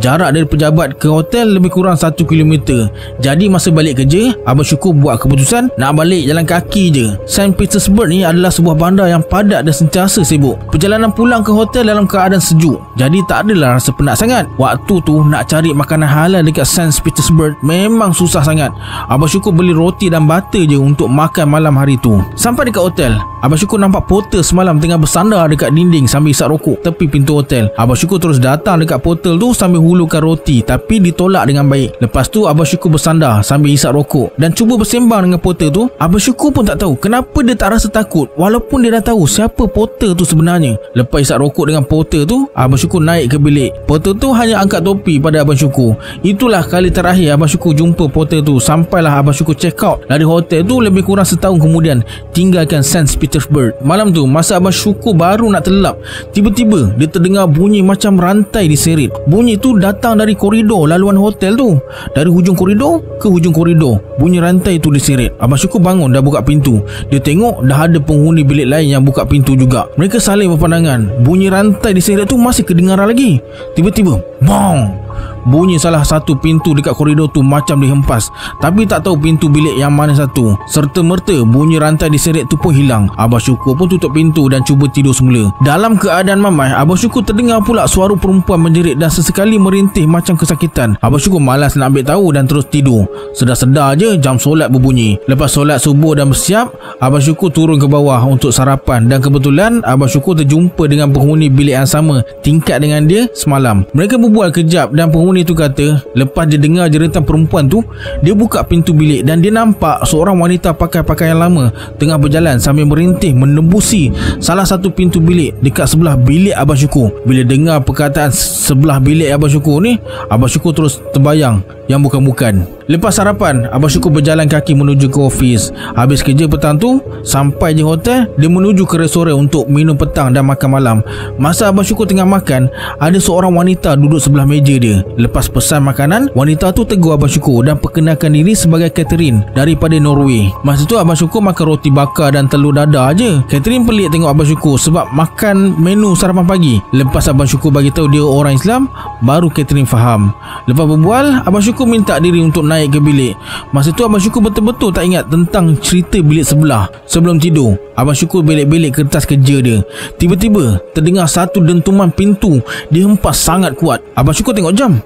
Jarak dari pejabat ke hotel lebih kurang satu kilometer. Jadi masa balik kerja, Abang Syukur buat keputusan nak balik jalan kaki je. Saint Petersburg ni adalah sebuah bandar yang padat dan sentiasa sibuk. Perjalanan pulang ke hotel dalam keadaan sejuk, jadi tak adalah rasa penat sangat. Waktu tu nak cari makanan halal dekat Saint Saint Petersburg memang susah sangat. Abang Syukur beli roti dan butter je untuk makan malam hari tu. Sampai dekat hotel, Abang Syukur nampak porter semalam tengah bersandar dekat dinding sambil isap rokok tepi pintu hotel. Abang Syukur terus datang dekat porter tu sambil hulurkan roti, tapi ditolak dengan baik. Lepas tu Abang Syukur bersandar sambil isap rokok dan cuba bersembang dengan porter tu. Abang Syukur pun tak tahu kenapa dia tak rasa takut, walaupun dia dah tahu siapa porter tu sebenarnya. Lepas isap rokok dengan porter tu, Abang Syukur naik ke bilik. Porter tu hanya angkat topi pada Abang Syukur. Itulah kali terakhir Abang Syukur jumpa porter tu. Sampailah Abang Syukur check out dari hotel tu lebih kurang setahun kemudian, tinggalkan Saint Petersburg. Malam tu masa Abang Syukur baru nak terlelap, tiba-tiba dia terdengar bunyi macam rantai diseret. Bunyi tu datang dari koridor laluan hotel tu. Dari hujung koridor ke hujung koridor, bunyi rantai tu diseret. Abang Syukur bangun dah buka pintu. Dia tengok dah ada penghuni bilik lain yang buka pintu juga. Mereka saling berpandangan. Bunyi rantai diseret tu masih kedengaran lagi. Tiba-tiba, bang! Bunyi salah satu pintu dekat koridor tu macam dihempas, tapi tak tahu pintu bilik yang mana satu. Serta merta bunyi rantai diseret tu pun hilang. Abang Syukur pun tutup pintu dan cuba tidur semula. Dalam keadaan mamai, Abang Syukur terdengar pula suara perempuan menjerit dan sesekali merintih macam kesakitan. Abang Syukur malas nak ambil tahu dan terus tidur. Sedar-sedar je jam solat berbunyi. Lepas solat subuh dan bersiap, Abang Syukur turun ke bawah untuk sarapan. Dan kebetulan Abang Syukur terjumpa dengan penghuni bilik yang sama tingkat dengan dia semalam. Mereka berbual kejap dan penghuni itu kata lepas dia dengar jeritan perempuan tu, dia buka pintu bilik dan dia nampak seorang wanita pakai pakaian lama tengah berjalan sambil merintih menembusi salah satu pintu bilik dekat sebelah bilik Abang Syukur. Bila dengar perkataan sebelah bilik Abang Syukur ni, Abang Syukur terus terbayang yang bukan-bukan. Lepas sarapan, Abang Syukur berjalan kaki menuju ke ofis. Habis kerja petang tu, sampai di hotel, dia menuju ke restoran untuk minum petang dan makan malam. Masa Abang Syukur tengah makan, ada seorang wanita duduk sebelah meja dia. Lepas pesan makanan, wanita tu tegur Abang Syukur dan perkenalkan diri sebagai Catherine daripada Norway. Masa tu Abang Syukur makan roti bakar dan telur dadar je. Catherine pelik tengok Abang Syukur sebab makan menu sarapan pagi. Lepas Abang Syukur bagi tahu dia orang Islam, baru Catherine faham. Lepas berbual, Abang Syukur minta diri untuk naik ke bilik. Masa tu Abang Syukur betul-betul tak ingat tentang cerita bilik sebelah. Sebelum tidur, Abang Syukur belik-belik kertas kerja dia. Tiba-tiba terdengar satu dentuman pintu dihempas sangat kuat. Abang Syukur tengok jam,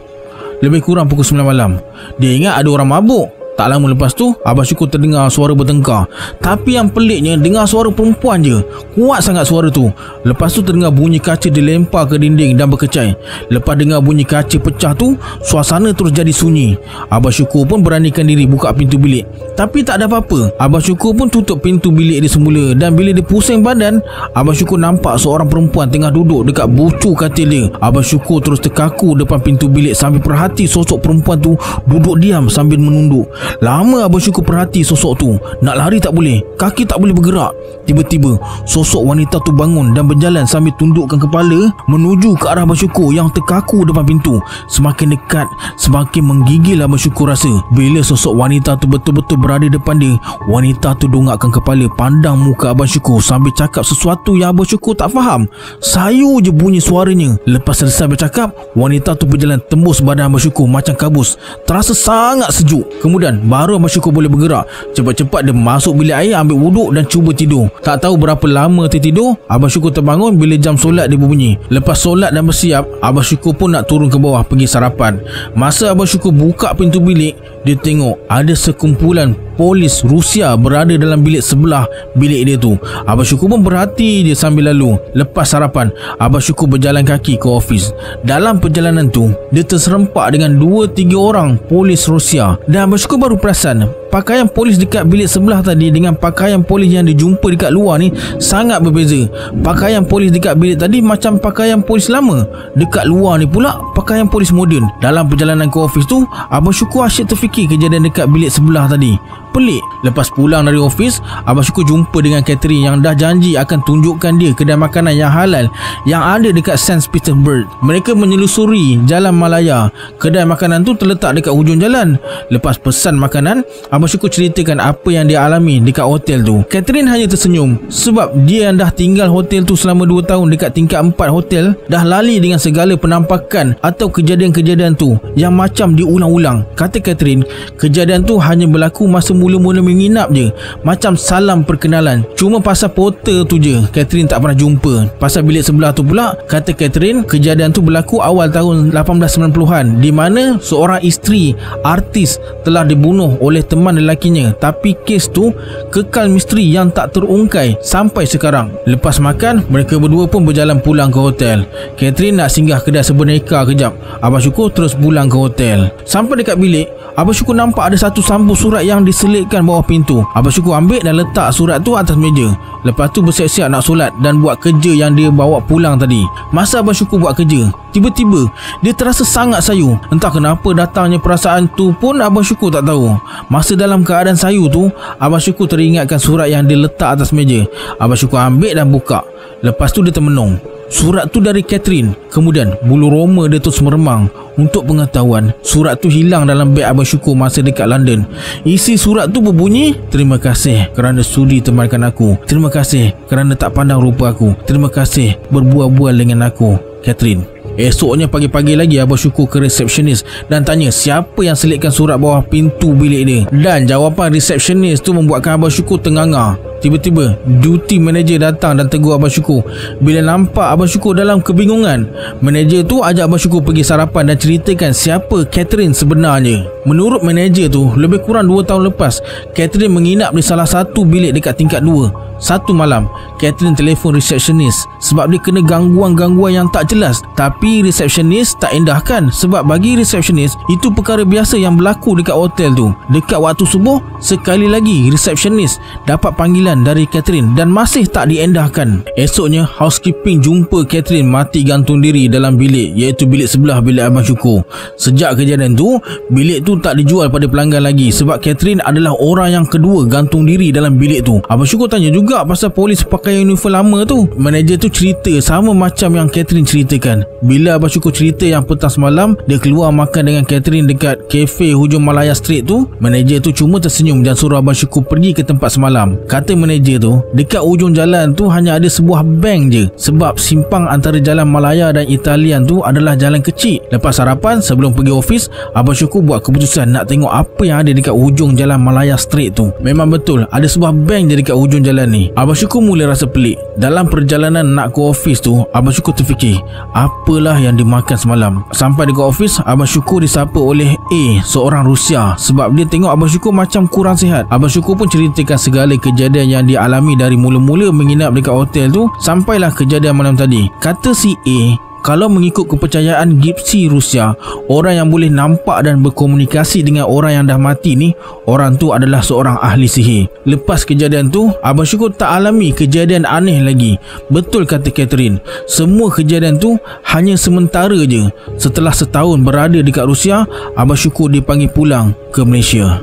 lebih kurang pukul sembilan malam. Dia ingat ada orang mabuk. Tak lama lepas tu, Abang Syukur terdengar suara bertengkar. Tapi yang peliknya, dengar suara perempuan je. Kuat sangat suara tu. Lepas tu terdengar bunyi kaca dilempar ke dinding dan berkecai. Lepas dengar bunyi kaca pecah tu, suasana terus jadi sunyi. Abang Syukur pun beranikan diri buka pintu bilik. Tapi tak ada apa-apa. Abang Syukur pun tutup pintu bilik dia semula. Dan bila dia pusing badan, Abang Syukur nampak seorang perempuan tengah duduk dekat bucu katil dia. Abang Syukur terus terkaku depan pintu bilik sambil perhati sosok perempuan tu duduk diam sambil menunduk. Lama Abang Syukur perhati sosok tu. Nak lari tak boleh, kaki tak boleh bergerak. Tiba-tiba sosok wanita tu bangun dan berjalan sambil tundukkan kepala menuju ke arah Abang Syukur yang terkaku depan pintu. Semakin dekat, semakin menggigil Abang Syukur rasa. Bila sosok wanita tu betul-betul berada depan dia, wanita tu dongakkan kepala pandang muka Abang Syukur sambil cakap sesuatu yang Abang Syukur tak faham. Sayu je bunyi suaranya. Lepas selesai bercakap, wanita tu berjalan tembus badan Abang Syukur macam kabus. Terasa sangat sejuk. Kemudian baru Abang Syukur boleh bergerak. Cepat-cepat dia masuk bilik air, ambil wuduk dan cuba tidur. Tak tahu berapa lama tertidur. Abang Syukur terbangun bila jam solat dia berbunyi. Lepas solat dan bersiap, Abang Syukur pun nak turun ke bawah pergi sarapan. Masa Abang Syukur buka pintu bilik, dia tengok ada sekumpulan polis Rusia berada dalam bilik sebelah bilik dia tu. Abang Syukur pun berhati dia sambil lalu. Lepas sarapan, Abang Syukur berjalan kaki ke ofis. Dalam perjalanan tu, dia terserempak dengan dua tiga orang polis Rusia. Dan Abang Syukur baru perasan pakaian polis dekat bilik sebelah tadi dengan pakaian polis yang dijumpa dekat luar ni sangat berbeza. Pakaian polis dekat bilik tadi macam pakaian polis lama. Dekat luar ni pula pakaian polis moden. Dalam perjalanan ke ofis tu, Abang Syukur asyik terfikir kejadian dekat bilik sebelah tadi. Pelik. Lepas pulang dari ofis, Abang Syukur jumpa dengan Catherine yang dah janji akan tunjukkan dia kedai makanan yang halal yang ada dekat Saint Petersburg. Mereka menyelusuri Jalan Malaya. Kedai makanan tu terletak dekat hujung jalan. Lepas pesan makanan, Abang Syukur ceritakan apa yang dia alami dekat hotel tu. Catherine hanya tersenyum sebab dia yang dah tinggal hotel tu selama dua tahun dekat tingkat empat hotel, dah lali dengan segala penampakan atau kejadian-kejadian tu yang macam diulang-ulang. Kata Catherine, kejadian tu hanya berlaku masa mula-mula menginap je. Macam salam perkenalan. Cuma pasal porter tu je Catherine tak pernah jumpa. Pasal bilik sebelah tu pula, kata Catherine, kejadian tu berlaku awal tahun lapan belas sembilan puluhan, di mana seorang isteri artis telah dibunuh oleh teman lelakinya. Tapi kes tu kekal misteri yang tak terungkai sampai sekarang. Lepas makan, mereka berdua pun berjalan pulang ke hotel. Catherine nak singgah kedai sebenarka kejap. Abang Syukur terus pulang ke hotel. Sampai dekat bilik, Abang Syukur nampak ada satu sampul surat yang diselitkan bawah pintu. Abang Syukur ambil dan letak surat tu atas meja. Lepas tu bersiap-siap nak solat dan buat kerja yang dia bawa pulang tadi. Masa Abang Syukur buat kerja, tiba-tiba dia terasa sangat sayu. Entah kenapa datangnya perasaan tu pun Abang Syukur tak tahu. Masa dalam keadaan sayu tu, Abang Syukur teringatkan surat yang dia letak atas meja. Abang Syukur ambil dan buka. Lepas tu dia termenung. Surat tu dari Catherine. Kemudian bulu roma dia terus meremang. Untuk pengetahuan, surat tu hilang dalam beg Abang Syukur masa dekat London. Isi surat tu berbunyi, terima kasih kerana sudi temankan aku. Terima kasih kerana tak pandang rupa aku. Terima kasih berbual-bual dengan aku, Catherine. Esoknya pagi-pagi lagi, Abang Syukur ke resepsionis dan tanya siapa yang selitkan surat bawah pintu bilik dia. Dan jawapan resepsionis tu membuatkan Abang Syukur ternganga. Tiba-tiba duty manager datang dan tegur Abang Syukur. Bila nampak Abang Syukur dalam kebingungan, manager tu ajak Abang Syukur pergi sarapan dan ceritakan siapa Catherine sebenarnya. Menurut manager tu, lebih kurang dua tahun lepas, Catherine menginap di salah satu bilik dekat tingkat dua. Satu malam, Catherine telefon resepsionis sebab dia kena gangguan-gangguan yang tak jelas. Tapi resepsionis tak indahkan, sebab bagi resepsionis itu perkara biasa yang berlaku dekat hotel tu. Dekat waktu subuh, sekali lagi resepsionis dapat panggilan dari Catherine dan masih tak diendahkan. Esoknya, housekeeping jumpa Catherine mati gantung diri dalam bilik, iaitu bilik sebelah bilik Abang Syukur. Sejak kejadian tu, bilik tu tak dijual pada pelanggan lagi sebab Catherine adalah orang yang kedua gantung diri dalam bilik tu. Abang Syukur tanya juga pasal polis pakai uniform lama tu. Manager tu cerita sama macam yang Catherine ceritakan. Bila Abang Syukur cerita yang petang semalam dia keluar makan dengan Catherine dekat kafe hujung Malaya Street tu, manager tu cuma tersenyum dan suruh Abang Syukur pergi ke tempat semalam. Kata manager tu, dekat ujung jalan tu hanya ada sebuah bank je, sebab simpang antara Jalan Malaya dan Italian tu adalah jalan kecil. Lepas sarapan sebelum pergi office, Abang Syukur buat keputusan nak tengok apa yang ada dekat ujung Jalan Malaya Street tu. Memang betul ada sebuah bank je dekat ujung jalan ni. Abang Syukur mula rasa pelik. Dalam perjalanan nak ke office tu, Abang Syukur terfikir, apalah yang dimakan semalam. Sampai dekat office, Abang Syukur disapa oleh A, seorang Rusia, sebab dia tengok Abang Syukur macam kurang sihat. Abang Syukur pun ceritakan segala kejadian yang dialami dari mula-mula menginap dekat hotel tu sampailah kejadian malam tadi. Kata si A, kalau mengikut kepercayaan Gipsi Rusia, orang yang boleh nampak dan berkomunikasi dengan orang yang dah mati ni, orang tu adalah seorang ahli sihir. Lepas kejadian tu, Abang Syukur tak alami kejadian aneh lagi. Betul kata Catherine, semua kejadian tu hanya sementara je. Setelah setahun berada dekat Rusia, Abang Syukur dipanggil pulang ke Malaysia.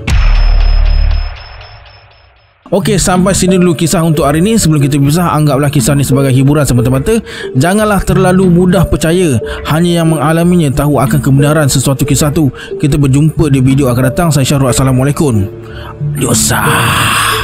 Okey, sampai sini dulu kisah untuk hari ni. Sebelum kita berpisah, anggaplah kisah ni sebagai hiburan semata-mata. Janganlah terlalu mudah percaya. Hanya yang mengalaminya tahu akan kebenaran sesuatu kisah tu. Kita berjumpa di video akan datang. Saya Syarul. Assalamualaikum. Dosa.